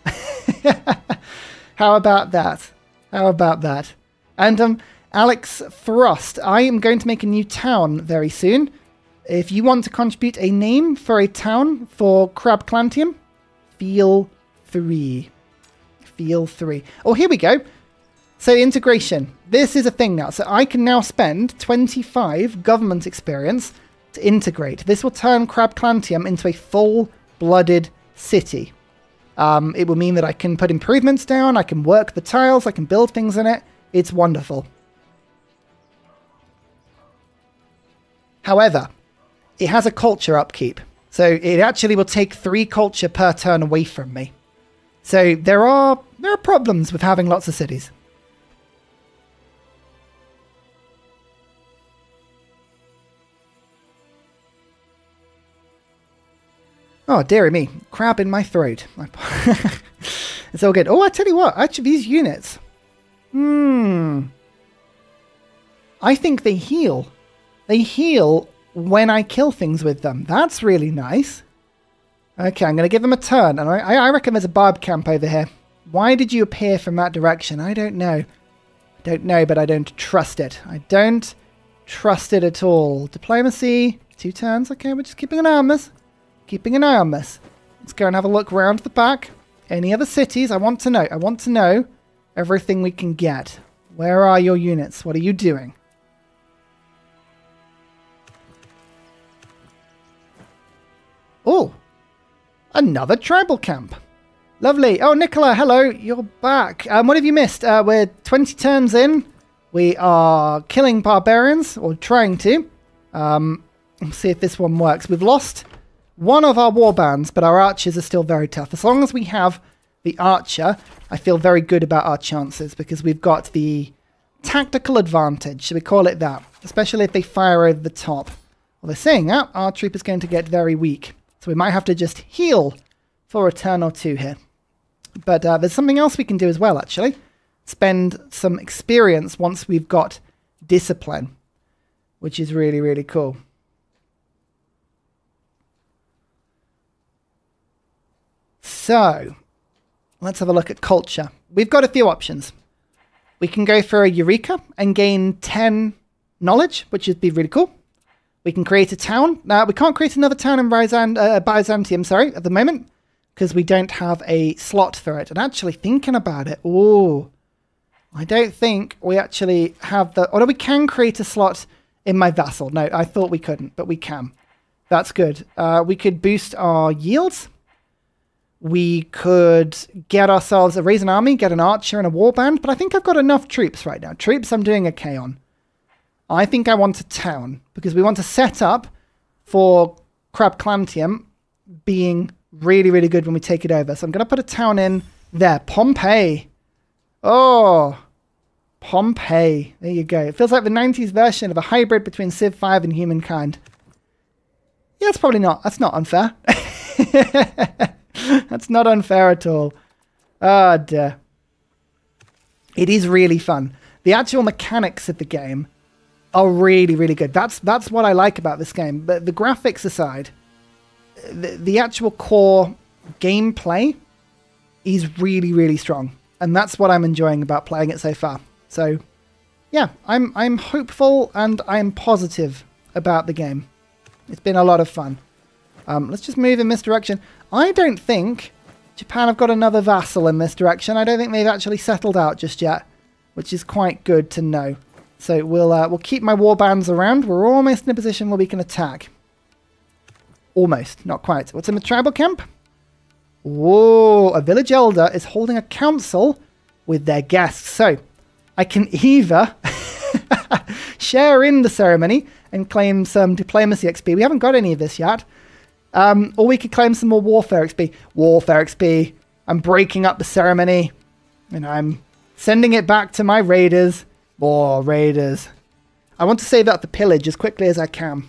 How about that? How about that? And Alex Thrust, I am going to make a new town very soon. If you want to contribute a name for a town for Crab Clantium, feel free. Feel free. Oh, here we go. So integration. This is a thing now. So I can now spend 25 government experience to integrate. This will turn Crab Clantium into a full-blooded city. It will mean that I can put improvements down, I can work the tiles, I can build things in it. It's wonderful. However, it has a culture upkeep. So it actually will take 3 culture per turn away from me. So there are problems with having lots of cities. Oh, dearie me. Crab in my throat. It's all good. Oh, I tell you what. Actually, these units. I think they heal. They heal when I kill things with them. That's really nice. Okay, I'm going to give them a turn. And I reckon there's a barb camp over here. Why did you appear from that direction? I don't know. I don't know, but I don't trust it. I don't trust it at all. Diplomacy. 2 turns. Okay, we're just keeping an eye on this. Keeping an eye on this. Let's go and have a look round the back. Any other cities? I want to know. I want to know everything we can get. Where are your units? What are you doing? Oh, another tribal camp. Lovely. Oh, Nicola, hello. You're back. What have you missed? We're 20 turns in. We are killing barbarians, or trying to. Let's see if this one works. We've lost one of our warbands, but our archers are still very tough. As long as we have the archer, I feel very good about our chances because we've got the tactical advantage. Should we call it that? Especially if they fire over the top. Well, they're saying that our troop is going to get very weak. So we might have to just heal for a turn or 2 here. But there's something else we can do as well, actually. Spend some experience once we've got discipline, which is really, really cool. So, let's have a look at culture. We've got a few options. We can go for a Eureka and gain 10 knowledge, which would be really cool. We can create a town. Now, we can't create another town in Byzantium, sorry, at the moment, because we don't have a slot for it. And actually, thinking about it, ooh, I don't think we actually have the... although we can create a slot in my vassal. No, I thought we couldn't, but we can. That's good. We could boost our yields. We could get ourselves a raise an army, get an archer and a warband, but I think I've got enough troops right now. Troops I'm doing okay on. I think I want a town, because we want to set up for Crab Clantium being really, really good when we take it over. So I'm going to put a town in there. Pompeii. Oh, Pompeii. There you go. It feels like the 90s version of a hybrid between Civ 5 and Humankind. Yeah, that's probably not. That's not unfair. That's not unfair at all. Oh, dear. It is really fun. The actual mechanics of the game are really, really good. That's what I like about this game. But the graphics aside, the actual core gameplay is really, really strong. And that's what I'm enjoying about playing it so far. So, yeah, I'm hopeful and I'm positive about the game. It's been a lot of fun. Let's just move in this direction. I don't think Japan have got another vassal in this direction. I don't think they've actually settled out just yet, which is quite good to know. So we'll keep my warbands around. We're almost in a position where we can attack. Almost, not quite. What's in the tribal camp? Whoa, a village elder is holding a council with their guests. So I can either share in the ceremony and claim some diplomacy XP. We haven't got any of this yet. Or we could claim some more warfare XP. Warfare XP. I'm breaking up the ceremony. And I'm sending it back to my raiders. More raiders. I want to save up the pillage as quickly as I can.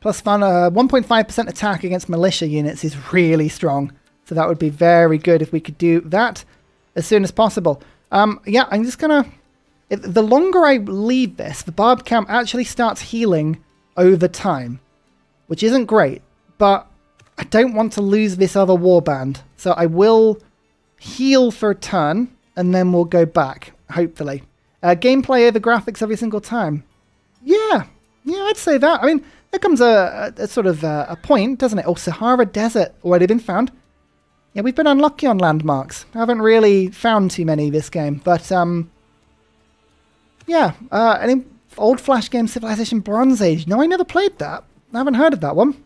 Plus 1.5% attack against militia units is really strong. So that would be very good if we could do that as soon as possible. Yeah, I'm just going to... The longer I leave this, the barb camp actually starts healing over time, which isn't great, but I don't want to lose this other warband. So I will heal for a turn, and then we'll go back, hopefully. Gameplay over graphics every single time. Yeah, yeah, I'd say that. I mean, there comes a sort of a point, doesn't it? Oh, Sahara Desert already been found. Yeah, we've been unlucky on landmarks. I haven't really found too many this game, but... Yeah, any old flash game, Civilization Bronze Age. No, I never played that. I haven't heard of that one.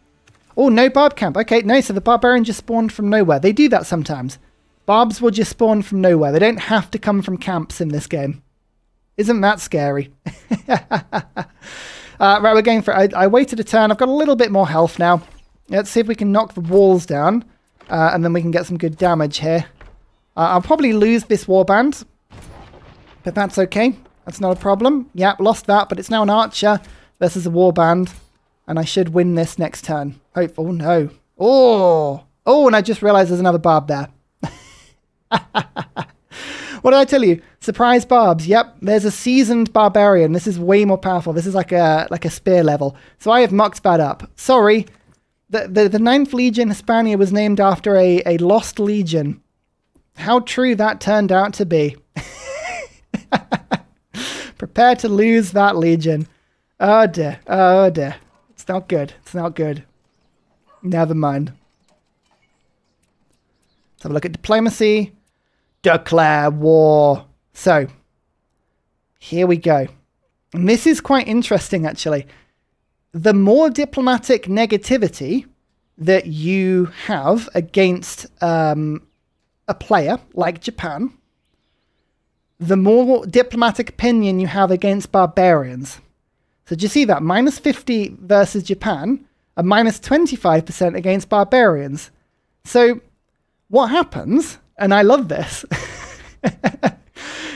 Oh, no barb camp. Okay, no, so the barbarian just spawned from nowhere. They do that sometimes. Barbs will just spawn from nowhere. They don't have to come from camps in this game. Isn't that scary? Right, we're going for it. I waited a turn. I've got a little bit more health now. Let's see if we can knock the walls down, and then we can get some good damage here. I'll probably lose this warband, but that's okay. That's not a problem. Yeah, lost that, but it's now an archer versus a warband. And I should win this next turn. Oh, oh no. Oh! Oh, and I just realized there's another barb there. What did I tell you? Surprise barbs. Yep, there's a seasoned barbarian. This is way more powerful. This is like a spear level. So I have mucked that up. Sorry. The Ninth Legion Hispania was named after a lost legion. How true that turned out to be. Prepare to lose that legion. Oh dear. Oh dear. It's not good. It's not good. Never mind. Let's have a look at diplomacy. Declare war. So, here we go. And this is quite interesting, actually. The more diplomatic negativity that you have against a player like Japan, the more diplomatic opinion you have against barbarians. So do you see that? Minus 50 versus Japan, and minus 25% against barbarians. So what happens, and I love this,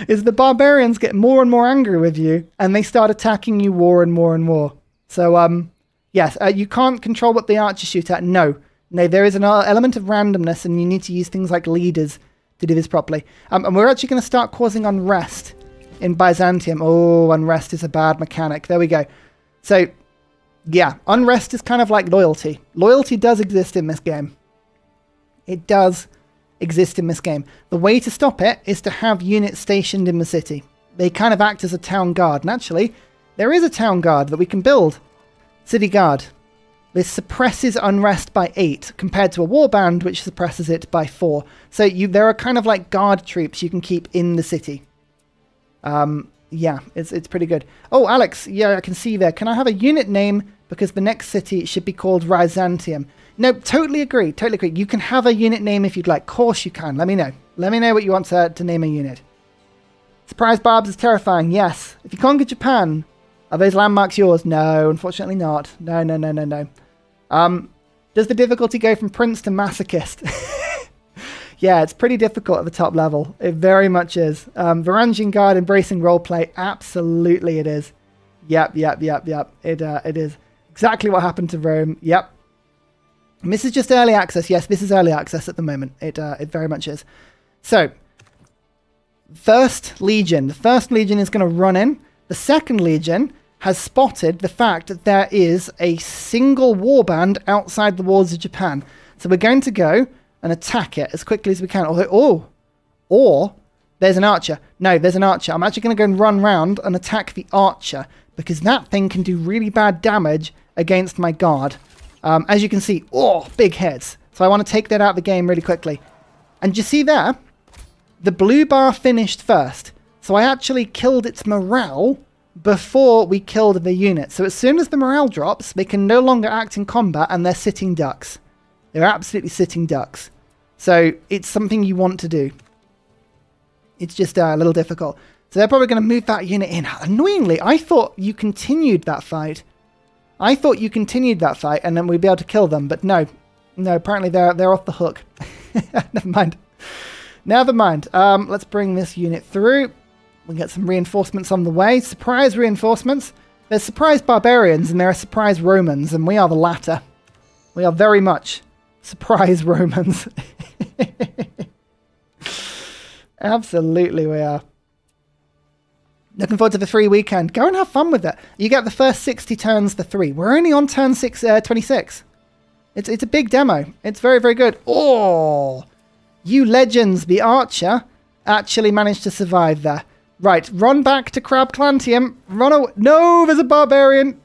is the barbarians get more and more angry with you, and they start attacking you more and more and more. So yes, you can't control what the archers shoot at. No, no, there is an element of randomness, and you need to use things like leaders to do this properly. And we're actually going to start causing unrest in Byzantium. Oh, unrest is a bad mechanic. There we go. So, yeah, unrest is kind of like loyalty. Loyalty does exist in this game. It does exist in this game. The way to stop it is to have units stationed in the city. They kind of act as a town guard. And actually, there is a town guard that we can build. City guard. This suppresses unrest by 8, compared to a warband, which suppresses it by 4. So there are kind of like guard troops you can keep in the city. Yeah, it's pretty good. Oh, Alex, yeah, I can see there. Can I have a unit name? Because the next city should be called Rhizantium. No, totally agree, totally agree. You can have a unit name if you'd like. Of course you can, let me know. Let me know what you want to name a unit. Surprise barbs is terrifying, yes. If you conquer Japan, Are those landmarks yours? No, unfortunately not. No, no, no, no, no. Does the difficulty go from Prince to Masochist? Yeah, it's pretty difficult at the top level. It very much is. Varangian Guard embracing roleplay. Absolutely it is. Yep, yep, yep, yep. It is. Exactly what happened to Rome. Yep. And this is just early access. Yes, this is early access at the moment. It very much is. So, First Legion. The First Legion is going to run in. The Second Legion has spotted the fact that there is a single warband outside the walls of Japan. So we're going to go and attack it as quickly as we can. Although, oh, or there's an archer. No, there's an archer. I'm actually going to go and run round and attack the archer because that thing can do really bad damage against my guard. As you can see, oh, big heads. So I want to take that out of the game really quickly. And you see there, the blue bar finished first. So I actually killed its morale before we killed the unit. So as soon as the morale drops, they can no longer act in combat and they're sitting ducks. They're absolutely sitting ducks. So it's something you want to do. It's just a little difficult. So they're probably going to move that unit in. Annoyingly, I thought you continued that fight. I thought you continued that fight and then we'd be able to kill them. But no, no, apparently they're off the hook. Never mind. Never mind. Let's bring this unit through. We'll get some reinforcements on the way. Surprise reinforcements. There's surprise barbarians and there are surprise Romans. And we are the latter. We are very much surprise Romans. Absolutely we are. Looking forward to the free weekend. Go and have fun with it. You get the first 60 turns for free. We're only on turn 26. It's a big demo. It's very, very good. Oh, you legends, the archer actually managed to survive there. Right, run back to Crab Clantium. Run away. No, there's a barbarian.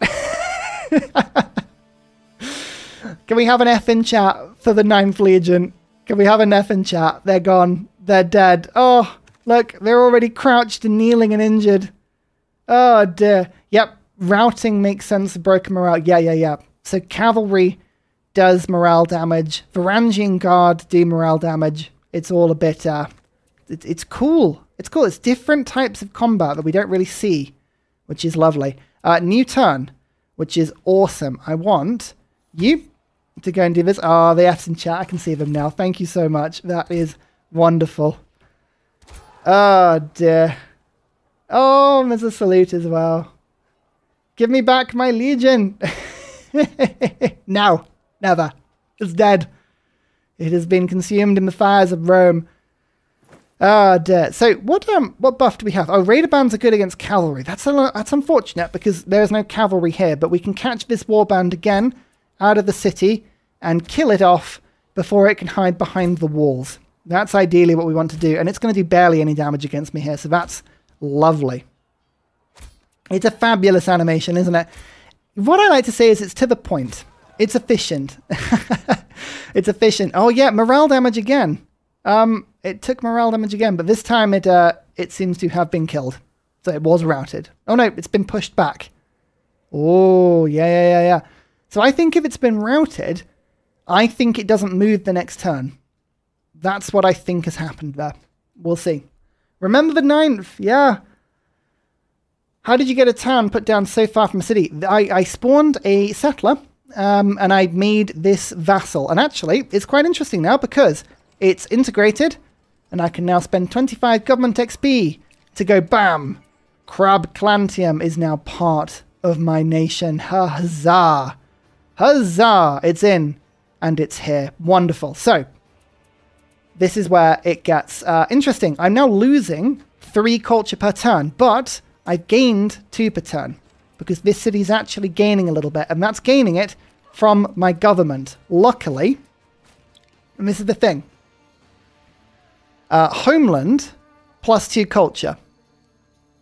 Can we have an F in chat for the Ninth Legion? Can we have an F in chat? They're gone. They're dead. Oh, look, they're already crouched and kneeling and injured. Oh, dear. Yep, routing makes sense of broken morale. Yeah, yeah, yeah. So cavalry does morale damage. Varangian Guard do morale damage. It's all a bit... it's cool. It's cool. It's different types of combat that we don't really see, which is lovely. New turn, which is awesome. I want you... to go and do this. Oh, the F's in chat. I can see them now. Thank you so much. That is wonderful. Oh, dear. Oh, there's a salute as well. Give me back my legion. No, never. It's dead. It has been consumed in the fires of Rome. Oh, dear. So what buff do we have? Oh, raider bands are good against cavalry. That's unfortunate because there is no cavalry here, but we can catch this warband again out of the city and kill it off before it can hide behind the walls. That's ideally what we want to do. And it's going to do barely any damage against me here. So that's lovely. It's a fabulous animation, isn't it? What I like to say is it's to the point. It's efficient. It's efficient. Oh yeah, morale damage again. It took morale damage again, but this time it seems to have been killed. So it was routed. Oh no, it's been pushed back. Oh, yeah, yeah, yeah, yeah. So I think if it's been routed, I think it doesn't move the next turn. That's what I think has happened there. We'll see. Remember the 9th? Yeah. How did you get a town put down so far from a city? I spawned a settler and I made this vassal. And actually, it's quite interesting now because it's integrated and I can now spend 25 government XP to go bam. Crab Clantium is now part of my nation. Huzzah. Huzzah! It's in, and it's here. Wonderful. So, this is where it gets interesting. I'm now losing 3 culture per turn, but I've gained 2 per turn, because this city's actually gaining a little bit, and that's gaining it from my government. Luckily, and this is the thing, homeland plus 2 culture.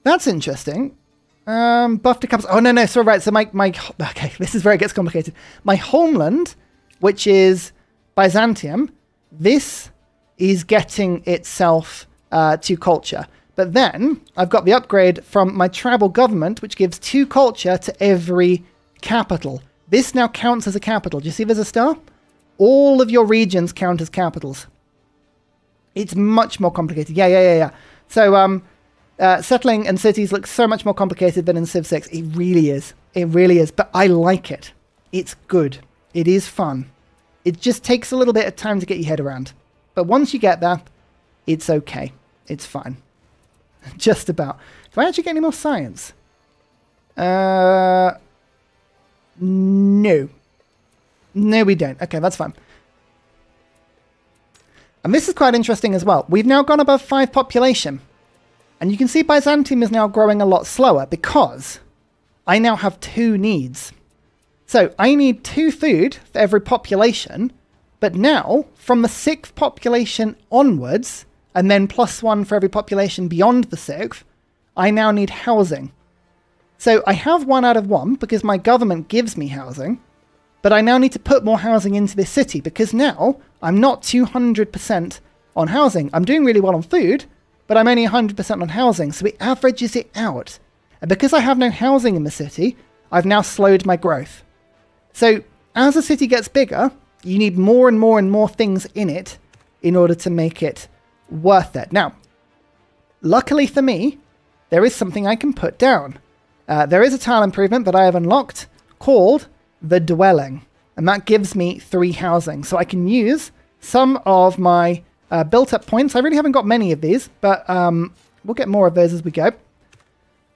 That's interesting. Buff to capital. Oh, no, no. So, right. So, okay, this is where it gets complicated. My homeland, which is Byzantium, this is getting itself to culture. But then I've got the upgrade from my tribal government, which gives 2 culture to every capital. This now counts as a capital. Do you see there's a star? All of your regions count as capitals. It's much more complicated. Yeah, yeah, yeah, yeah. So, Settling and cities look so much more complicated than in Civ 6. It really is. It really is. But I like it. It's good. It is fun. It just takes a little bit of time to get your head around. But once you get there, it's okay. It's fine. Just about. Do I actually get any more science? No. No, we don't. Okay, that's fine. And this is quite interesting as well. We've now gone above 5 population. And you can see Byzantium is now growing a lot slower because I now have 2 needs. So I need 2 food for every population. But now, from the 6th population onwards, and then +1 for every population beyond the 6th, I now need housing. So I have 1 out of 1 because my government gives me housing. But I now need to put more housing into this city because now I'm not 200% on housing. I'm doing really well on food, but I'm only 100% on housing. So it averages it out. And because I have no housing in the city, I've now slowed my growth. So as the city gets bigger, you need more and more and more things in it in order to make it worth it. Now, luckily for me, there is something I can put down. There is a tile improvement that I have unlocked called the dwelling, and that gives me 3 housing. So I can use some of my built-up points. I really haven't got many of these, but we'll get more of those as we go.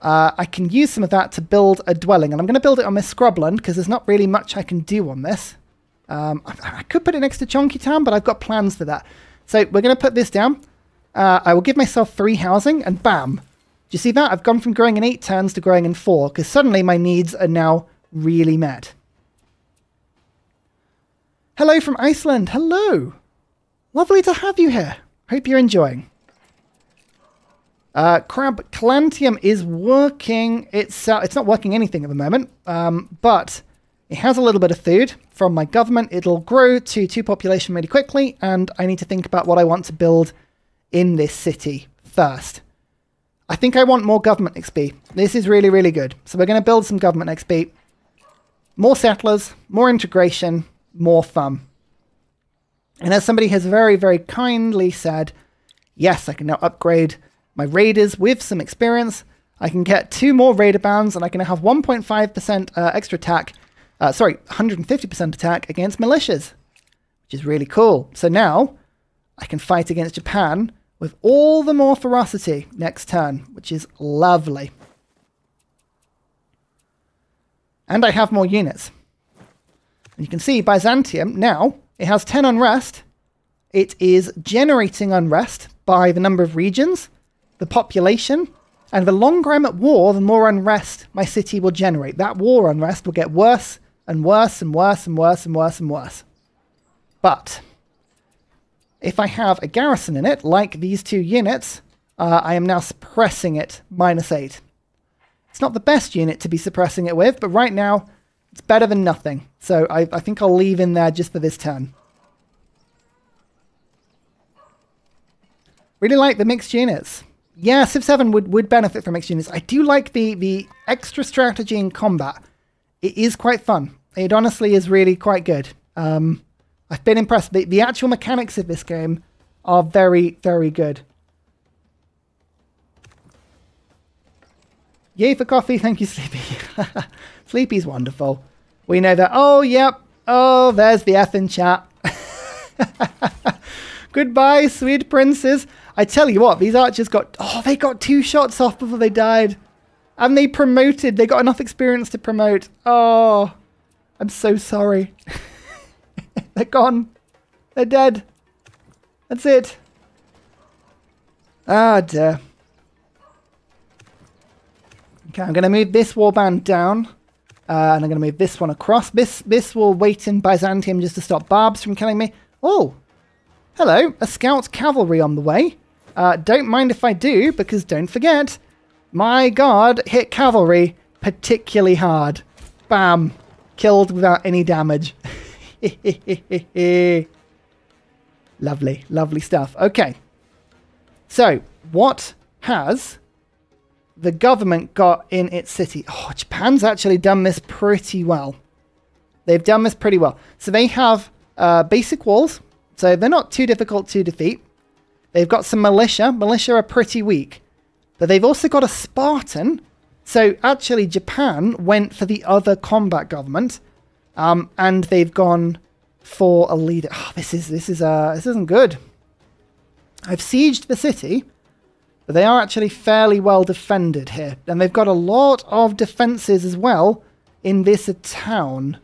I can use some of that to build a dwelling, and I'm going to build it on this scrubland because there's not really much I can do on this. I could put it next to Chonky Town, but I've got plans for that. So we're going to put this down. I will give myself 3 housing, and bam! Do you see that? I've gone from growing in 8 turns to growing in 4, because suddenly my needs are now really met. Hello from Iceland. Hello. Lovely to have you here. Hope you're enjoying. Crab Clantium is working. It's not working anything at the moment, but it has a little bit of food from my government. It'll grow to 2 population really quickly, and I need to think about what I want to build in this city first. I think I want more government XP. This is really, really good. So we're going to build some government XP. More settlers, more integration, more fun. And as somebody has very, very kindly said, yes, I can now upgrade my raiders with some experience. I can get 2 more raider bands, and I can have 1.5% extra attack. 150% attack against militias, which is really cool. So now I can fight against Japan with all the more ferocity next turn, which is lovely. And I have more units. And you can see Byzantium now, it has 10 unrest. It is generating unrest by the number of regions, the population, and the longer I'm at war, the more unrest my city will generate. That war unrest will get worse and worse and worse and worse and worse and worse. But if I have a garrison in it, like these 2 units, I am now suppressing it -8. It's not the best unit to be suppressing it with, but right now it's better than nothing. So I think I'll leave in there just for this turn. Really like the mixed units. Yeah, Civ 7 would benefit from mixed units. I do like the extra strategy in combat. It is quite fun. It honestly is really quite good. I've been impressed. The actual mechanics of this game are very, very good. Yay for coffee. Thank you, Sleepy. Sleepy's wonderful. We know that. Oh, yep. Oh, there's the F in chat. Goodbye, sweet princes. I tell you what, these archers got... Oh, they got 2 shots off before they died. And they promoted. They got enough experience to promote. Oh, I'm so sorry. They're gone. They're dead. That's it. Ah, dear. Okay, I'm going to move this warband down. And I'm going to move this one across. This will wait in Byzantium just to stop barbs from killing me. Oh, hello. A scout cavalry on the way. Don't mind if I do, because don't forget, my guard hit cavalry particularly hard. Bam. Killed without any damage. Lovely, lovely stuff. Okay, so what has the government got in its city? Oh, Japan's actually done this pretty well. They've done this pretty well. So they have basic walls, so they're not too difficult to defeat. They've got some militia. Militia are pretty weak. But they've also got a Spartan. So actually Japan went for the other combat government, and they've gone for a leader. Oh, this isn't good. I've sieged the city, but they are actually fairly well defended here. And they've got a lot of defenses as well in this town.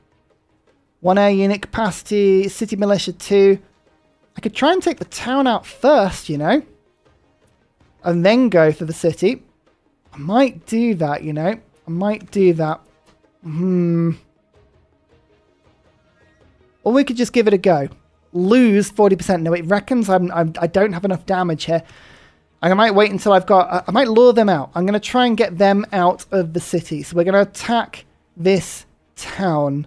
1 air unit capacity, city militia 2. I could try and take the town out first, you know, and then go for the city. I might do that, you know. I might do that. Or we could just give it a go. Lose 40%. No, it reckons I don't have enough damage here. I might wait until I've got... I might lure them out. I'm going to try and get them out of the city. So we're going to attack this town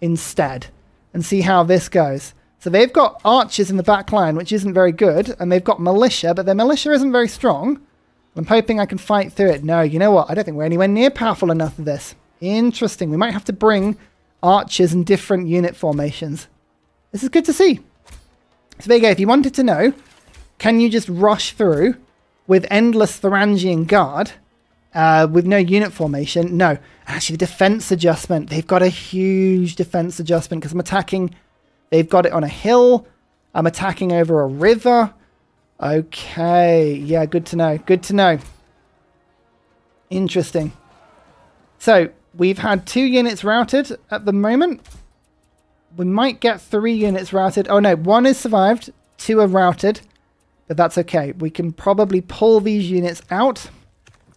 instead and see how this goes. So they've got archers in the back line, which isn't very good. And they've got militia, but their militia isn't very strong. I'm hoping I can fight through it. No, you know what? I don't think we're anywhere near powerful enough for this. Interesting. We might have to bring archers in different unit formations. This is good to see. So there you go. If you wanted to know, can you just rush through with endless Varangian Guard with no unit formation? No. Actually, the defense adjustment. They've got a huge defense adjustment because I'm attacking... They've got it on a hill. I'm attacking over a river. Okay. Yeah, good to know. Good to know. Interesting. So we've had 2 units routed at the moment. We might get 3 units routed. Oh no, 1 is survived. 2 are routed. But that's okay. We can probably pull these units out.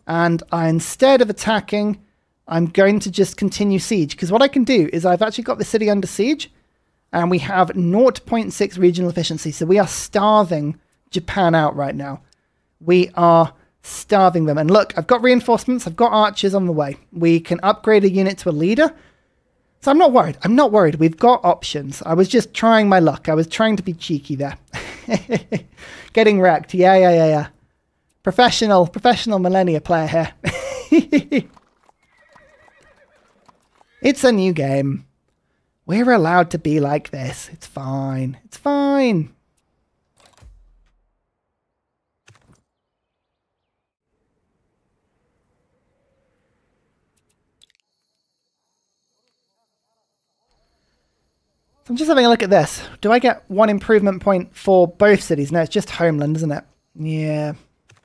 And instead of attacking, I'm going to just continue siege. Because what I can do is I've actually got the city under siege. And we have 0.6 regional efficiency. So we are starving Japan out right now. We are starving them. And look, I've got reinforcements. I've got archers on the way. We can upgrade a unit to a leader. So I'm not worried. I'm not worried. We've got options. I was just trying my luck. I was trying to be cheeky there. Getting wrecked. Yeah. Professional Millennia player here. It's a new game. We're allowed to be like this. It's fine. It's fine. I'm just having a look at this. Do I get 1 improvement point for both cities? No, it's just homeland, isn't it? Yeah.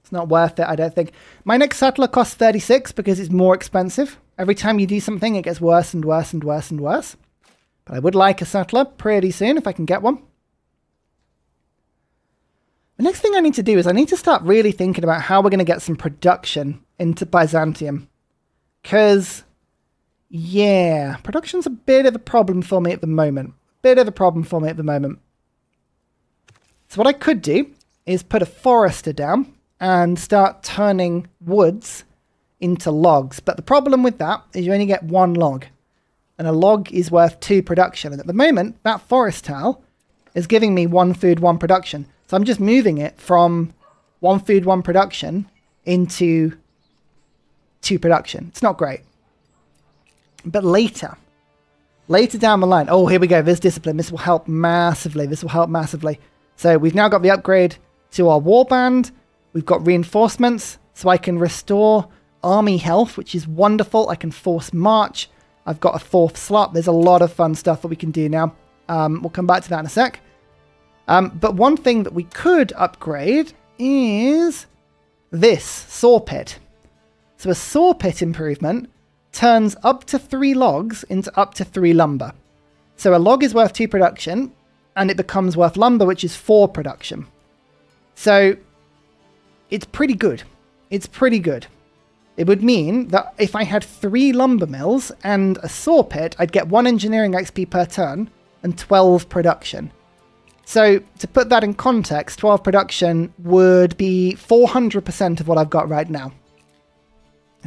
It's not worth it, I don't think. My next settler costs 36 because it's more expensive. Every time you do something, it gets worse and worse and worse and worse. But I would like a settler pretty soon if I can get one. The next thing I need to do is I need to start really thinking about how we're going to get some production into Byzantium. Because, yeah, production's a bit of a problem for me at the moment. So what I could do is put a forester down and start turning woods into logs. But the problem with that is you only get 1 log. And a log is worth 2 production. And at the moment, that forest tile is giving me 1 food, 1 production. So I'm just moving it from 1 food, 1 production into 2 production. It's not great. But later down the line. Oh, here we go. This discipline. This will help massively. So we've now got the upgrade to our warband. We've got reinforcements. So I can restore army health, which is wonderful. I can force march. I've got a 4th slot. There's a lot of fun stuff that we can do now. We'll come back to that in a sec. But one thing that we could upgrade is this saw pit. So a saw pit improvement turns up to 3 logs into up to 3 lumber. So a log is worth 2 production and it becomes worth lumber, which is 4 production. So it's pretty good. It would mean that if I had 3 lumber mills and a saw pit, I'd get 1 engineering XP per turn and 12 production. So to put that in context, 12 production would be 400% of what I've got right now.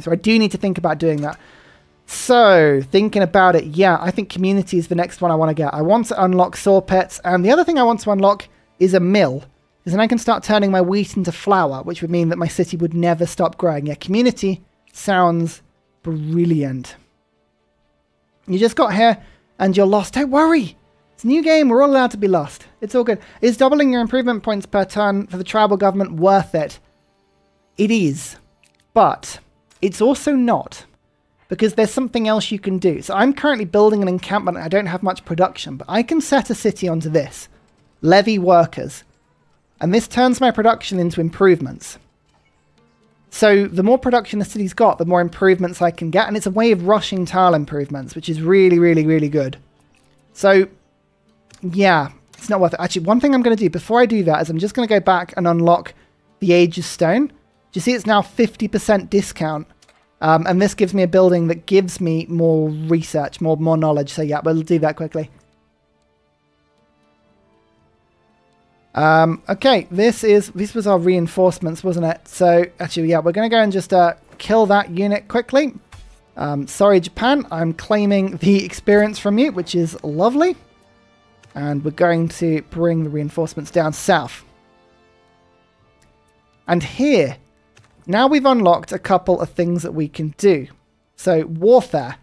So I do need to think about doing that. So thinking about it, yeah, I think community is the next one I want to get. I want to unlock saw pits. And the other thing I want to unlock is a mill. Because then I can start turning my wheat into flour, which would mean that my city would never stop growing. Yeah, community sounds brilliant. You just got here and you're lost. Don't worry. It's a new game. We're all allowed to be lost. It's all good. Is doubling your improvement points per turn for the tribal government worth it? It is. But it's also not, because there's something else you can do. So I'm currently building an encampment and I don't have much production, but I can set a city onto this, levy workers, and this turns my production into improvements. So the more production the city's got, the more improvements I can get, and it's a way of rushing tile improvements, which is really, really, really good. So yeah, it's not worth it. Actually, one thing I'm going to do before I do that is I'm just going to go back and unlock the Age of Stone. Do you see it's now 50% discount? And this gives me a building that gives me more research, more knowledge. So yeah, we'll do that quickly. Okay, this was our reinforcements, wasn't it? So actually, yeah, we're going to go and just kill that unit quickly. Sorry, Japan, I'm claiming the experience from you, which is lovely. And we're going to bring the reinforcements down south. And here, now we've unlocked a couple of things that we can do. So warfare,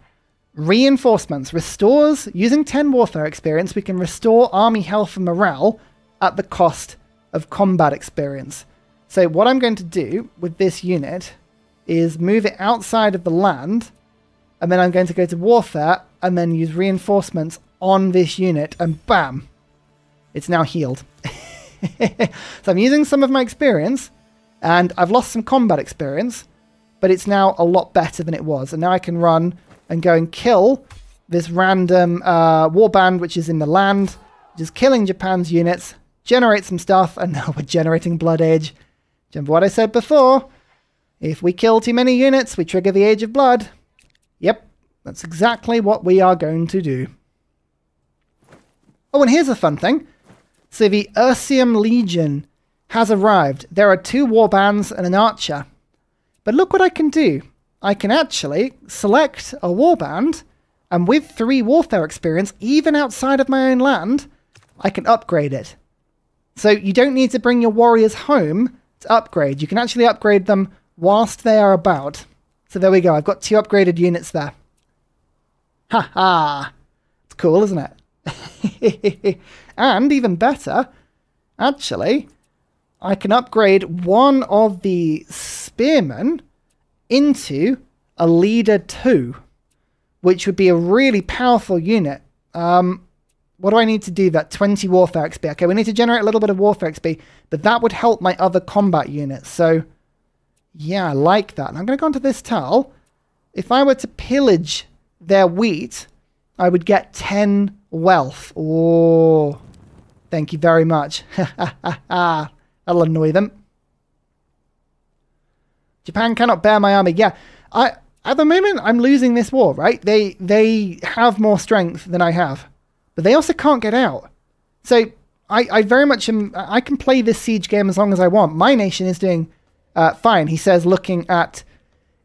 reinforcements, restores, using 10 warfare experience, we can restore army health and morale at the cost of combat experience. So what I'm going to do with this unit is move it outside of the land, and then I'm going to go to warfare and then use reinforcements on this unit, and bam, it's now healed. So I'm using some of my experience, and I've lost some combat experience, but it's now a lot better than it was. And now I can run and go and kill this random warband, which is in the land, just killing Japan's units, generate some stuff, and now we're generating Blood Age. Remember what I said before? If we kill too many units, we trigger the Age of Blood. Yep, that's exactly what we are going to do. Oh, and here's a fun thing. So the Ursa Legion has arrived. There are 2 warbands and an archer. But look what I can do. I can actually select a warband, and with 3 warfare experience, even outside of my own land, I can upgrade it. So you don't need to bring your warriors home to upgrade. You can actually upgrade them whilst they are about. So there we go. I've got 2 upgraded units there. Ha ha! It's cool, isn't it? And even better, actually, I can upgrade one of the spearmen into a leader 2, which would be a really powerful unit. What do I need to do that? 20 warfare XP. Okay, we need to generate a little bit of warfare XP, but that would help my other combat units. So yeah, I like that. And I'm going to go onto this tile. If I were to pillage their wheat, I would get 10 wealth. Oh, thank you very much. That'll annoy them. Japan cannot bear my army. Yeah, at the moment, I'm losing this war, right? They have more strength than I have, but they also can't get out. So I very much am. I can play this siege game as long as I want. My nation is doing fine, he says, looking at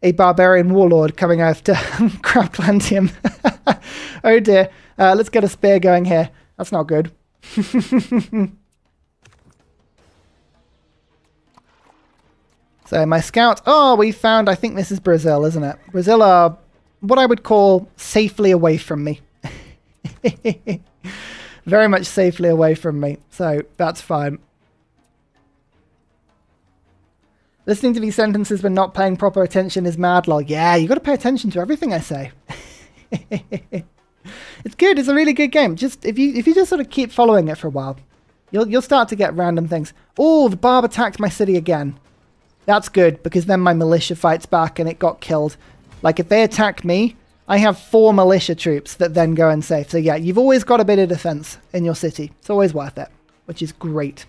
a barbarian warlord coming after Crab Clantium. Oh dear. Let's get a spear going here. That's not good. So my scout... Oh, we found... I think this is Brazil, isn't it? Brazil are what I would call safely away from me. Very much safely away from me. So that's fine. Listening to these sentences but not paying proper attention is mad lol. Yeah, you got to pay attention to everything I say. It's good. It's a really good game. Just if you just sort of keep following it for a while, you'll start to get random things. Oh, the barb attacked my city again. That's good, because then my militia fights back and it got killed. Like, if they attack me, I have 4 militia troops that then go and save. So yeah, you've always got a bit of defense in your city. It's always worth it, which is great.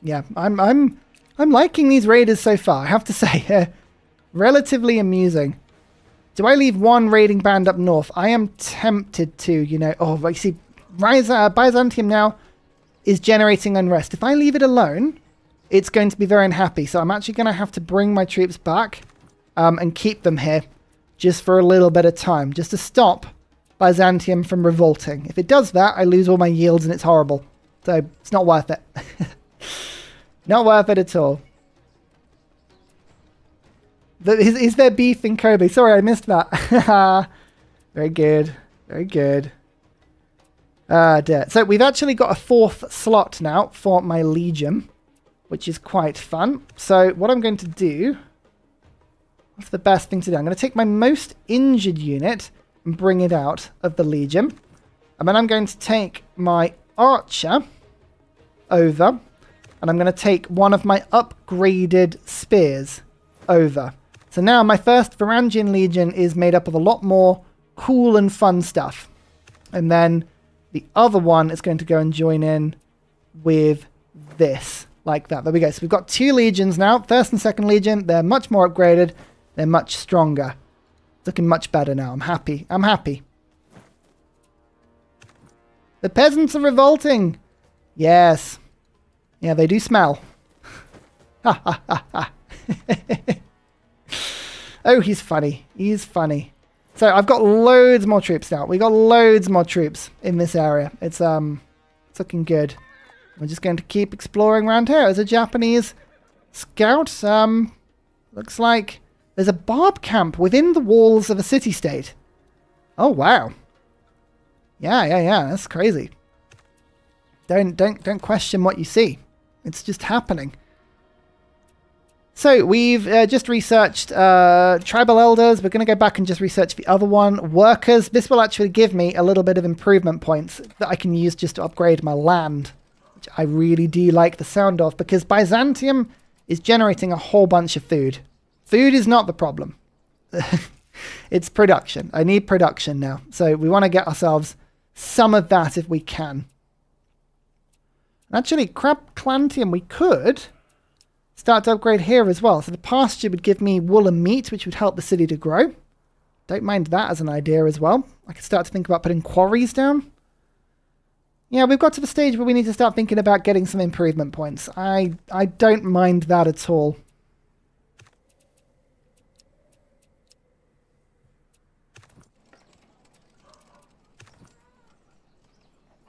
Yeah, I'm liking these raiders so far, I have to say. Relatively amusing. Do I leave one raiding band up north? I am tempted to, you know. Oh, you see, Byzantium now is generating unrest. If I leave it alone, it's going to be very unhappy. So I'm actually going to have to bring my troops back and keep them here just for a little bit of time, just to stop Byzantium from revolting. If it does that, I lose all my yields and it's horrible. So it's not worth it. Not worth it at all. Is there beef in Kobe? Sorry, I missed that. Very good. Very good. So we've actually got a 4th slot now for my Legion, which is quite fun. So what I'm going to do, what's the best thing to do? I'm going to take my most injured unit and bring it out of the legion. And then I'm going to take my archer over, and I'm going to take one of my upgraded spears over. So now my first Varangian legion is made up of a lot more cool and fun stuff. And then the other one is going to go and join in with this, like that. There we go. So we've got two legions now. First and second legion, they're much more upgraded. They're much stronger. Looking much better now. I'm happy. I'm happy. The peasants are revolting. Yes. Yeah, they do smell. Ha ha ha ha. Oh, he's funny. He's funny. So I've got loads more troops now. We've got loads more troops in this area. It's looking good. We're just going to keep exploring around here. There's a Japanese scout. Looks like there's a barb camp within the walls of a city-state. Oh, wow. Yeah. That's crazy. Don't question what you see. It's just happening. So we've just researched tribal elders. We're going to go back and just research the other one. Workers. This will actually give me a little bit of improvement points that I can use just to upgrade my land, which I really do like the sound of, because Byzantium is generating a whole bunch of food. Food is not the problem. It's production. I need production now. So we want to get ourselves some of that if we can. Actually, Crab Clantium, we could start to upgrade here as well. So the pasture would give me wool and meat, which would help the city to grow. Don't mind that as an idea as well. I could start to think about putting quarries down. Yeah, we've got to the stage where we need to start thinking about getting some improvement points. I don't mind that at all.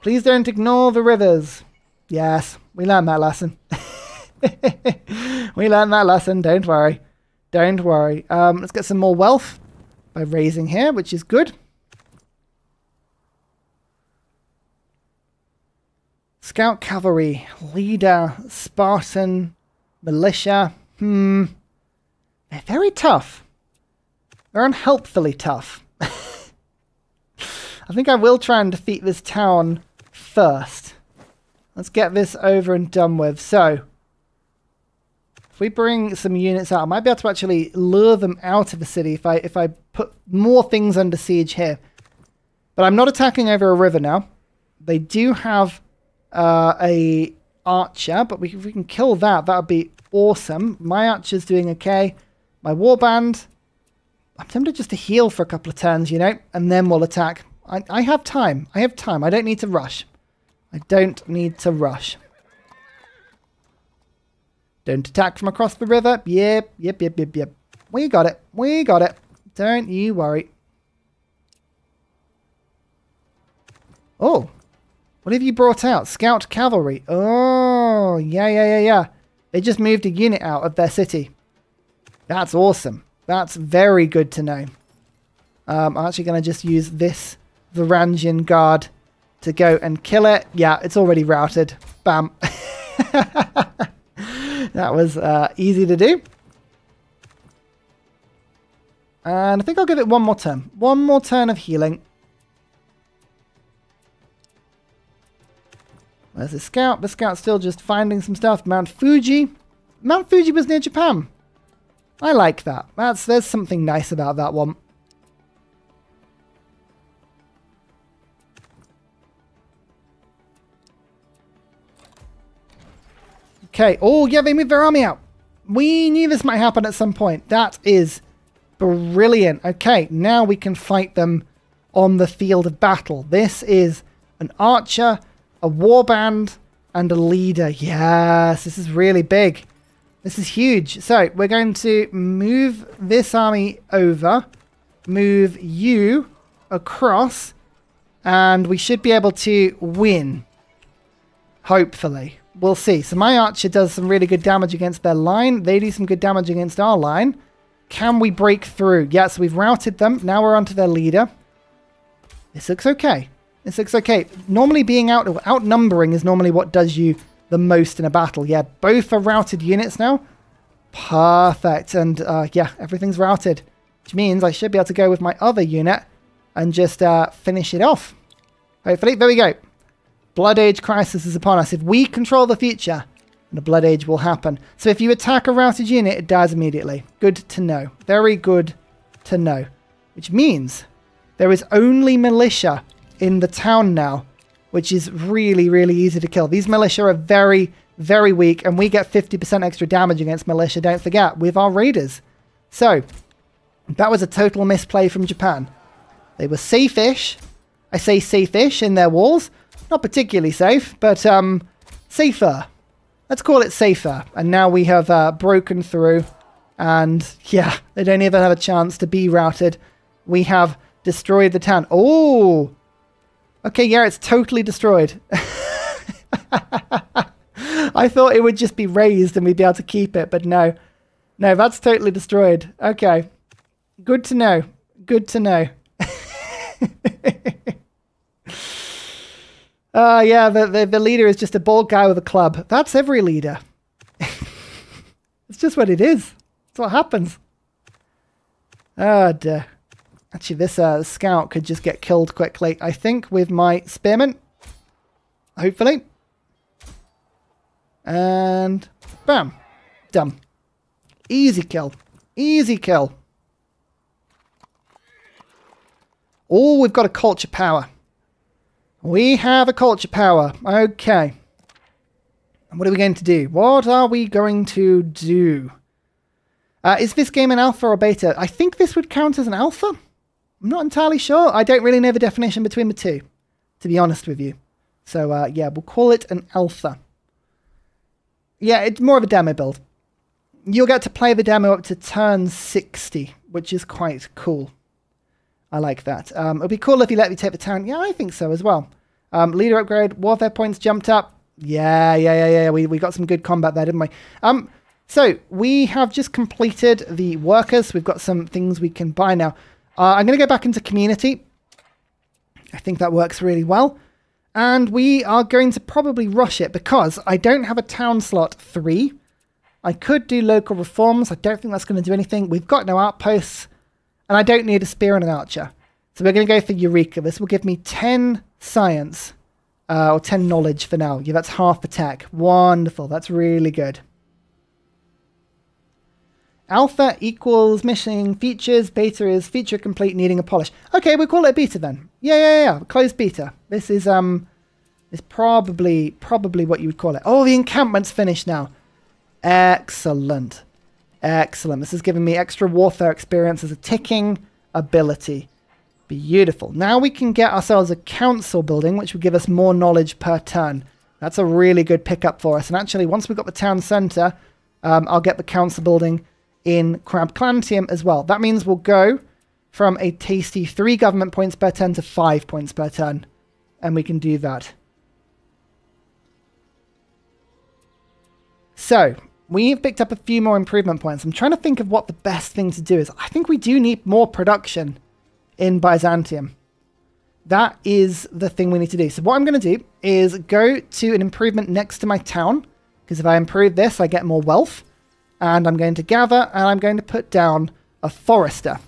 Please don't ignore the rivers. Yes, we learned that lesson. We learned that lesson, don't worry. Don't worry. Let's get some more wealth by raising here, which is good. Scout cavalry, leader, Spartan, militia. They're very tough. They're unhelpfully tough. I think I will try and defeat this town first. Let's get this over and done with. So, if we bring some units out, I might be able to actually lure them out of the city if I put more things under siege here. But I'm not attacking over a river now. They do have a archer, but if we can kill that, that would be awesome. My archer's doing okay. My warband, I'm tempted just to heal for a couple of turns, you know, and then we'll attack. I have time. I have time. I don't need to rush. I don't need to rush. Don't attack from across the river. Yep. We got it. Don't you worry. Oh, what have you brought out? Scout cavalry. Oh, yeah. They just moved a unit out of their city. That's awesome. That's very good to know. I'm actually going to just use this Varangian Guard to go and kill it. Yeah, it's already routed. Bam. That was easy to do. And I think I'll give it one more turn. One more turn of healing. Where's the scout? The scout's still just finding some stuff. Mount Fuji. Mount Fuji was near Japan. I like that. There's something nice about that one. Okay. Oh, yeah, they moved their army out. We knew this might happen at some point. That is brilliant. Okay, now we can fight them on the field of battle. This is an archer, a warband, and a leader. Yes, this is really big. This is huge. So we're going to move this army over, move you across, and we should be able to win. Hopefully. We'll see. So my archer does some really good damage against their line. They do some good damage against our line. Can we break through? Yes, we've routed them. Now we're onto their leader. This looks okay. Normally being outnumbering is normally what does you the most in a battle. Yeah, both are routed units now. Perfect. And yeah, everything's routed, which means I should be able to go with my other unit and just finish it off. Hopefully, there we go. Blood Age crisis is upon us. If we control the future, the Blood Age will happen. So if you attack a routed unit, it dies immediately. Good to know. Very good to know. Which means there is only militia in the town now, which is really, really easy to kill. These militia are very, very weak, and we get 50% extra damage against militia, don't forget, with our raiders. So that was a total misplay from Japan. They were safe-ish. I say safe-ish in their walls. Not particularly safe, but safer. Let's call it safer. And now we have broken through. And yeah, they don't even have a chance to be routed. We have destroyed the town. Oh! Okay, yeah, it's totally destroyed. I thought it would just be razed and we'd be able to keep it, but no. No, that's totally destroyed. Okay. Good to know. Good to know. Yeah, the leader is just a bald guy with a club. That's every leader. It's just what it is. It's what happens. Oh, dear. Actually, this scout could just get killed quickly, I think, with my spearman. Hopefully. And bam. Done. Easy kill. Easy kill. Oh, we've got a culture power. We have a culture power. Okay. And what are we going to do? What are we going to do? Is this game an alpha or beta? I think this would count as an alpha. I'm not entirely sure. I don't really know the definition between the two, to be honest with you. So, yeah, we'll call it an alpha. Yeah, it's more of a demo build. You'll get to play the demo up to turn 60, which is quite cool. I like that. It'll be cool if you let me take the town. Yeah, I think so as well. Leader upgrade, warfare points jumped up. Yeah. We got some good combat there, didn't we? So we have just completed the workers. We've got some things we can buy now. I'm going to go back into community. I think that works really well. And we are going to probably rush it because I don't have a town slot 3. I could do local reforms. I don't think that's going to do anything. We've got no outposts. And I don't need a spear and an archer. So we're going to go for Eureka. This will give me 10 science. Or 10 knowledge for now. Yeah, that's half attack. Wonderful. That's really good. Alpha equals missing features. Beta is feature complete, needing a polish. Okay, we'll call it a beta then. Yeah. Closed beta. This is it's probably what you would call it. Oh, the encampment's finished now. Excellent. Excellent. This is giving me extra warfare experience as a ticking ability. Beautiful. Now we can get ourselves a council building, which will give us more knowledge per turn. That's a really good pickup for us. And actually, once we've got the town centre, I'll get the council building in Crab Clantium as well. That means we'll go from a tasty 3 government points per turn to 5 points per turn. And we can do that. So we've picked up a few more improvement points. I'm trying to think of what the best thing to do is. I think we do need more production in Byzantium. That is the thing we need to do. So what I'm going to do is go to an improvement next to my town. Because if I improve this, I get more wealth. And I'm going to gather and I'm going to put down a forester.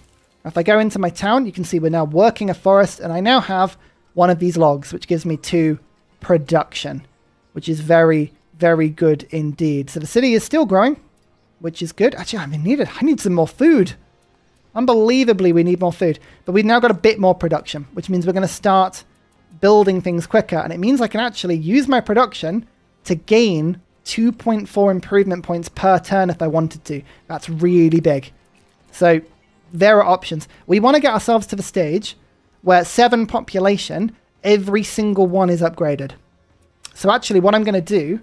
If I go into my town, you can see we're now working a forest. And I now have one of these logs, which gives me 2 production. Which is very, very good indeed. So the city is still growing, which is good. Actually, I need some more food. Unbelievably, we need more food. But we've now got a bit more production, which means we're going to start building things quicker. And it means I can actually use my production to gain 2.4 improvement points per turn if I wanted to. That's really big. So there are options. We want to get ourselves to the stage where 7 population, every single one is upgraded. So actually what I'm going to do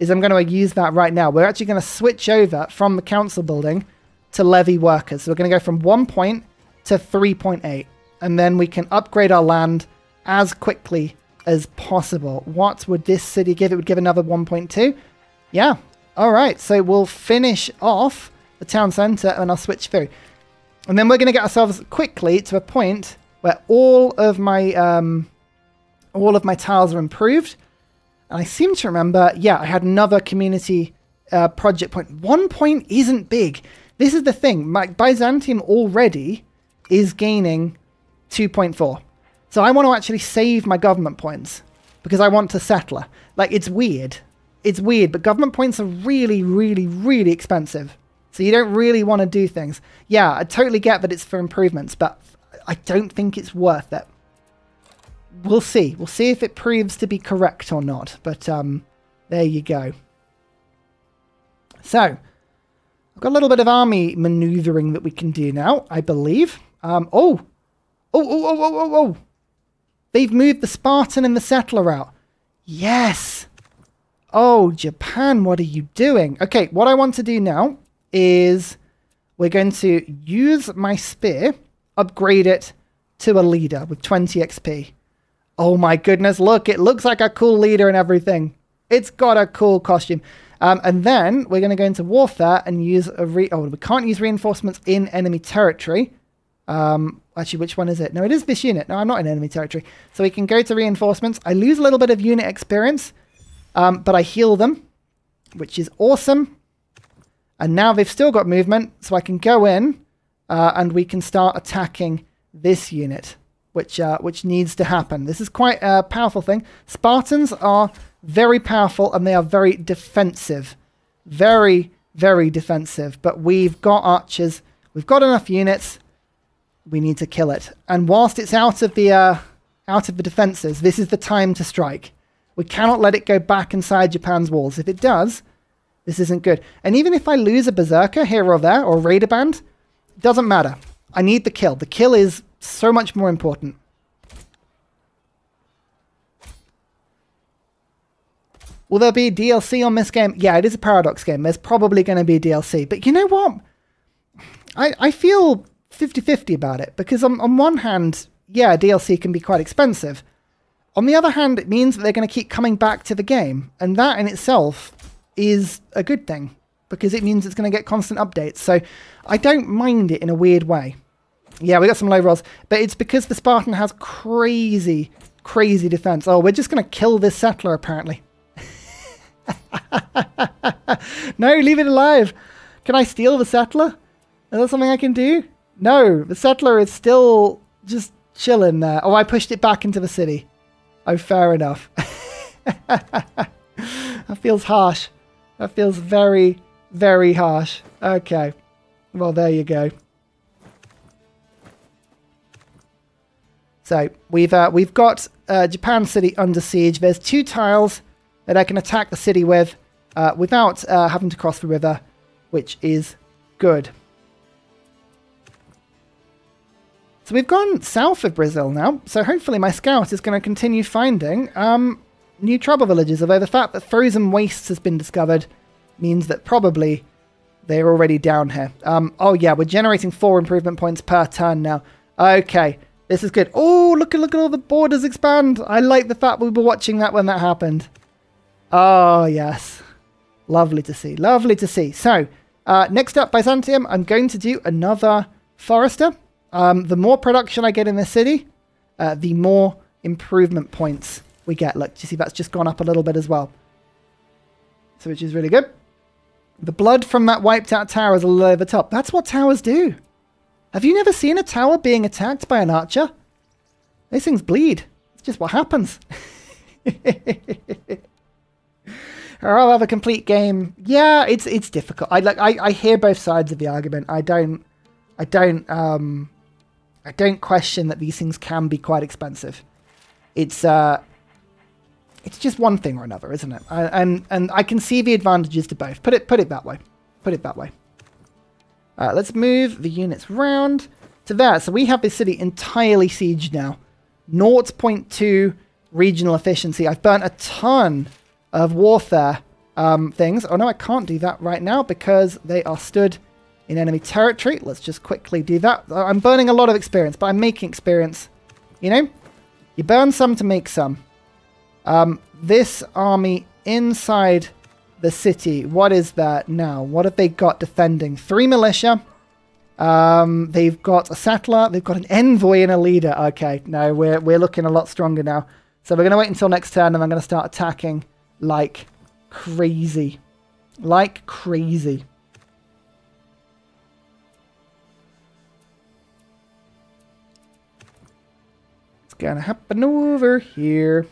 is I'm going to use that right now. We're actually going to switch over from the council building to levy workers. So we're going to go from 1 point to 3.8. And then we can upgrade our land as quickly as possible. What would this city give? It would give another 1.2. Yeah. All right. So we'll finish off the town centre and I'll switch through. And then we're going to get ourselves quickly to a point where all of my tiles are improved. And I seem to remember, yeah, I had another community project point. 1 point isn't big. This is the thing. My Byzantium already is gaining 2.4. So I want to actually save my government points because I want to settler. Like, it's weird. It's weird, but government points are really, really, really expensive. So you don't really want to do things. Yeah, I totally get that it's for improvements, but I don't think it's worth it. We'll see. We'll see if it proves to be correct or not. But there you go. So I've got a little bit of army maneuvering that we can do now, I believe. Oh. They've moved the Spartan and the settler out. Yes. Oh, Japan, what are you doing? Okay, what I want to do now is we're going to use my spear, upgrade it to a leader with 20 XP. Oh my goodness, look, it looks like a cool leader and everything. It's got a cool costume. And then we're going to go into warfare and use a we can't use reinforcements in enemy territory. Actually, which one is it? No, it is this unit. No, I'm not in enemy territory. So we can go to reinforcements. I lose a little bit of unit experience, but I heal them, which is awesome. And now they've still got movement, so I can go in and we can start attacking this unit, which needs to happen. This is quite a powerful thing. Spartans are very powerful and they are very defensive. Very, very defensive. But we've got archers. We've got enough units. We need to kill it. And whilst it's out of the defenses, this is the time to strike. We cannot let it go back inside Japan's walls. If it does, this isn't good. And even if I lose a berserker here or there, or a raider band, it doesn't matter. I need the kill. The kill is so much more important. Will there be DLC on this game? Yeah, it is a Paradox game. There's probably going to be DLC. But you know what? I feel 50-50 about it. Because on one hand, yeah, DLC can be quite expensive. On the other hand, it means that they're going to keep coming back to the game. And that in itself is a good thing because it means it's going to get constant updates. So I don't mind it in a weird way. Yeah, we got some low rolls, but it's because the Spartan has crazy, crazy defense. Oh, we're just going to kill this settler apparently. No, leave it alive. Can I steal the settler? Is that something I can do? No, the settler is still just chilling there. Oh, I pushed it back into the city. Oh, fair enough. That feels harsh. That feels very, very harsh. Okay. Well, there you go. So we've got Japan City under siege. There's two tiles that I can attack the city with without having to cross the river, which is good. So we've gone south of Brazil now. So hopefully my scout is going to continue finding new trouble villages, although the fact that frozen wastes has been discovered means that probably they're already down here. Oh yeah, we're generating 4 improvement points per turn now. Okay, this is good. Oh, look at all the borders expand. I like the fact we were watching that when that happened. Oh yes, lovely to see, lovely to see. So next up, Byzantium. I'm going to do another forester. The more production I get in the city, the more improvement points we get. Look, do you see that's just gone up a little bit as well? So which is really good. The blood from that wiped out tower is a little over top. That's what towers do. Have you never seen a tower being attacked by an archer? These things bleed. It's just what happens. I'll have a complete game. Yeah, it's difficult. I hear both sides of the argument. I don't question that these things can be quite expensive. It's just one thing or another, isn't it? And I can see the advantages to both. Put it that way. Put it that way. Let's move the units round to there. So we have this city entirely sieged now. 0.2 regional efficiency. I've burnt a ton of warfare things. Oh no, I can't do that right now because they are stood in enemy territory. Let's just quickly do that. I'm burning a lot of experience, but I'm making experience. You know, you burn some to make some. This army inside the city, what is that now? What have they got defending? 3 militia. They've got a settler. They've got an envoy and a leader. Okay, no, we're looking a lot stronger now. So we're going to wait until next turn and I'm going to start attacking like crazy. Like crazy. It's gonna happen over here.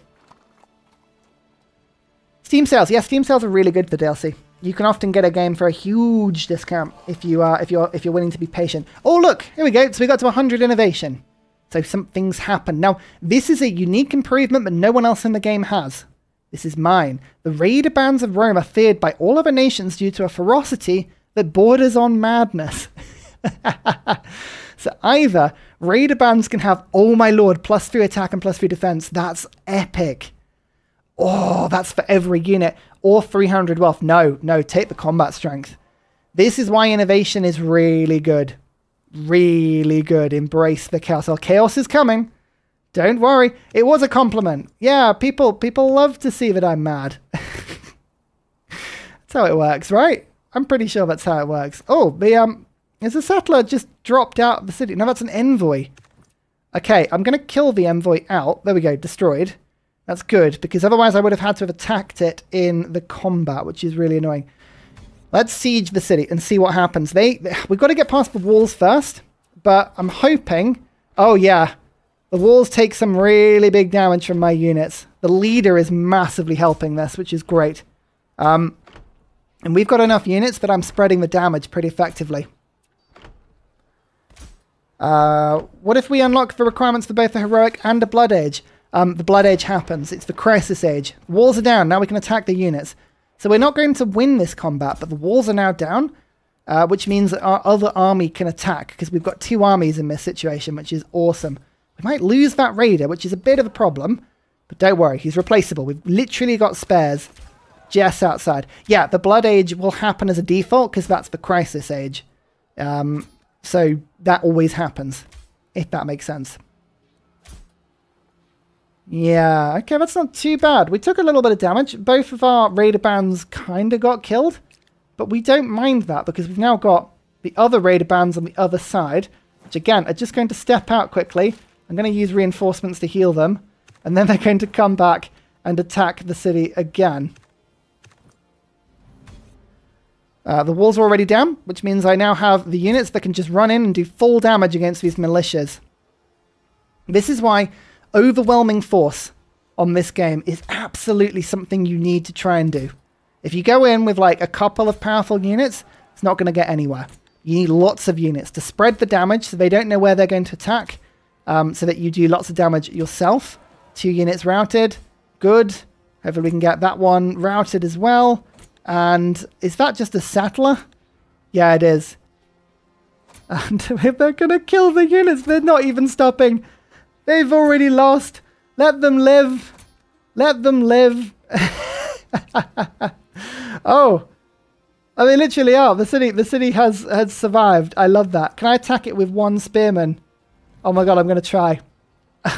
Steam sales. Yeah, Steam sales are really good for DLC. You can often get a game for a huge discount if you are if you're willing to be patient. Oh look, here we go. So we got to 100 innovation. So something's happened. Now, this is a unique improvement that no one else in the game has. This is mine. The raider bands of Rome are feared by all other nations due to a ferocity that borders on madness. So either raider bands can have, oh my lord, +3 attack and +3 defense. That's epic. Oh, that's for every unit. Or 300 wealth. No, no, take the combat strength. This is why innovation is really good. Really good. Embrace the chaos. Oh, chaos is coming. Don't worry. It was a compliment. Yeah, people love to see that I'm mad. That's how it works, right? I'm pretty sure that's how it works. Oh, the is a settler just dropped out of the city? No, that's an envoy. Okay, I'm going to kill the envoy out. There we go, destroyed. That's good, because otherwise I would have had to have attacked it in the combat, which is really annoying. Let's siege the city and see what happens. We've got to get past the walls first, but I'm hoping... Oh, yeah. The walls take some really big damage from my units. The leader is massively helping this, which is great. And we've got enough units that I'm spreading the damage pretty effectively. What if we unlock the requirements for both the Heroic and the Blood Age? The Blood Age happens. It's the Crisis Age. Walls are down. Now we can attack the units. So we're not going to win this combat, but the walls are now down, which means that our other army can attack, because we've got two armies in this situation, which is awesome. We might lose that raider, which is a bit of a problem, but don't worry, he's replaceable. We've literally got spares just outside. Yeah, the Blood Age will happen as a default, because that's the Crisis Age. So that always happens, if that makes sense. Yeah, okay, that's not too bad. We took a little bit of damage. Both of our raider bands kind of got killed, but we don't mind that because we've now got the other raider bands on the other side, which again are just going to step out quickly. I'm going to use reinforcements to heal them, and then they're going to come back and attack the city again. The walls are already down, which means I now have the units that can just run in and do full damage against these militias. This is why... overwhelming force on this game is absolutely something you need to try and do. If you go in with like a couple of powerful units, it's not going to get anywhere. You need lots of units to spread the damage so they don't know where they're going to attack, so that you do lots of damage yourself. 2 units routed. Good. Hopefully we can get that one routed as well. And is that just a settler? Yeah, it is. And they're going to kill the units. They're not even stopping. They've already lost. Let them live. Let them live. Oh. I mean, literally, oh, the city has survived. I love that. Can I attack it with one spearman? Oh my god, I'm going to try.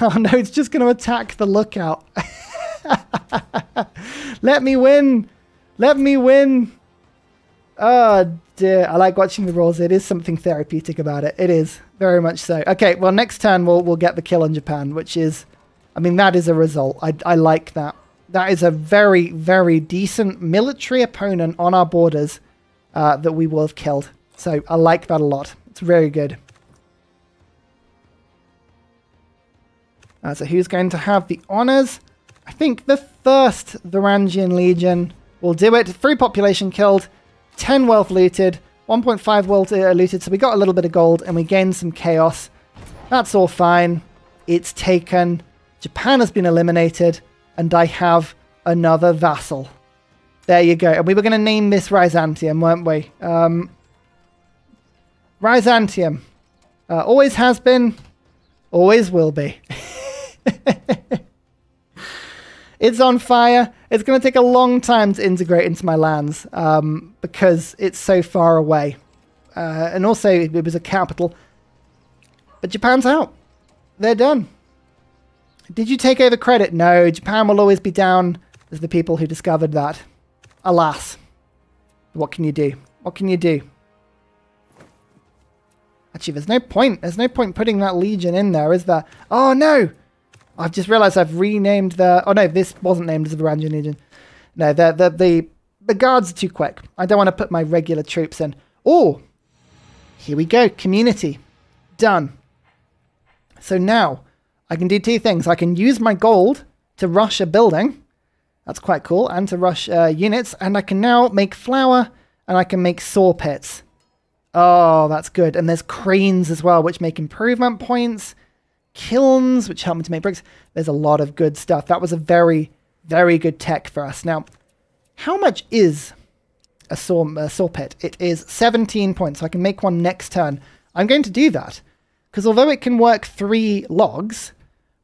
Oh no, it's just going to attack the lookout. Let me win. Let me win. Oh dear, I like watching the rules. It is something therapeutic about it. It is, very much so. Okay, well next turn we'll get the kill on Japan, which is, I mean, that is a result. I like that. That is a very, very decent military opponent on our borders that we will have killed. So I like that a lot. It's very good. So who's going to have the honors? I think the first Varangian Legion will do it. 3 population killed. 10 wealth looted, 1.5 wealth looted, so we got a little bit of gold and we gained some chaos. That's all fine. It's taken. Japan has been eliminated and I have another vassal. There you go. And we were going to name this Rhizantium, weren't we? Rhizantium. Always has been, always will be. It's on fire. It's going to take a long time to integrate into my lands because it's so far away. And also, it was a capital. But Japan's out. They're done. Did you take over credit? No, Japan will always be down as the people who discovered that. Alas. What can you do? What can you do? Actually, there's no point. There's no point putting that legion in there, is there? Oh, no! I've just realised I've renamed the... Oh no, this wasn't named as the Varangian Legion. No, the guards are too quick. I don't want to put my regular troops in. Oh, here we go. Community. Done. So now I can do two things. I can use my gold to rush a building. That's quite cool. And to rush units. And I can now make flour and I can make saw pits. Oh, that's good. And there's cranes as well, which make improvement points. Kilns, which help me to make bricks. There's a lot of good stuff. That was a very, very good tech for us. Now, how much is a saw pit? It is 17 points. So I can make one next turn. I'm going to do that because although it can work 3 logs,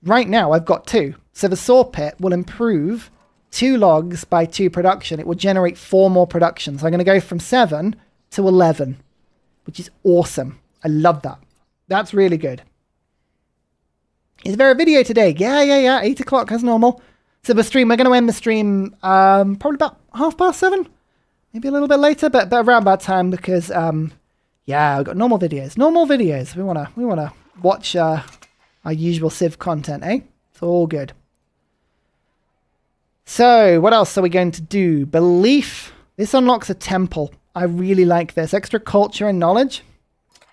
right now I've got 2. So the saw pit will improve 2 logs by 2 production. It will generate 4 more production. So I'm going to go from 7 to 11, which is awesome. I love that. That's really good. Is there a video today? Yeah. 8 o'clock as normal. So the stream, we're going to end the stream probably about 7:30, maybe a little bit later, but around that time because yeah, we've got normal videos. We wanna watch our usual Civ content, eh? It's all good. So what else are we going to do? Belief. This unlocks a temple. I really like this extra culture and knowledge,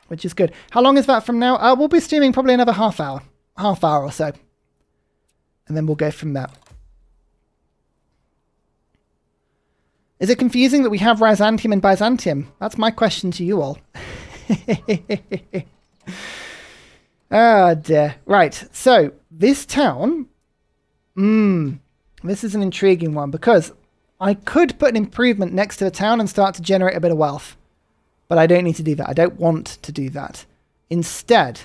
which is good. How long is that from now? We'll be streaming probably another half hour or so, and then we'll go from there. Is it confusing that we have Rhizantium and Byzantium? That's my question to you all. Ah, dear. Right, so this town, this is an intriguing one because I could put an improvement next to the town and start to generate a bit of wealth, but I don't need to do that. I don't want to do that. Instead,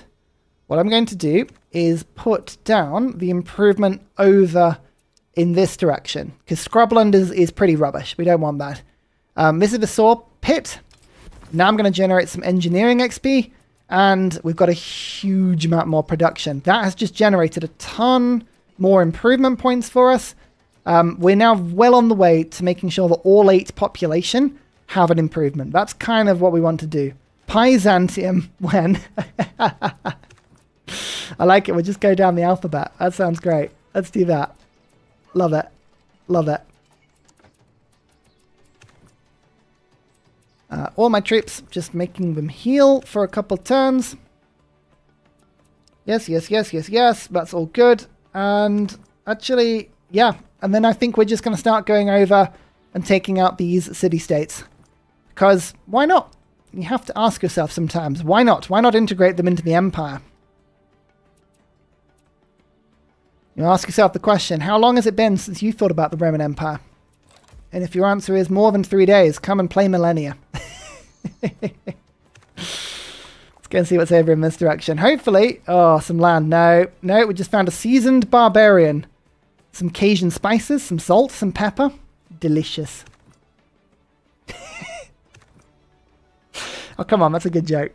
what I'm going to do is put down the improvement over in this direction because Scrubland is pretty rubbish. We don't want that. This is the saw pit. Now I'm going to generate some engineering XP and we've got a huge amount more production. That has just generated a ton more improvement points for us. We're now well on the way to making sure that all 8 population have an improvement. That's kind of what we want to do. Byzantium when... I like it. We'll just go down the alphabet. That sounds great. Let's do that. Love it. Love it. All my troops, just making them heal for a couple turns. Yes. That's all good. And actually, yeah. And then I think we're just going to start going over and taking out these city-states. Because why not? You have to ask yourself sometimes, why not? Why not integrate them into the empire? You ask yourself the question, how long has it been since you thought about the Roman Empire? And if your answer is more than 3 days, come and play Millennia. Let's go and see what's over in this direction. Hopefully, oh, some land. No, we just found a seasoned barbarian. Some Cajun spices, some salt, some pepper. Delicious. Oh, come on, that's a good joke.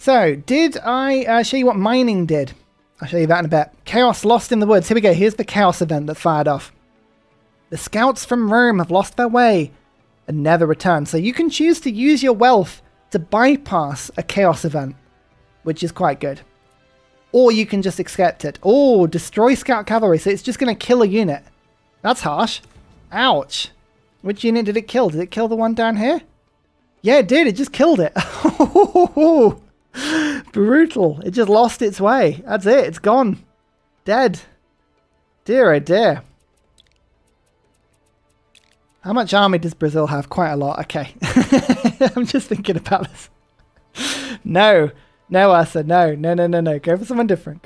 So, did I show you what mining did? I'll show you that in a bit. Chaos lost in the woods. Here we go. Here's the chaos event that fired off. The scouts from Rome have lost their way and never returned. So you can choose to use your wealth to bypass a chaos event, which is quite good. Or you can just accept it. Oh, destroy scout cavalry. So it's just going to kill a unit. That's harsh. Ouch. Which unit did it kill? Did it kill the one down here? Yeah, it did. It just killed it. Brutal. It just lost its way. That's it. It's gone. Dead. Dear oh dear. How much army does Brazil have? Quite a lot. Okay. I'm just thinking about this. No, Ursa. No. Go for someone different.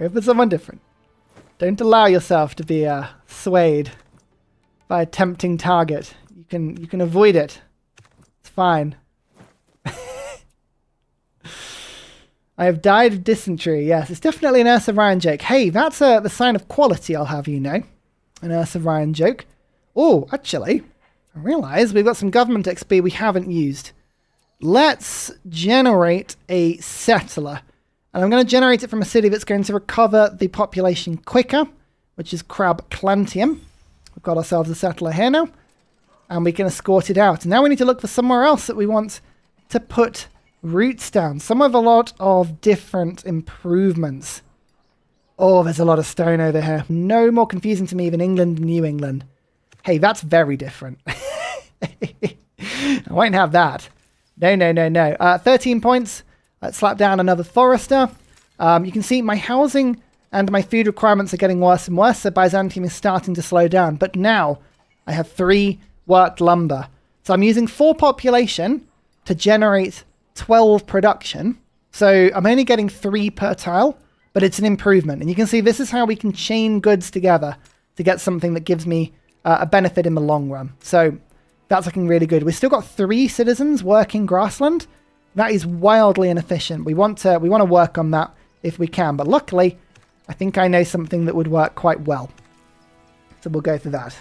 Don't allow yourself to be swayed by a tempting target. You can avoid it. It's fine. I have died of dysentery. Yes, it's definitely an Ursa Ryan joke. Hey, that's the sign of quality, I'll have you know. An Ursa Ryan joke. Oh, actually, I realise we've got some government XP we haven't used. Let's generate a settler. And I'm going to generate it from a city that's going to recover the population quicker, which is Crab Clantium. We've got ourselves a settler here now. And we can escort it out. Now we need to look for somewhere else that we want to put roots down. Some have a lot of different improvements. Oh, there's a lot of stone over here. No more confusing to me than England and New England. Hey, that's very different. I won't have that. No, no, no, no. 13 points. Let's slap down another forester. You can see my housing and my food requirements are getting worse and worse, so Byzantium is starting to slow down. But now I have 3 worked lumber. So I'm using 4 population to generate 12 production. So I'm only getting 3 per tile, but it's an improvement. And you can see this is how we can chain goods together to get something that gives me a benefit in the long run. So that's looking really good. We've still got 3 citizens working grassland. That is wildly inefficient. We want to work on that if we can. But luckily, I think I know something that would work quite well. So we'll go for that.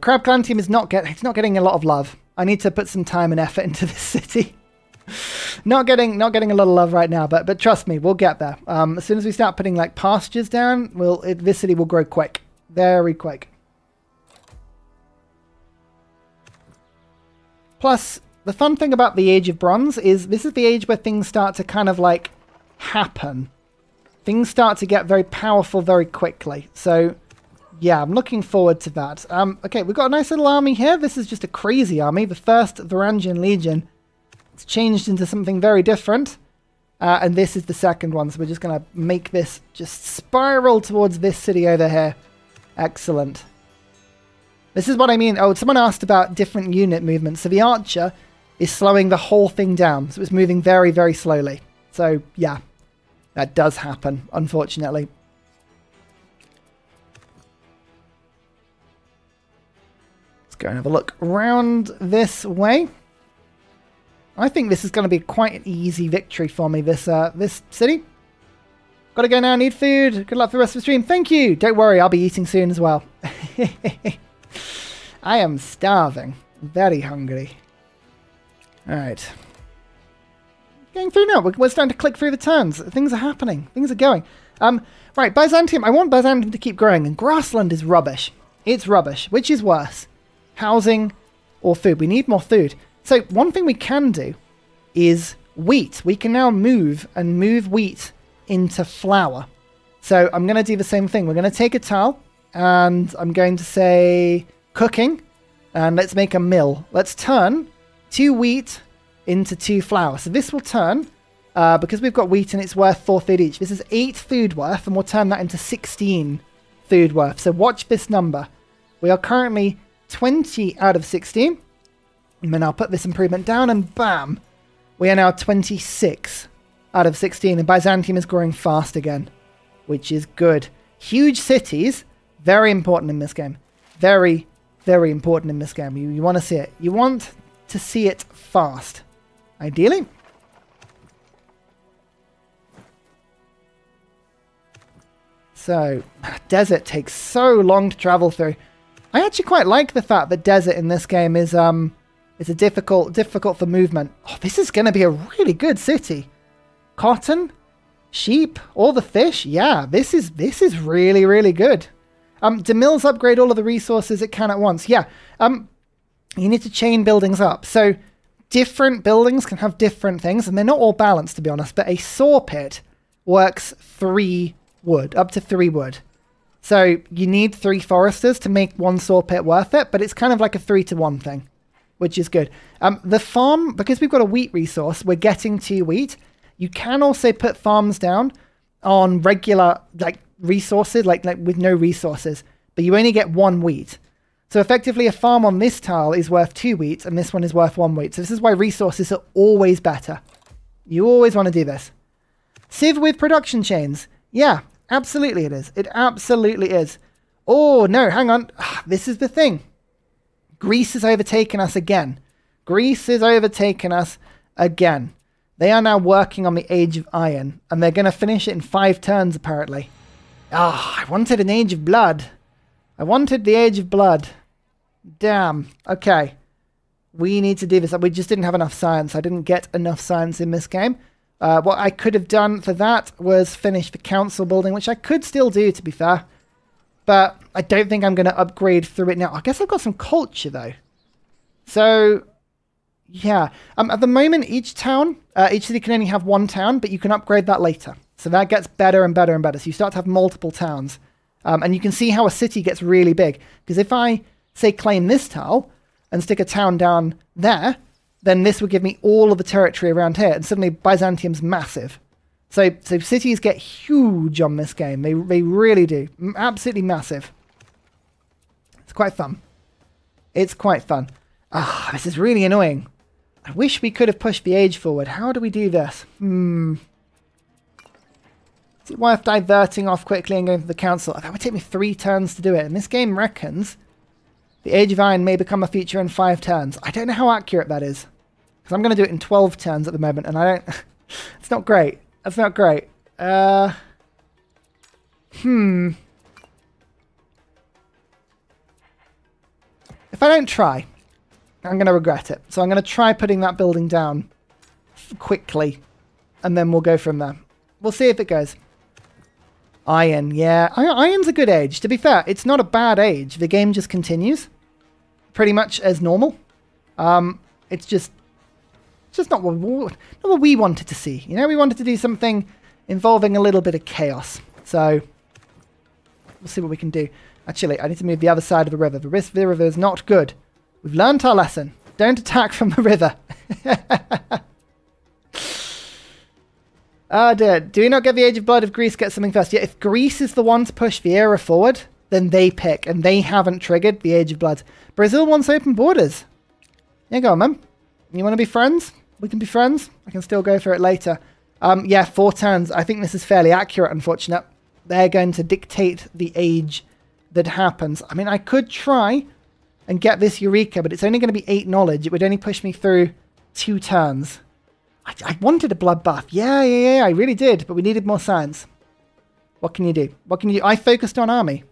Crab Clantium is not getting a lot of love. I need to put some time and effort into this city. not getting a lot of love right now, but trust me, we'll get there. As soon as we start putting like pastures down, this city will grow quick, very quick. Plus, the fun thing about the Age of Bronze is this is the age where things start to kind of like happen. Things start to get very powerful very quickly. So yeah, I'm looking forward to that. Okay, we've got a nice little army here. This is just a crazy army. The First Varangian Legion. It's changed into something very different. And this is the second one. So we're just going to make this just spiral towards this city over here. Excellent. This is what I mean. Oh, someone asked about different unit movements. So the archer is slowing the whole thing down. So it's moving very, very slowly. So yeah, that does happen, unfortunately. Let's go and have a look round this way. I think this is going to be quite an easy victory for me, this city. Got to go now, need food. Good luck for the rest of the stream. Thank you. Don't worry, I'll be eating soon as well. I am starving. Very hungry. Alright. Going through now. We're starting to click through the turns. Things are happening. Things are going. Right, Byzantium. I want Byzantium to keep growing. And grassland is rubbish. It's rubbish. Which is worse? Housing or food? We need more food. So one thing we can do is wheat. We can now move wheat into flour. So I'm going to do the same thing. We're going to take a tile. And I'm going to say cooking, and let's make a mill. Let's turn 2 wheat into 2 flour. So this will turn, because we've got wheat and it's worth 4 food each. This is 8 food worth, and we'll turn that into 16 food worth. So watch this number. We are currently 20 out of 16. And then I'll put this improvement down, and bam! We are now 26 out of 16, and Byzantium is growing fast again, which is good. Huge cities... very important in this game. Very, very important in this game. You want to see it. You want to see it fast. Ideally. So, desert takes so long to travel through. I actually quite like the fact that desert in this game is a difficult for movement. Oh, this is going to be a really good city. Cotton, sheep, all the fish. Yeah, this is really, really good. DeMills upgrade all of the resources it can at once. Yeah, you need to chain buildings up. So different buildings can have different things, and they're not all balanced, to be honest, but a sawpit works 3 wood, up to 3 wood. So you need 3 foresters to make 1 sawpit worth it, but it's kind of like a 3-to-1 thing, which is good. The farm, because we've got a wheat resource, we're getting 2 wheat. You can also put farms down on regular, like, resources, like with no resources, but you only get 1 wheat. So effectively a farm on this tile is worth 2 wheat and this one is worth 1 wheat. So this is why resources are always better. You always want to do this. Civ with production chains. Yeah, absolutely it is. It absolutely is. Oh no, hang on. This is the thing. Greece has overtaken us again. Greece has overtaken us again. They are now working on the Age of Iron and they're going to finish it in 5 turns apparently. Ah, oh, I wanted an Age of Blood. I wanted the Age of Blood. Damn. Okay. We need to do this. We just didn't have enough science. I didn't get enough science in this game. What I could have done for that was finish the council building, which I could still do, to be fair. But I don't think I'm going to upgrade through it now. I guess I've got some culture, though. So, yeah. At the moment, each city can only have one town, but you can upgrade that later. So that gets better and better and better. So you start to have multiple towns. And you can see how a city gets really big. Because if I, say, claim this tile and stick a town down there, then this would give me all of the territory around here. And suddenly Byzantium's massive. So cities get huge on this game. They really do. Absolutely massive. It's quite fun. It's quite fun. Ah, this is really annoying. I wish we could have pushed the age forward. How do we do this? Is it worth diverting off quickly and going for the council? That would take me 3 turns to do it. And this game reckons the Age of Iron may become a feature in 5 turns. I don't know how accurate that is. Because I'm going to do it in 12 turns at the moment, and I don't... It's not great. That's not great. If I don't try, I'm going to regret it. So I'm going to try putting that building down quickly, and then we'll go from there. We'll see if it goes. Iron, yeah. Iron's a good age. To be fair, it's not a bad age. The game just continues pretty much as normal. It's just not what we wanted to see. You know, we wanted to do something involving a little bit of chaos. So, we'll see what we can do. Actually, I need to move the other side of the river. The risk of the river is not good. We've learned our lesson. Don't attack from the river. Oh dear, do we not get the Age of Blood if Greece gets something first? Yeah, if Greece is the one to push the era forward, then they pick, and they haven't triggered the Age of Blood. Brazil wants open borders. Yeah, go on, man. You want to be friends? We can be friends. I can still go for it later. Yeah, 4 turns. I think this is fairly accurate, unfortunately. They're going to dictate the age that happens. I mean, I could try and get this Eureka, but it's only going to be 8 knowledge. It would only push me through 2 turns. I wanted a bloodbath. Yeah, I really did. But we needed more science. What can you do? What can you do? I focused on army.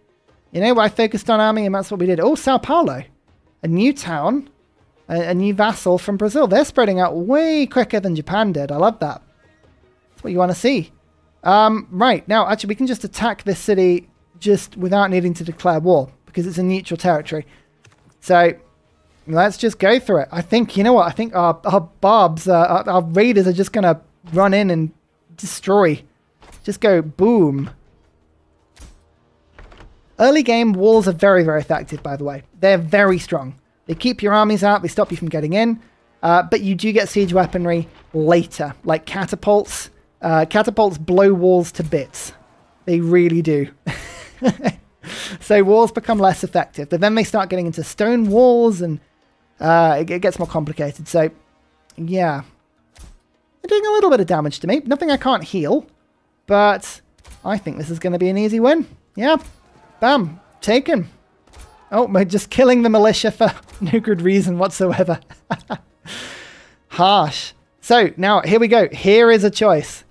You know, I focused on army and that's what we did. Oh, Sao Paulo. A new town. A new vassal from Brazil. They're spreading out way quicker than Japan did. I love that. That's what you want to see. Right. Now, actually, we can just attack this city just without needing to declare war. Because it's a neutral territory. So... let's just go through it. I think, you know what? I think our raiders are just going to run in and destroy. Just go boom. Early game walls are very, very effective, by the way. They're very strong. They keep your armies out. They stop you from getting in. But you do get siege weaponry later, like catapults. Catapults blow walls to bits. They really do. So walls become less effective. But then they start getting into stone walls and... It gets more complicated, so yeah, they're doing a little bit of damage to me. Nothing I can't heal, but I think this is going to be an easy win. Yeah, bam, taken. Oh, we're just killing the militia for no good reason whatsoever. Harsh. So now here we go. Here is a choice.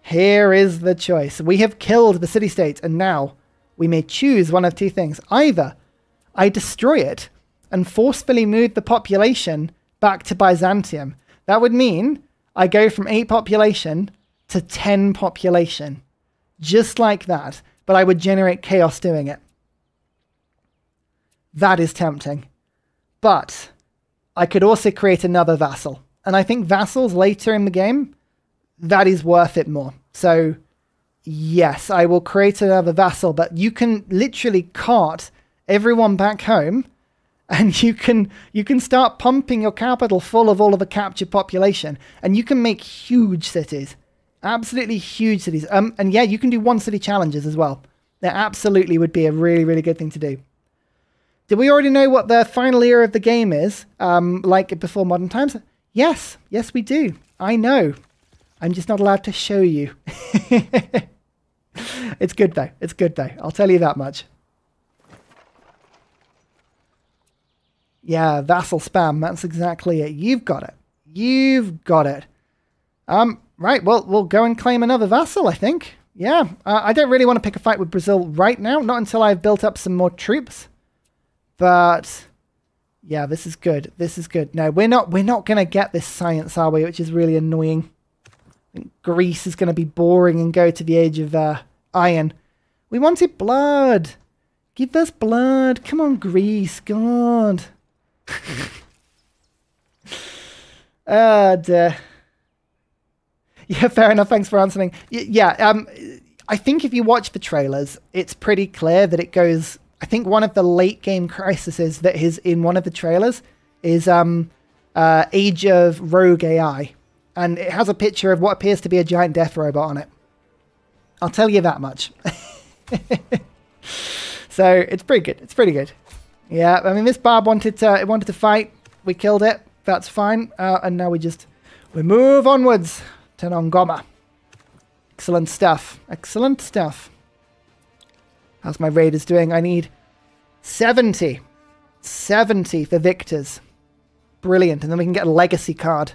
Here is the choice. We have killed the city-state, and now we may choose one of 2 things. Either I destroy it and forcefully move the population back to Byzantium. That would mean I go from 8 population to 10 population. Just like that. But I would generate chaos doing it. That is tempting. But I could also create another vassal. And I think vassals later in the game, that is worth it more. So... yes, I will create another vassal, but you can literally cart everyone back home and you can start pumping your capital full of all of the captured population, and you can make huge cities. Absolutely huge cities. And yeah, you can do 1 city challenges as well. That absolutely would be a really, really good thing to do. Did we already know what the final era of the game is, like before modern times? Yes. Yes, we do. I know. I'm just not allowed to show you. It's good though. It's good though. I'll tell you that much. Yeah, vassal spam. That's exactly it. You've got it. You've got it. Right. Well, we'll go and claim another vassal, I think. Yeah. I don't really want to pick a fight with Brazil right now. Not until I've built up some more troops. But Yeah, this is good. This is good. No, we're not going to get this science, are we? Which is really annoying. I think Greece is going to be boring and go to the Age of Iron. We wanted blood. Give us blood. Come on, Greece. God. Yeah, fair enough. Thanks for answering. I think if you watch the trailers, it's pretty clear that it goes... I think one of the late game crises that is in one of the trailers is Age of Rogue AI. And it has a picture of what appears to be a giant death robot on it. I'll tell you that much. So it's pretty good. It's pretty good. Yeah, I mean, this barb wanted to fight. We killed it. That's fine. And now we move onwards to Nongoma. Excellent stuff. Excellent stuff. How's my raiders doing? I need 70. 70 for victors. Brilliant. And then we can get a legacy card,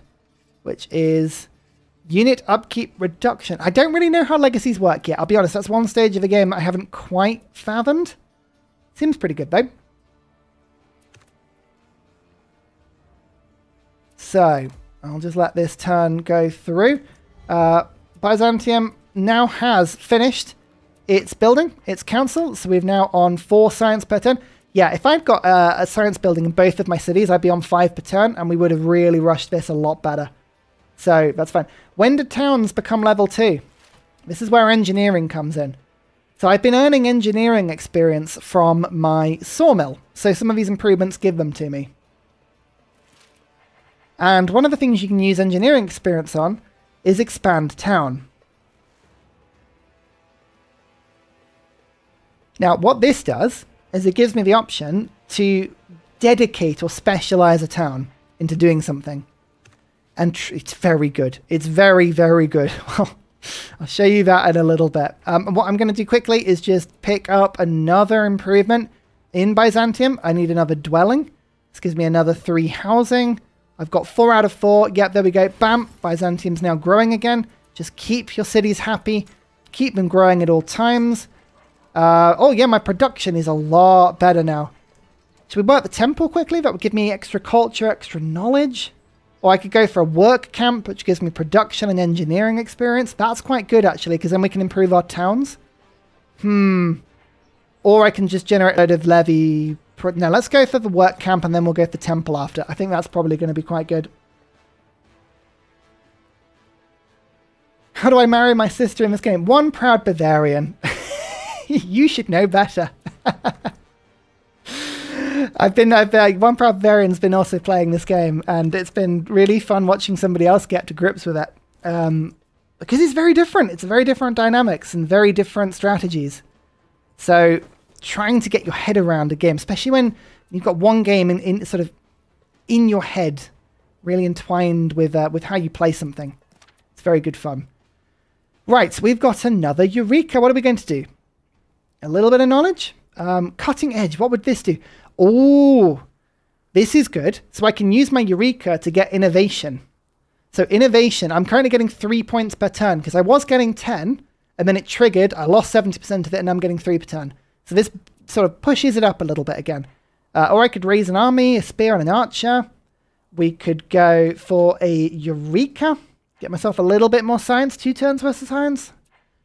which is unit upkeep reduction. I don't really know how legacies work yet. I'll be honest. That's one stage of the game I haven't quite fathomed. Seems pretty good, though. So I'll just let this turn go through. Byzantium now has finished its building, its council. So we've now on 4 science per turn. Yeah, if I'd got a science building in both of my cities, I'd be on 5 per turn, and we would have really rushed this a lot better. So that's fine. When do towns become level 2? This is where engineering comes in. So I've been earning engineering experience from my sawmill. So some of these improvements give them to me. And one of the things you can use engineering experience on is expand town. Now, what this does is it gives me the option to dedicate or specialize a town into doing something. And it's very good. It's very, very good. Well, I'll show you that in a little bit. What I'm going to do quickly is just pick up another improvement in Byzantium. I need another dwelling. This gives me another 3 housing. I've got 4 out of 4. Yep, there we go. Bam. Byzantium's now growing again. Just keep your cities happy. Keep them growing at all times. Oh yeah, my production is a lot better now. Should we work the temple quickly? That would give me extra culture, extra knowledge. Or I could go for a work camp, which gives me production and engineering experience. That's quite good, actually, because then we can improve our towns. Or I can just generate a load of levy... Now, let's go for the work camp, and then we'll go for the temple after. I think that's probably going to be quite good. How do I marry my sister in this game? One proud Bavarian. You should know better. One proud Bavarian's been also playing this game, and it's been really fun watching somebody else get to grips with it. Because it's very different. It's very different dynamics and very different strategies. So... trying to get your head around a game, especially when you've got one game in sort of in your head, really entwined with how you play something. It's very good fun. Right, so we've got another Eureka. What are we going to do? A little bit of knowledge? Cutting edge. What would this do? Oh, this is good. So I can use my Eureka to get innovation. So innovation, I'm currently getting 3 points per turn because I was getting 10 and then it triggered. I lost 70% of it and I'm getting 3 per turn. So this sort of pushes it up a little bit again. Or I could raise an army, a spear and an archer. We could go for a Eureka. Get myself a little bit more science. 2 turns versus science.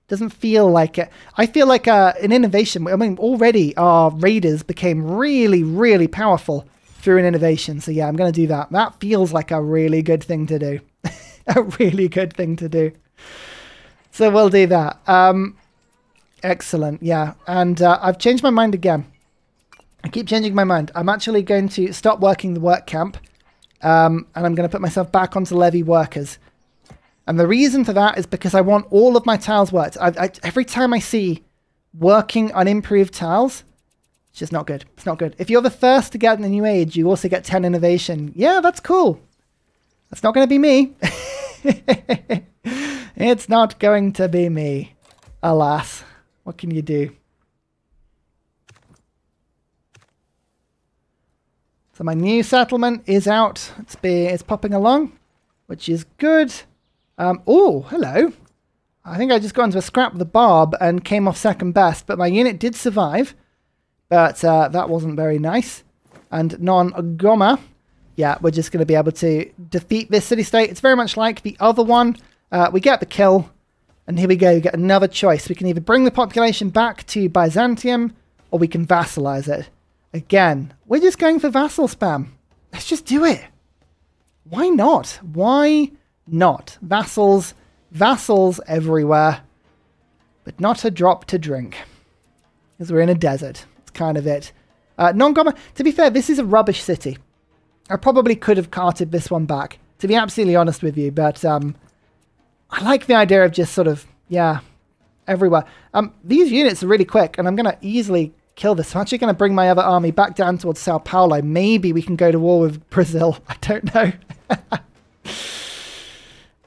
Doesn't feel like it. I feel like an innovation. I mean, already our raiders became really, really powerful through an innovation. So yeah, I'm going to do that. That feels like a really good thing to do. A really good thing to do. So we'll do that. Excellent, yeah. And I've changed my mind again. I keep changing my mind. I'm actually going to stop working the work camp. And I'm going to put myself back onto levy workers. And the reason for that is because I want all of my tiles worked. Every time I see working unimproved tiles, it's just not good. It's not good. If you're the first to get in the new age, you also get 10 innovation. Yeah, that's cool. That's not going to be me. It's not going to be me. Alas. What can you do? So my new settlement is out. It's popping along, which is good. Oh, hello. I think I just got into a scrap with the barb and came off second best, but my unit did survive. But that wasn't very nice. and Nongoma. Yeah, we're just going to be able to defeat this city-state. It's very much like the other one. We get the kill, and here we go. We get another choice. We can either bring the population back to Byzantium, or we can vassalize it. Again, we're just going for vassal spam. Let's just do it. Why not? Why not? Vassals, vassals everywhere, but not a drop to drink, because we're in a desert. That's kind of it. Nongoma, to be fair, this is a rubbish city. I probably could have carted this one back, to be absolutely honest with you, but I like the idea of just sort of, yeah, everywhere. These units are really quick, and I'm going to easily kill this. I'm actually going to bring my other army back down towards Sao Paulo. Maybe we can go to war with Brazil. I don't know.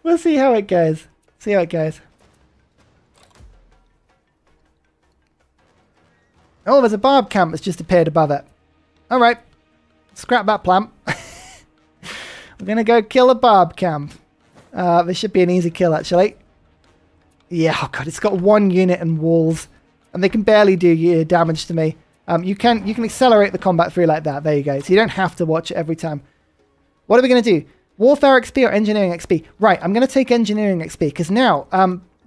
We'll see how it goes. See how it goes. Oh, there's a barb camp that's just appeared above it. All right. Scrap that plant. We're going to go kill a barb camp. This should be an easy kill, actually. Yeah, oh god, it's got one unit and walls. And they can barely do damage to me. You can accelerate the combat through like that. There you go. So you don't have to watch it every time. What are we going to do? Warfare XP or Engineering XP? Right, I'm going to take Engineering XP. Because now,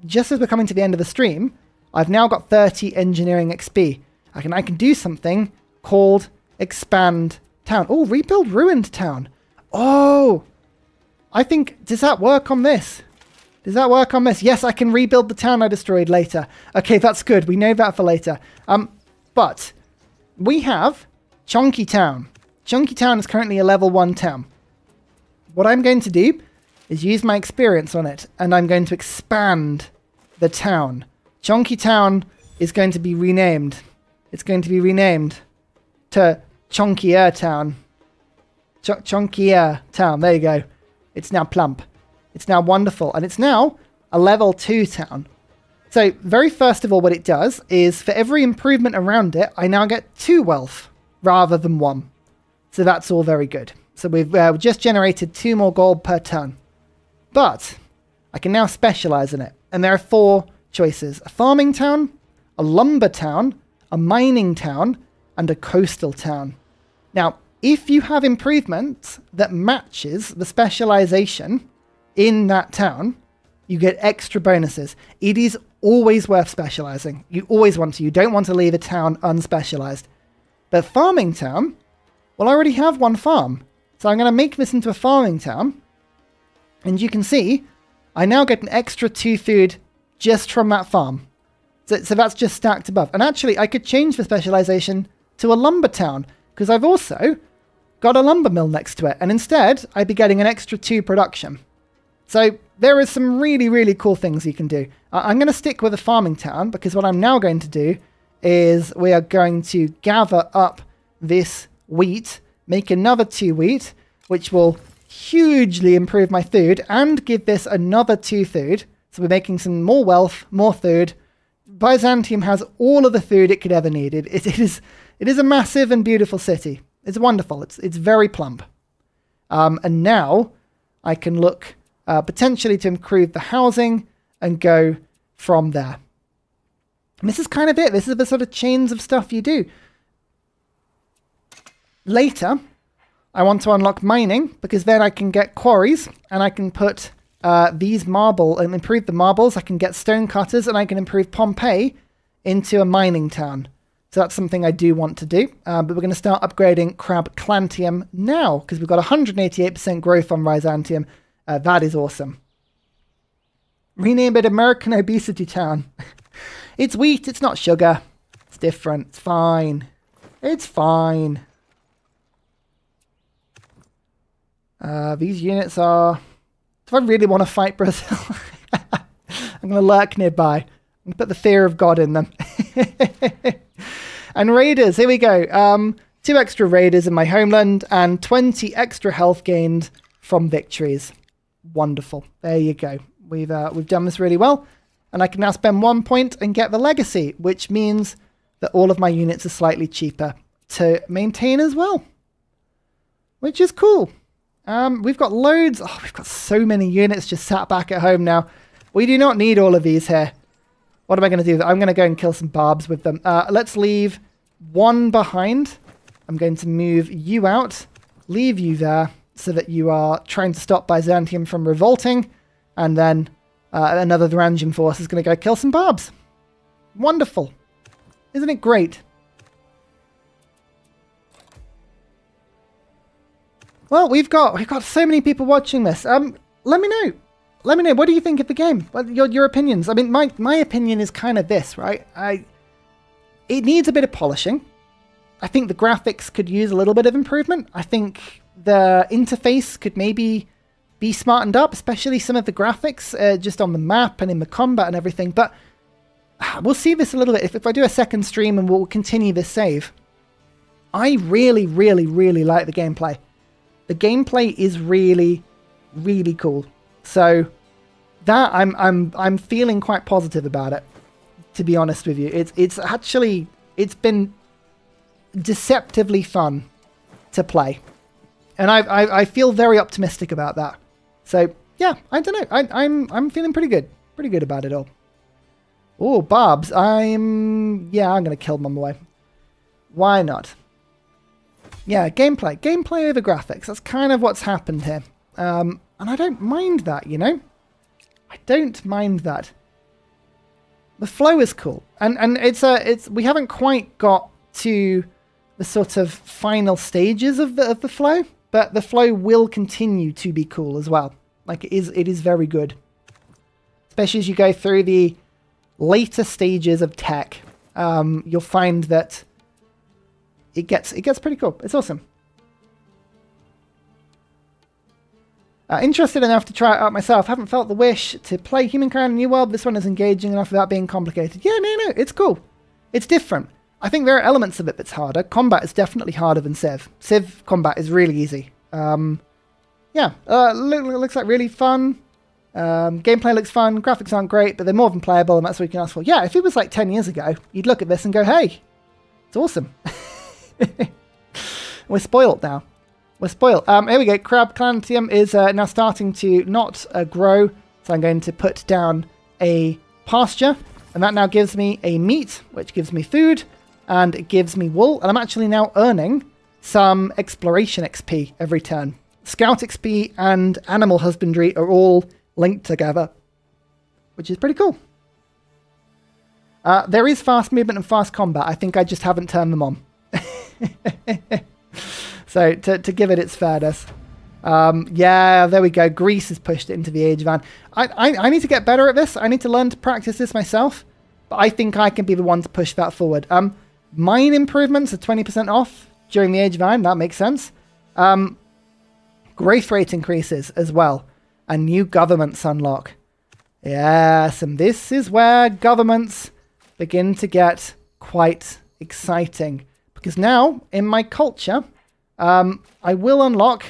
just as we're coming to the end of the stream, I've now got 30 Engineering XP. I can do something called Expand Town. Oh, rebuild ruined town. Oh, I think, does that work on this? Does that work on this? Yes, I can rebuild the town I destroyed later. Okay, that's good. We know that for later. But we have Chonky Town. Chonky Town is currently a level 1 town. What I'm going to do is use my experience on it, and I'm going to expand the town. Chonky Town is going to be renamed. It's going to be renamed to Chonkier Town. Chonkier Town. There you go. It's now plump. It's now wonderful. And it's now a level 2 town. So very first of all, what it does is for every improvement around it, I now get 2 wealth rather than 1. So that's all very good. So we've just generated 2 more gold per ton. But I can now specialize in it. And there are 4 choices. A farming town, a lumber town, a mining town, and a coastal town. Now, if you have improvements that matches the specialization in that town, you get extra bonuses. It is always worth specializing. You always want to. You don't want to leave a town unspecialized. But farming town, well, I already have 1 farm. So I'm going to make this into a farming town. And you can see, I now get an extra 2 food just from that farm. So that's just stacked above. And actually, I could change the specialization to a lumber town, because I've also got a lumber mill next to it, and instead I'd be getting an extra 2 production. So there are some really, really cool things you can do. I'm going to stick with a farming town, because what I'm now going to do is we are going to gather up this wheat, make another 2 wheat, which will hugely improve my food and give this another 2 food. So we're making some more wealth, more food. Byzantium has all of the food it could ever need. It is a massive and beautiful city. It's wonderful. It's very plump. And now I can look potentially to improve the housing and go from there. And this is kind of it. This is the sort of chains of stuff you do. Later, I want to unlock mining, because then I can get quarries and I can put these marble and improve the marbles. I can get stone cutters and I can improve Pompeii into a mining town. So that's something I do want to do. But we're going to start upgrading Crab Clantium now, because we've got 188% growth on Rhizantium. That is awesome. Rename it American Obesity Town. It's wheat. It's not sugar. It's different. It's fine. It's fine. These units are... Do I really want to fight Brazil? I'm going to lurk nearby and put the fear of God in them. And raiders, here we go. 2 extra raiders in my homeland and 20 extra health gained from victories. Wonderful. There you go. We've done this really well. And I can now spend 1 point and get the legacy, which means that all of my units are slightly cheaper to maintain as well, which is cool. We've got loads. Oh, we've got so many units just sat back at home now. We do not need all of these here. What am I going to do? I'm going to go and kill some barbs with them. Let's leave 1 behind. I'm going to move you out, leave you there, so that you are trying to stop Byzantium from revolting, and then another Varangian force is going to go kill some barbs. Wonderful. Isn't it great? Well, we've got so many people watching this. Let me know. Let me know, what do you think of the game? What are your opinions? I mean, my opinion is kind of this, right? It needs a bit of polishing. I think the graphics could use a little bit of improvement. I think the interface could maybe be smartened up, especially some of the graphics just on the map and in the combat and everything. But we'll see this a little bit. If I do a second stream and we'll continue this save, I really, really, really like the gameplay. The gameplay is really, really cool. So that I'm feeling quite positive about it, to be honest with you. It's been deceptively fun to play, and I feel very optimistic about that. So yeah, I don't know. I'm feeling pretty good about it all. Oh, barbs! I'm gonna kill them on the way. Why not? Yeah, gameplay over graphics. That's kind of what's happened here. And I don't mind that, you know? I don't mind that. The flow is cool. And we haven't quite got to the sort of final stages of the flow, but the flow will continue to be cool as well. Like, it is very good. Especially as you go through the later stages of tech. You'll find that it gets pretty cool. It's awesome. Interested enough to try it out myself. Haven't felt the wish to play Humankind and New World. This one is engaging enough without being complicated. Yeah, no, it's cool. It's different. I think there are elements of it that's harder. Combat is definitely harder than Civ. Civ combat is really easy. Looks like really fun. Gameplay looks fun. Graphics aren't great, but they're more than playable, and that's what you can ask for. Yeah, if it was like 10 years ago, you'd look at this and go, hey, it's awesome. We're spoiled now. We're spoiled. Here we go. Crab Clantium is now starting to not grow. So I'm going to put down a pasture. And that now gives me a meat, which gives me food. And it gives me wool. And I'm actually now earning some exploration XP every turn. Scout XP and animal husbandry are all linked together, which is pretty cool. There is fast movement and fast combat. I think I just haven't turned them on. So, to give it its fairness. Yeah, there we go. Greece has pushed it into the Age of Iron. I need to get better at this. I need to learn to practice this myself. But I think I can be the one to push that forward. Mine improvements are 20% off during the Age of Iron. That makes sense. Growth rate increases as well. And new governments unlock. Yes, and this is where governments begin to get quite exciting. Because now, in my culture... I will unlock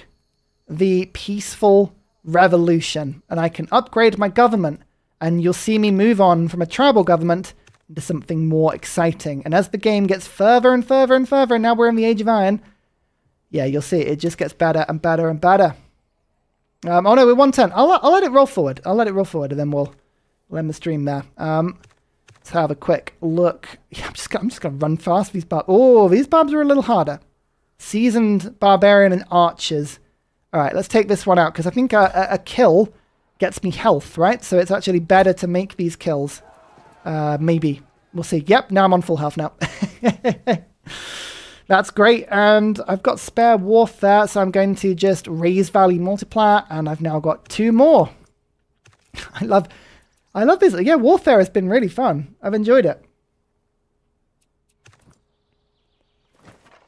the peaceful revolution, and I can upgrade my government, and you'll see me move on from a tribal government into something more exciting. And as the game gets further and further and further, and now we're in the Age of Iron, yeah, you'll see it just gets better and better and better. Oh no, we're 110. I'll let it roll forward. I'll let it roll forward, and then we'll end the stream there. Let's have a quick look. Yeah, I'm just gonna run fast these barbs. Oh, these barbs are a little harder. Seasoned Barbarian and Archers. All right, let's take this one out, because I think a kill gets me health, right? So it's actually better to make these kills. Maybe. We'll see. Yep, now I'm on full health now. That's great. And I've got spare wharf there, so I'm going to just raise value multiplier, and I've now got two more. I love this. Yeah, warfare has been really fun. I've enjoyed it.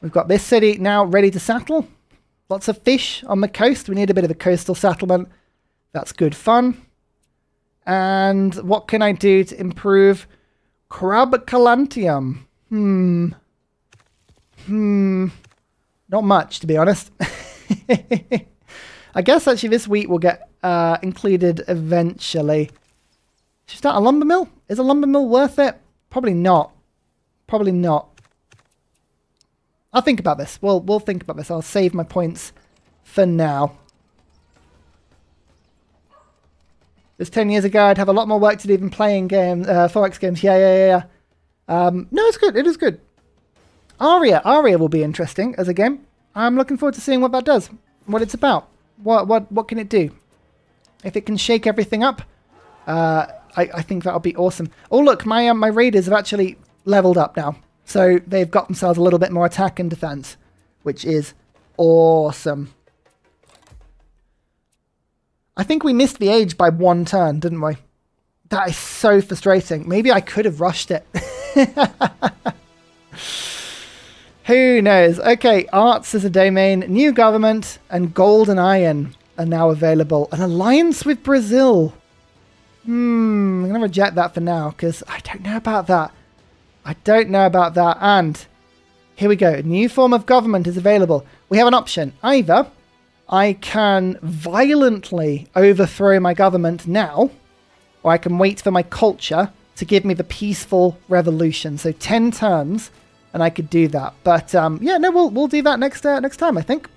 We've got this city now ready to settle. Lots of fish on the coast. We need a bit of a coastal settlement. That's good fun. And what can I do to improve Crab Clantium? Not much, to be honest. I guess actually this wheat will get included eventually. Should we start a lumber mill? Is a lumber mill worth it? Probably not. Probably not. I'll think about this. We'll think about this. I'll save my points for now. This 10 years ago, I'd have a lot more work to do than playing games, Forex games. Yeah. No, it's good. It is good. Aria. Aria will be interesting as a game. I'm looking forward to seeing what that does, what it's about. What can it do? If it can shake everything up, I think that'll be awesome. Oh, look, my raiders have actually leveled up now. So they've got themselves a little bit more attack and defense, which is awesome. I think we missed the age by one turn, didn't we? That is so frustrating. Maybe I could have rushed it. Who knows? Okay, arts is a domain. New government and gold and iron are now available. An alliance with Brazil. I'm going to reject that for now because I don't know about that. I don't know about that. And here we go. New form of government is available. We have an option. Either I can violently overthrow my government now, or I can wait for my culture to give me the peaceful revolution. So 10 turns and I could do that. But yeah, no, we'll do that next time, I think.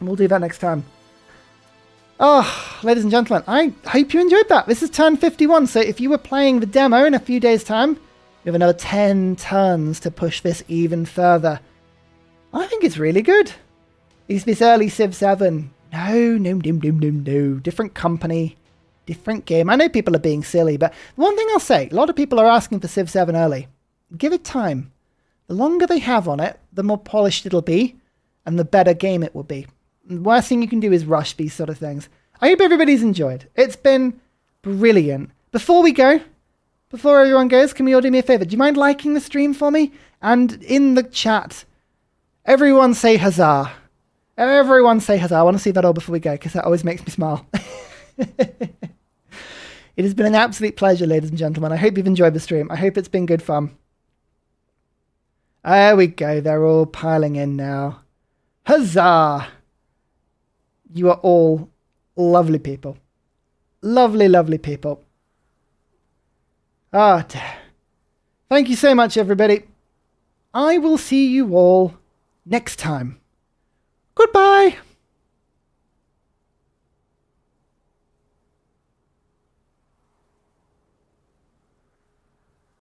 We'll do that next time. Oh, ladies and gentlemen, I hope you enjoyed that. This is turn 51. So if you were playing the demo in a few days' time, we have another 10 turns to push this even further. I think it's really good. Is this early Civ 7? No. Different company, different game. I know people are being silly, but one thing I'll say, a lot of people are asking for Civ 7 early. Give it time. The longer they have on it, the more polished it'll be, and the better game it will be. The worst thing you can do is rush these sort of things. I hope everybody's enjoyed. It's been brilliant. Before we go... Before everyone goes, can we all do me a favour? Do you mind liking the stream for me? And in the chat, everyone say huzzah. Everyone say huzzah. I want to see that all before we go, because that always makes me smile. It has been an absolute pleasure, ladies and gentlemen. I hope you've enjoyed the stream. I hope it's been good fun. There we go. They're all piling in now. Huzzah. You are all lovely people. Lovely, lovely people. Ah, thank you so much, everybody. I will see you all next time. Goodbye.